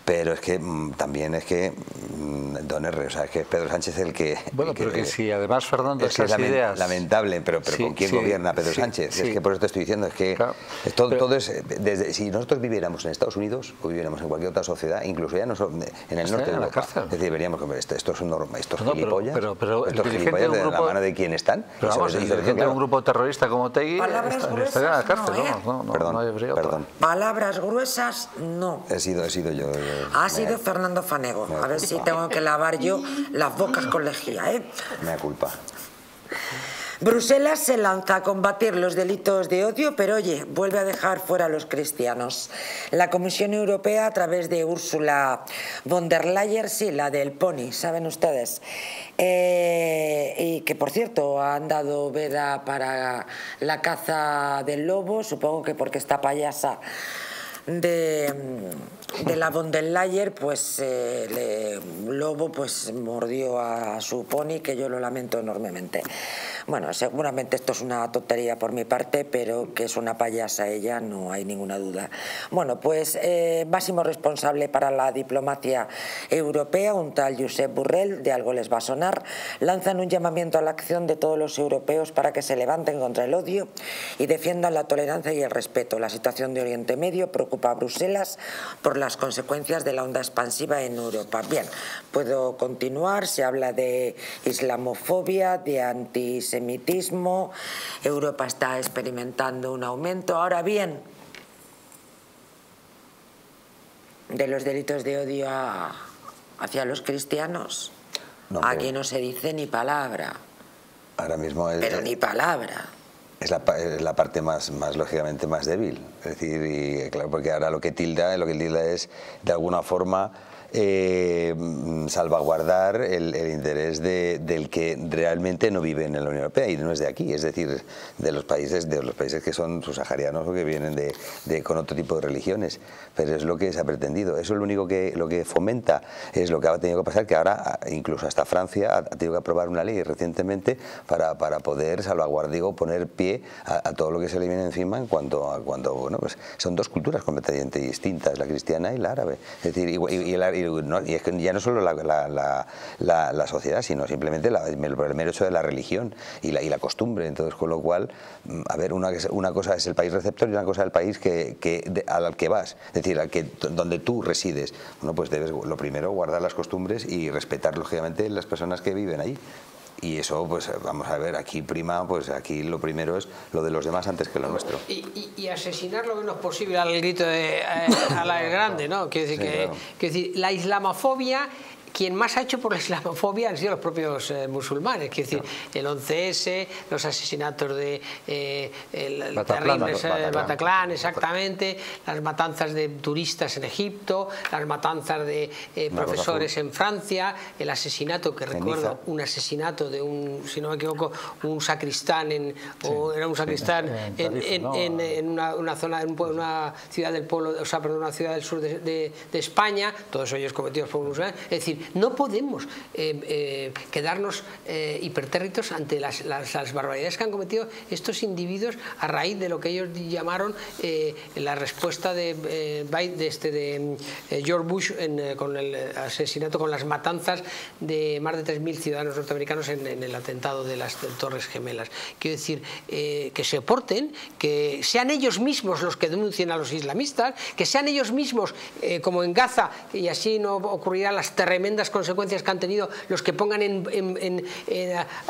Pero es que también es que don R, o sea, es que Pedro Sánchez es el que... Bueno, el que, pero que si además Fernando esas ideas... Lamentable, pero sí, ¿con quién gobierna Pedro Sánchez? Sí. Es que por eso te estoy diciendo, es que claro, todo es... Desde, si nosotros viviéramos en Estados Unidos o viviéramos en cualquier otra sociedad, incluso ya no solo en el norte de Europa, es decir, veríamos como estos gilipollas de la mano de quién están. Pero vamos, de un grupo terrorista como Tegui estaría en la cárcel, no. Palabras gruesas no. He sido yo... Ha sido Fernando Fanego. A ver si tengo que lavar yo las bocas con lejía, ¿eh? Mea culpa. Bruselas se lanza a combatir los delitos de odio, pero oye, vuelve a dejar fuera a los cristianos. La Comisión Europea, a través de Ursula von der Leyen, sí, la del pony, saben ustedes, y que por cierto han dado veda para la caza del lobo, supongo que porque esta payasa de la von der Leyen, pues el lobo pues mordió a su pony, que yo lo lamento enormemente. Bueno, seguramente esto es una tontería por mi parte, pero que es una payasa ella, no hay ninguna duda. Bueno, pues máximo responsable para la diplomacia europea, un tal Josep Borrell, de algo les va a sonar, lanzan un llamamiento a la acción de todos los europeos para que se levanten contra el odio y defiendan la tolerancia y el respeto. La situación de Oriente Medio preocupa a Bruselas por las consecuencias de la onda expansiva en Europa. Bien, puedo continuar. Se habla de islamofobia, de antisemitismo. Europa está experimentando un aumento. Ahora bien, de los delitos de odio hacia los cristianos, no, aquí no se dice ni palabra. Ahora mismo es... Pero ni palabra. Es la parte más lógicamente más débil, es decir, y claro, porque ahora lo que tilda es de alguna forma salvaguardar el interés del que realmente no vive en la Unión Europea y no es de aquí, es decir, de los países que son subsaharianos o que vienen con otro tipo de religiones, pero es lo que se ha pretendido. Eso es lo único que fomenta, es lo que ha tenido que pasar, que ahora incluso hasta Francia ha tenido que aprobar una ley recientemente para poder salvaguardar, digo, poner pie a todo lo que se le viene encima en cuanto bueno, pues son dos culturas completamente distintas, la cristiana y la árabe, es decir, y es que ya no solo la sociedad, sino simplemente el mero hecho de la religión y la costumbre. Entonces, con lo cual, a ver, una cosa es el país receptor y una cosa es el país al que vas, es decir, donde tú resides. Bueno, pues debes, lo primero, guardar las costumbres y respetar, lógicamente, las personas que viven allí. Y eso, pues vamos a ver, aquí prima, pues aquí lo primero es lo de los demás antes que lo nuestro. Y asesinar lo menos posible al grito de a la grande, ¿no? Quiero decir, sí, que, claro, quiero decir, la islamofobia... Quien más ha hecho por la islamofobia han sido los propios musulmanes, quiero decir, el 11S, los asesinatos de Bataclan, exactamente, las matanzas de turistas en Egipto, las matanzas de profesores en Francia, el asesinato, que recuerdo, un asesinato de un, si no me equivoco, un sacristán, en una ciudad del sur de España, todos ellos cometidos por musulmanes. Es decir, no podemos quedarnos hipertérritos ante las barbaridades que han cometido estos individuos a raíz de lo que ellos llamaron la respuesta de George Bush con el asesinato, con las matanzas de más de 3.000 ciudadanos norteamericanos en el atentado de las Torres Gemelas. Quiero decir, que se porten, que sean ellos mismos los que denuncien a los islamistas, que sean ellos mismos, como en Gaza, y así no ocurrirán las tremendas tremendas consecuencias que han tenido los que pongan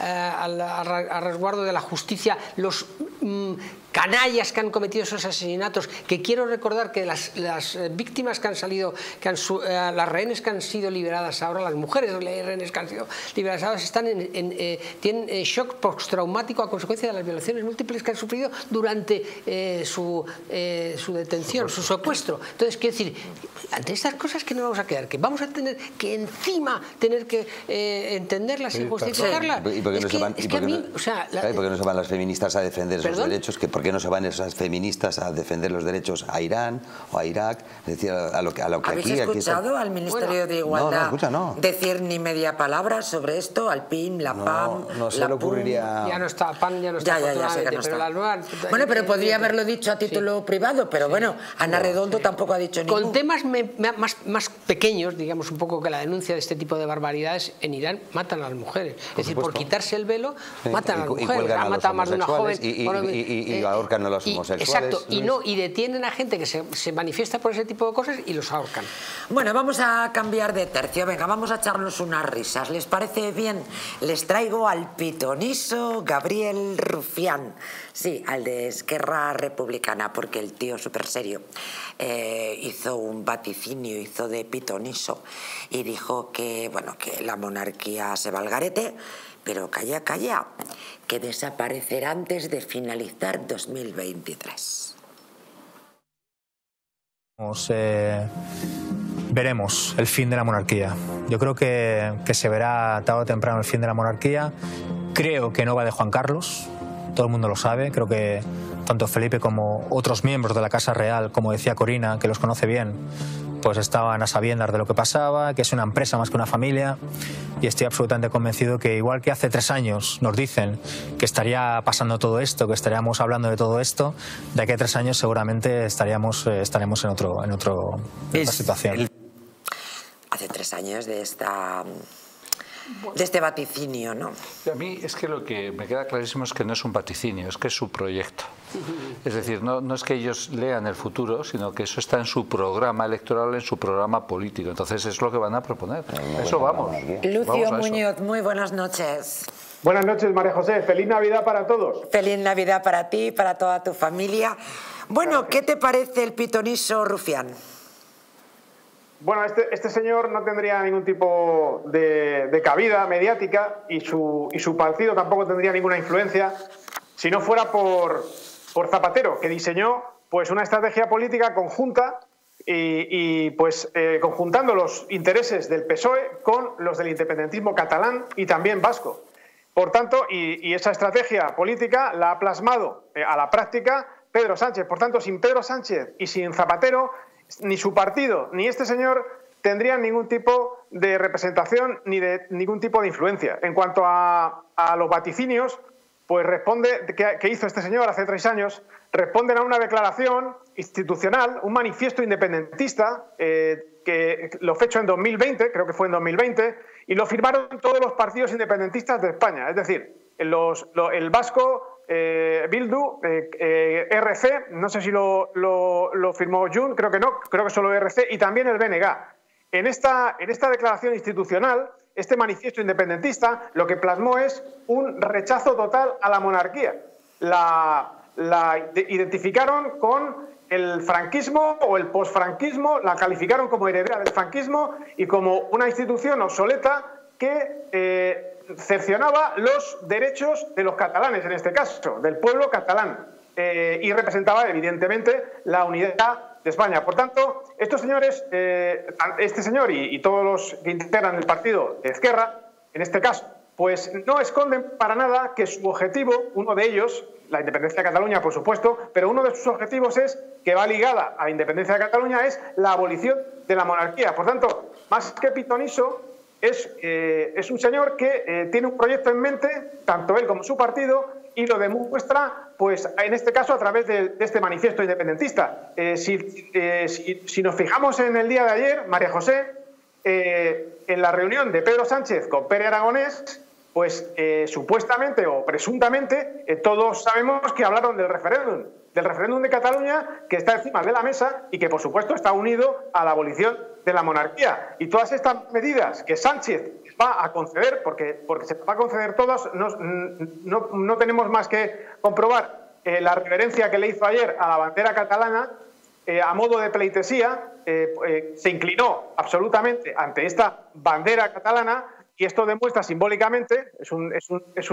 a resguardo de la justicia los canallas que han cometido esos asesinatos, que quiero recordar que las víctimas que han salido, las rehenes que han sido liberadas ahora, las mujeres rehenes que han sido liberadas ahora, están tienen shock postraumático a consecuencia de las violaciones múltiples que han sufrido durante su detención, su secuestro. Entonces, quiero decir, ante estas cosas que no vamos a quedar, que vamos a tener que encima tener que entenderlas y justificarlas. ¿Y por qué no se van las feministas a defender esos derechos? ¿Por qué no se van esas feministas a defender los derechos a Irán o a Irak? Es decir, a lo que aquí... ¿Habéis escuchado al Ministerio de Igualdad decir ni media palabra sobre esto? Al PIM, la PAM... No se le ocurriría... Ya no está, PAM ya no está. Ya sé que no está. Bueno, pero podría haberlo dicho a título privado, pero bueno, Ana Redondo tampoco ha dicho ningún. Con temas más pequeños, digamos un poco, que la denuncia de este tipo de barbaridades, en Irán matan a las mujeres. Es decir, por quitarse el velo, matan a las mujeres. Han matado más de una joven... Y ahorcan a los homosexuales. Exacto, y detienen a gente que se manifiesta por ese tipo de cosas y los ahorcan. Bueno, vamos a cambiar de tercio. Venga, vamos a echarnos unas risas. ¿Les parece bien? Les traigo al pitoniso Gabriel Rufián. Sí, al de Esquerra Republicana, porque el tío súper serio hizo un vaticinio, hizo de pitoniso y dijo que, bueno, que la monarquía se va al garete. Pero calla, calla, que desaparecerá antes de finalizar 2023. Veremos el fin de la monarquía. Yo creo que se verá tarde o temprano el fin de la monarquía. Creo que no va de Juan Carlos, todo el mundo lo sabe. Creo que tanto Felipe como otros miembros de la Casa Real, como decía Corina, que los conoce bien, pues estaban a sabiendas de lo que pasaba, que es una empresa más que una familia, y estoy absolutamente convencido que, igual que hace 3 años nos dicen que estaría pasando todo esto, que estaríamos hablando de todo esto, de aquí a 3 años seguramente estaremos en otra situación. Hace 3 años de este vaticinio, ¿no? A mí es que lo que me queda clarísimo es que no es un vaticinio, es que es su proyecto. Es decir, no es que ellos lean el futuro, sino que eso está en su programa electoral, en su programa político. Entonces es lo que van a proponer. Eso vamos. Lucio Muñoz, muy buenas noches. Buenas noches, María José. Feliz Navidad para todos. Feliz Navidad para ti, para toda tu familia. Bueno, ¿qué te parece el pitoniso Rufián? Bueno, este señor no tendría ningún tipo de cabida mediática y su partido tampoco tendría ninguna influencia si no fuera por Zapatero, que diseñó pues una estrategia política conjunta y conjuntando los intereses del PSOE con los del independentismo catalán y también vasco. Por tanto, y esa estrategia política la ha plasmado a la práctica Pedro Sánchez. Por tanto, sin Pedro Sánchez y sin Zapatero, ni su partido ni este señor tendrían ningún tipo de representación ni de ningún tipo de influencia. En cuanto a los vaticinios, pues responde que hizo este señor hace 3 años, responden a una declaración institucional, un manifiesto independentista que lo fechó en 2020, creo que fue en 2020, y lo firmaron todos los partidos independentistas de España, es decir, el vasco, Bildu, RC, no sé si lo firmó Jun, creo que no, creo que solo RC, y también el BNG. En esta declaración institucional, este manifiesto independentista, lo que plasmó es un rechazo total a la monarquía. La identificaron con el franquismo o el posfranquismo, la calificaron como heredera del franquismo y como una institución obsoleta que... cercionaba los derechos de los catalanes, en este caso, del pueblo catalán, y representaba, evidentemente, la unidad de España. Por tanto, estos señores, este señor y todos los que integran el partido de Esquerra, en este caso, pues no esconden para nada que su objetivo, uno de ellos, la independencia de Cataluña, por supuesto, pero uno de sus objetivos es, que va ligada a la independencia de Cataluña, es la abolición de la monarquía. Por tanto, más que pitoniso, es un señor que tiene un proyecto en mente, tanto él como su partido, y lo demuestra, pues, en este caso, a través de este manifiesto independentista. Si nos fijamos en el día de ayer, María José, en la reunión de Pedro Sánchez con Pere Aragonés, pues supuestamente o presuntamente todos sabemos que hablaron del referéndum de Cataluña, que está encima de la mesa y que por supuesto está unido a la abolición de la monarquía. Y todas estas medidas que Sánchez va a conceder, porque se va a conceder todas, no tenemos más que comprobar la reverencia que le hizo ayer a la bandera catalana a modo de pleitesía, se inclinó absolutamente ante esta bandera catalana. Y esto demuestra simbólicamente, es un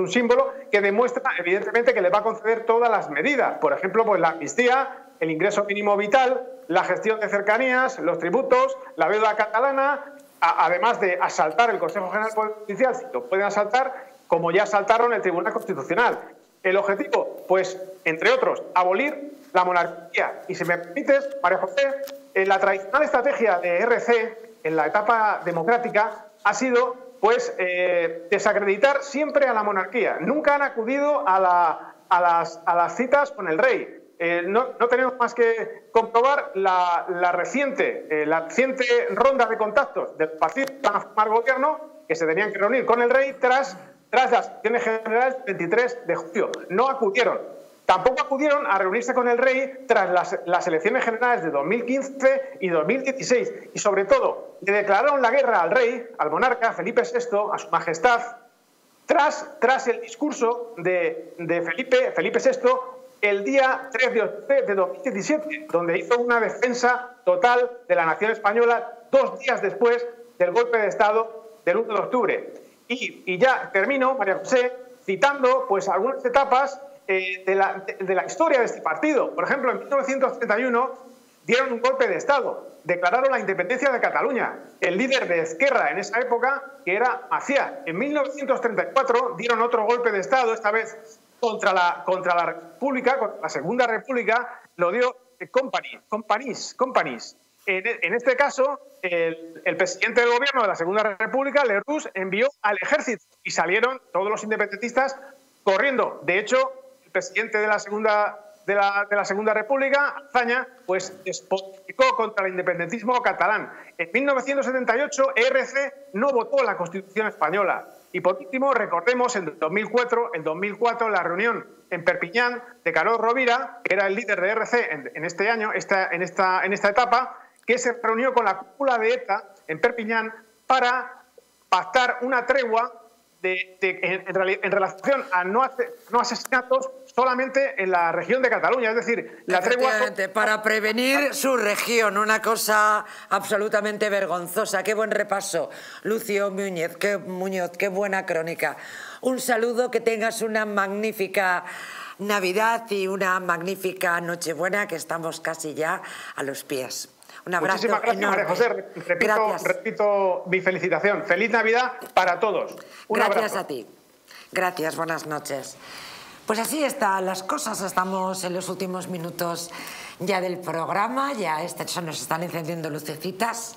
símbolo que demuestra evidentemente que le va a conceder todas las medidas. Por ejemplo, pues la amnistía, el ingreso mínimo vital, la gestión de cercanías, los tributos, la deuda catalana, además de asaltar el Consejo General del Poder Judicial, si lo pueden asaltar, como ya asaltaron el Tribunal Constitucional. El objetivo, pues, entre otros, abolir la monarquía. Y si me permites, María José, en la tradicional estrategia de RC, en la etapa democrática, ha sido pues desacreditar siempre a la monarquía. Nunca han acudido a las citas con el rey. No tenemos más que comprobar la reciente ronda de contactos del partido para formar gobierno, que se tenían que reunir con el rey tras las elecciones generales del 23 de julio. No acudieron. Tampoco acudieron a reunirse con el rey tras las elecciones generales de 2015 y 2016. Y sobre todo, le declararon la guerra al rey, al monarca Felipe VI, a su majestad, tras el discurso de Felipe VI el día 3 de octubre de 2017, donde hizo una defensa total de la nación española 2 días después del golpe de Estado del 1 de octubre. Y ya termino, María José, citando pues algunas etapas de la historia de este partido. Por ejemplo, en 1931 dieron un golpe de Estado, declararon la independencia de Cataluña. El líder de Esquerra en esa época, que era Maciá. En 1934 dieron otro golpe de Estado, esta vez contra la República, contra la Segunda República, lo dio Companys. En este caso, el presidente del gobierno de la Segunda República, Lerroux, envió al ejército y salieron todos los independentistas corriendo. De hecho, presidente de la Segunda República, Azaña, pues despotricó contra el independentismo catalán. En 1978, ERC no votó la Constitución española. Y por último, recordemos en 2004 la reunión en Perpiñán de Carod Rovira, que era el líder de ERC en esta etapa, que se reunió con la cúpula de ETA en Perpiñán para pactar una tregua en relación a no asesinatos solamente en la región de Cataluña, es decir, la tregua para prevenir su región, una cosa absolutamente vergonzosa. Qué buen repaso, Lucio Muñoz, qué buena crónica. Un saludo, que tengas una magnífica Navidad y una magnífica Nochebuena, que estamos casi ya a los pies. Un abrazo. Muchísimas gracias, enorme. María José. Repito mi felicitación. Feliz Navidad para todos. Un abrazo. Gracias a ti. Gracias, buenas noches. Pues así están las cosas. Estamos en los últimos minutos ya del programa. Ya nos están encendiendo lucecitas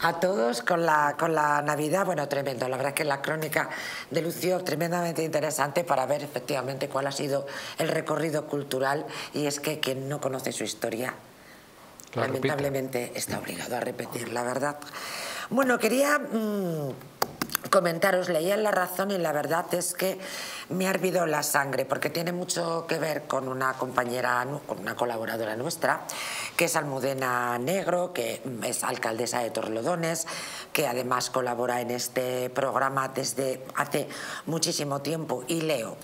a todos con la Navidad. Bueno, tremendo. La verdad es que la crónica de Lucio tremendamente interesante para ver efectivamente cuál ha sido el recorrido cultural. Y es que quien no conoce su historia, lamentablemente, está obligado a repetir, la verdad. Bueno, quería comentaros, leía en La Razón y la verdad es que me ha hervido la sangre, porque tiene mucho que ver con una compañera, con una colaboradora nuestra, que es Almudena Negro, que es alcaldesa de Torlodones, que además colabora en este programa desde hace muchísimo tiempo. Y leo: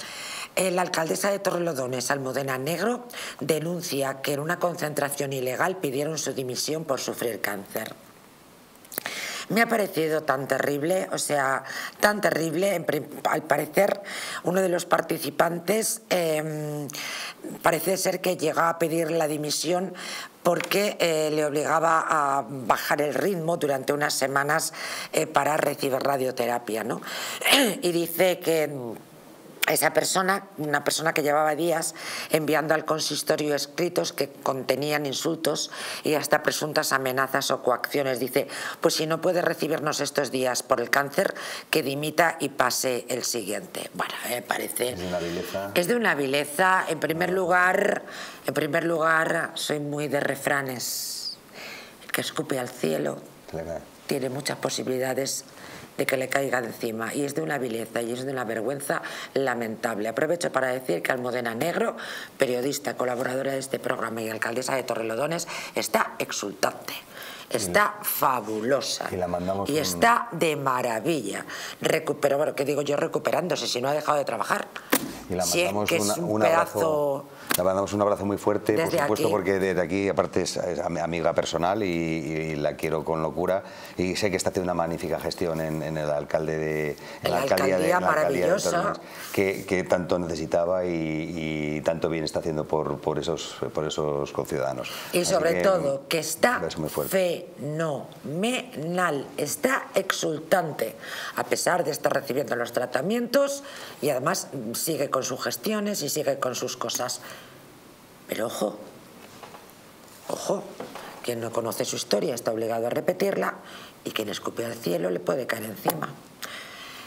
la alcaldesa de Torrelodones, Almudena Negro, denuncia que en una concentración ilegal pidieron su dimisión por sufrir cáncer. Me ha parecido tan terrible, al parecer uno de los participantes parece ser que llegó a pedir la dimisión porque le obligaba a bajar el ritmo durante unas semanas para recibir radioterapia, ¿no? Y dice que esa persona, una persona que llevaba días enviando al consistorio escritos que contenían insultos y hasta presuntas amenazas o coacciones, dice: pues si no puede recibirnos estos días por el cáncer, que dimita y pase el siguiente. Bueno, parece... Es de una vileza. En primer lugar, soy muy de refranes. El que escupe al cielo tiene muchas posibilidades de que le caiga encima, y es de una vileza y es de una vergüenza lamentable. Aprovecho para decir que Almudena Negro, periodista, colaboradora de este programa y alcaldesa de Torrelodones, está exultante. Está fabulosa y está de maravilla. Pero bueno, ¿qué digo yo recuperándose si no ha dejado de trabajar? Y la mandamos si es que es un pedazo... Le mandamos un abrazo muy fuerte, por supuesto, aquí. Porque desde aquí, aparte, es amiga personal y la quiero con locura. Y sé que está haciendo una magnífica gestión en el alcalde de... En la alcaldía, maravillosa. La alcaldía de que tanto necesitaba y tanto bien está haciendo por esos conciudadanos. Y así sobre todo, que está fenomenal, está exultante, a pesar de estar recibiendo los tratamientos, y además sigue con sus gestiones y sigue con sus cosas. Pero ojo, ojo, quien no conoce su historia está obligado a repetirla, y quien escupe al cielo le puede caer encima.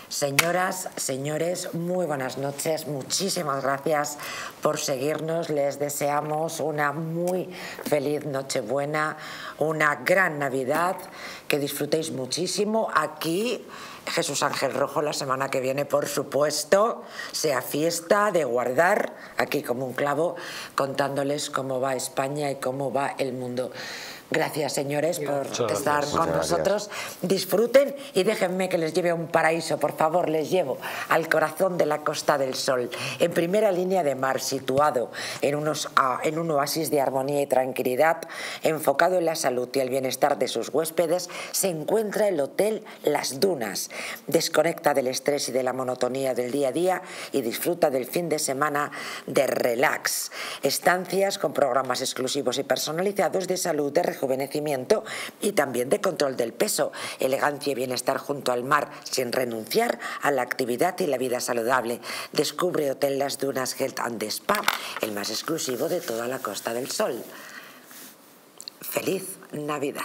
Señoras, señores, muy buenas noches. Muchísimas gracias por seguirnos. Les deseamos una muy feliz Nochebuena, una gran Navidad, que disfrutéis muchísimo. Aquí Jesús Ángel Rojo la semana que viene, por supuesto, sea fiesta de guardar aquí como un clavo, contándoles cómo va España y cómo va el mundo. Gracias, señores, por estar con nosotros. Disfruten y déjenme que les lleve a un paraíso, por favor. Les llevo al corazón de la Costa del Sol, en primera línea de mar, situado en un oasis de armonía y tranquilidad, enfocado en la salud y el bienestar de sus huéspedes. Se encuentra el Hotel Las Dunas. Desconecta del estrés y de la monotonía del día a día y disfruta del fin de semana de relax. Estancias con programas exclusivos y personalizados de salud, de rejuvenecimiento y también de control del peso, elegancia y bienestar junto al mar, sin renunciar a la actividad y la vida saludable. Descubre Hotel Las Dunas Health and Spa, el más exclusivo de toda la Costa del Sol. ¡Feliz Navidad!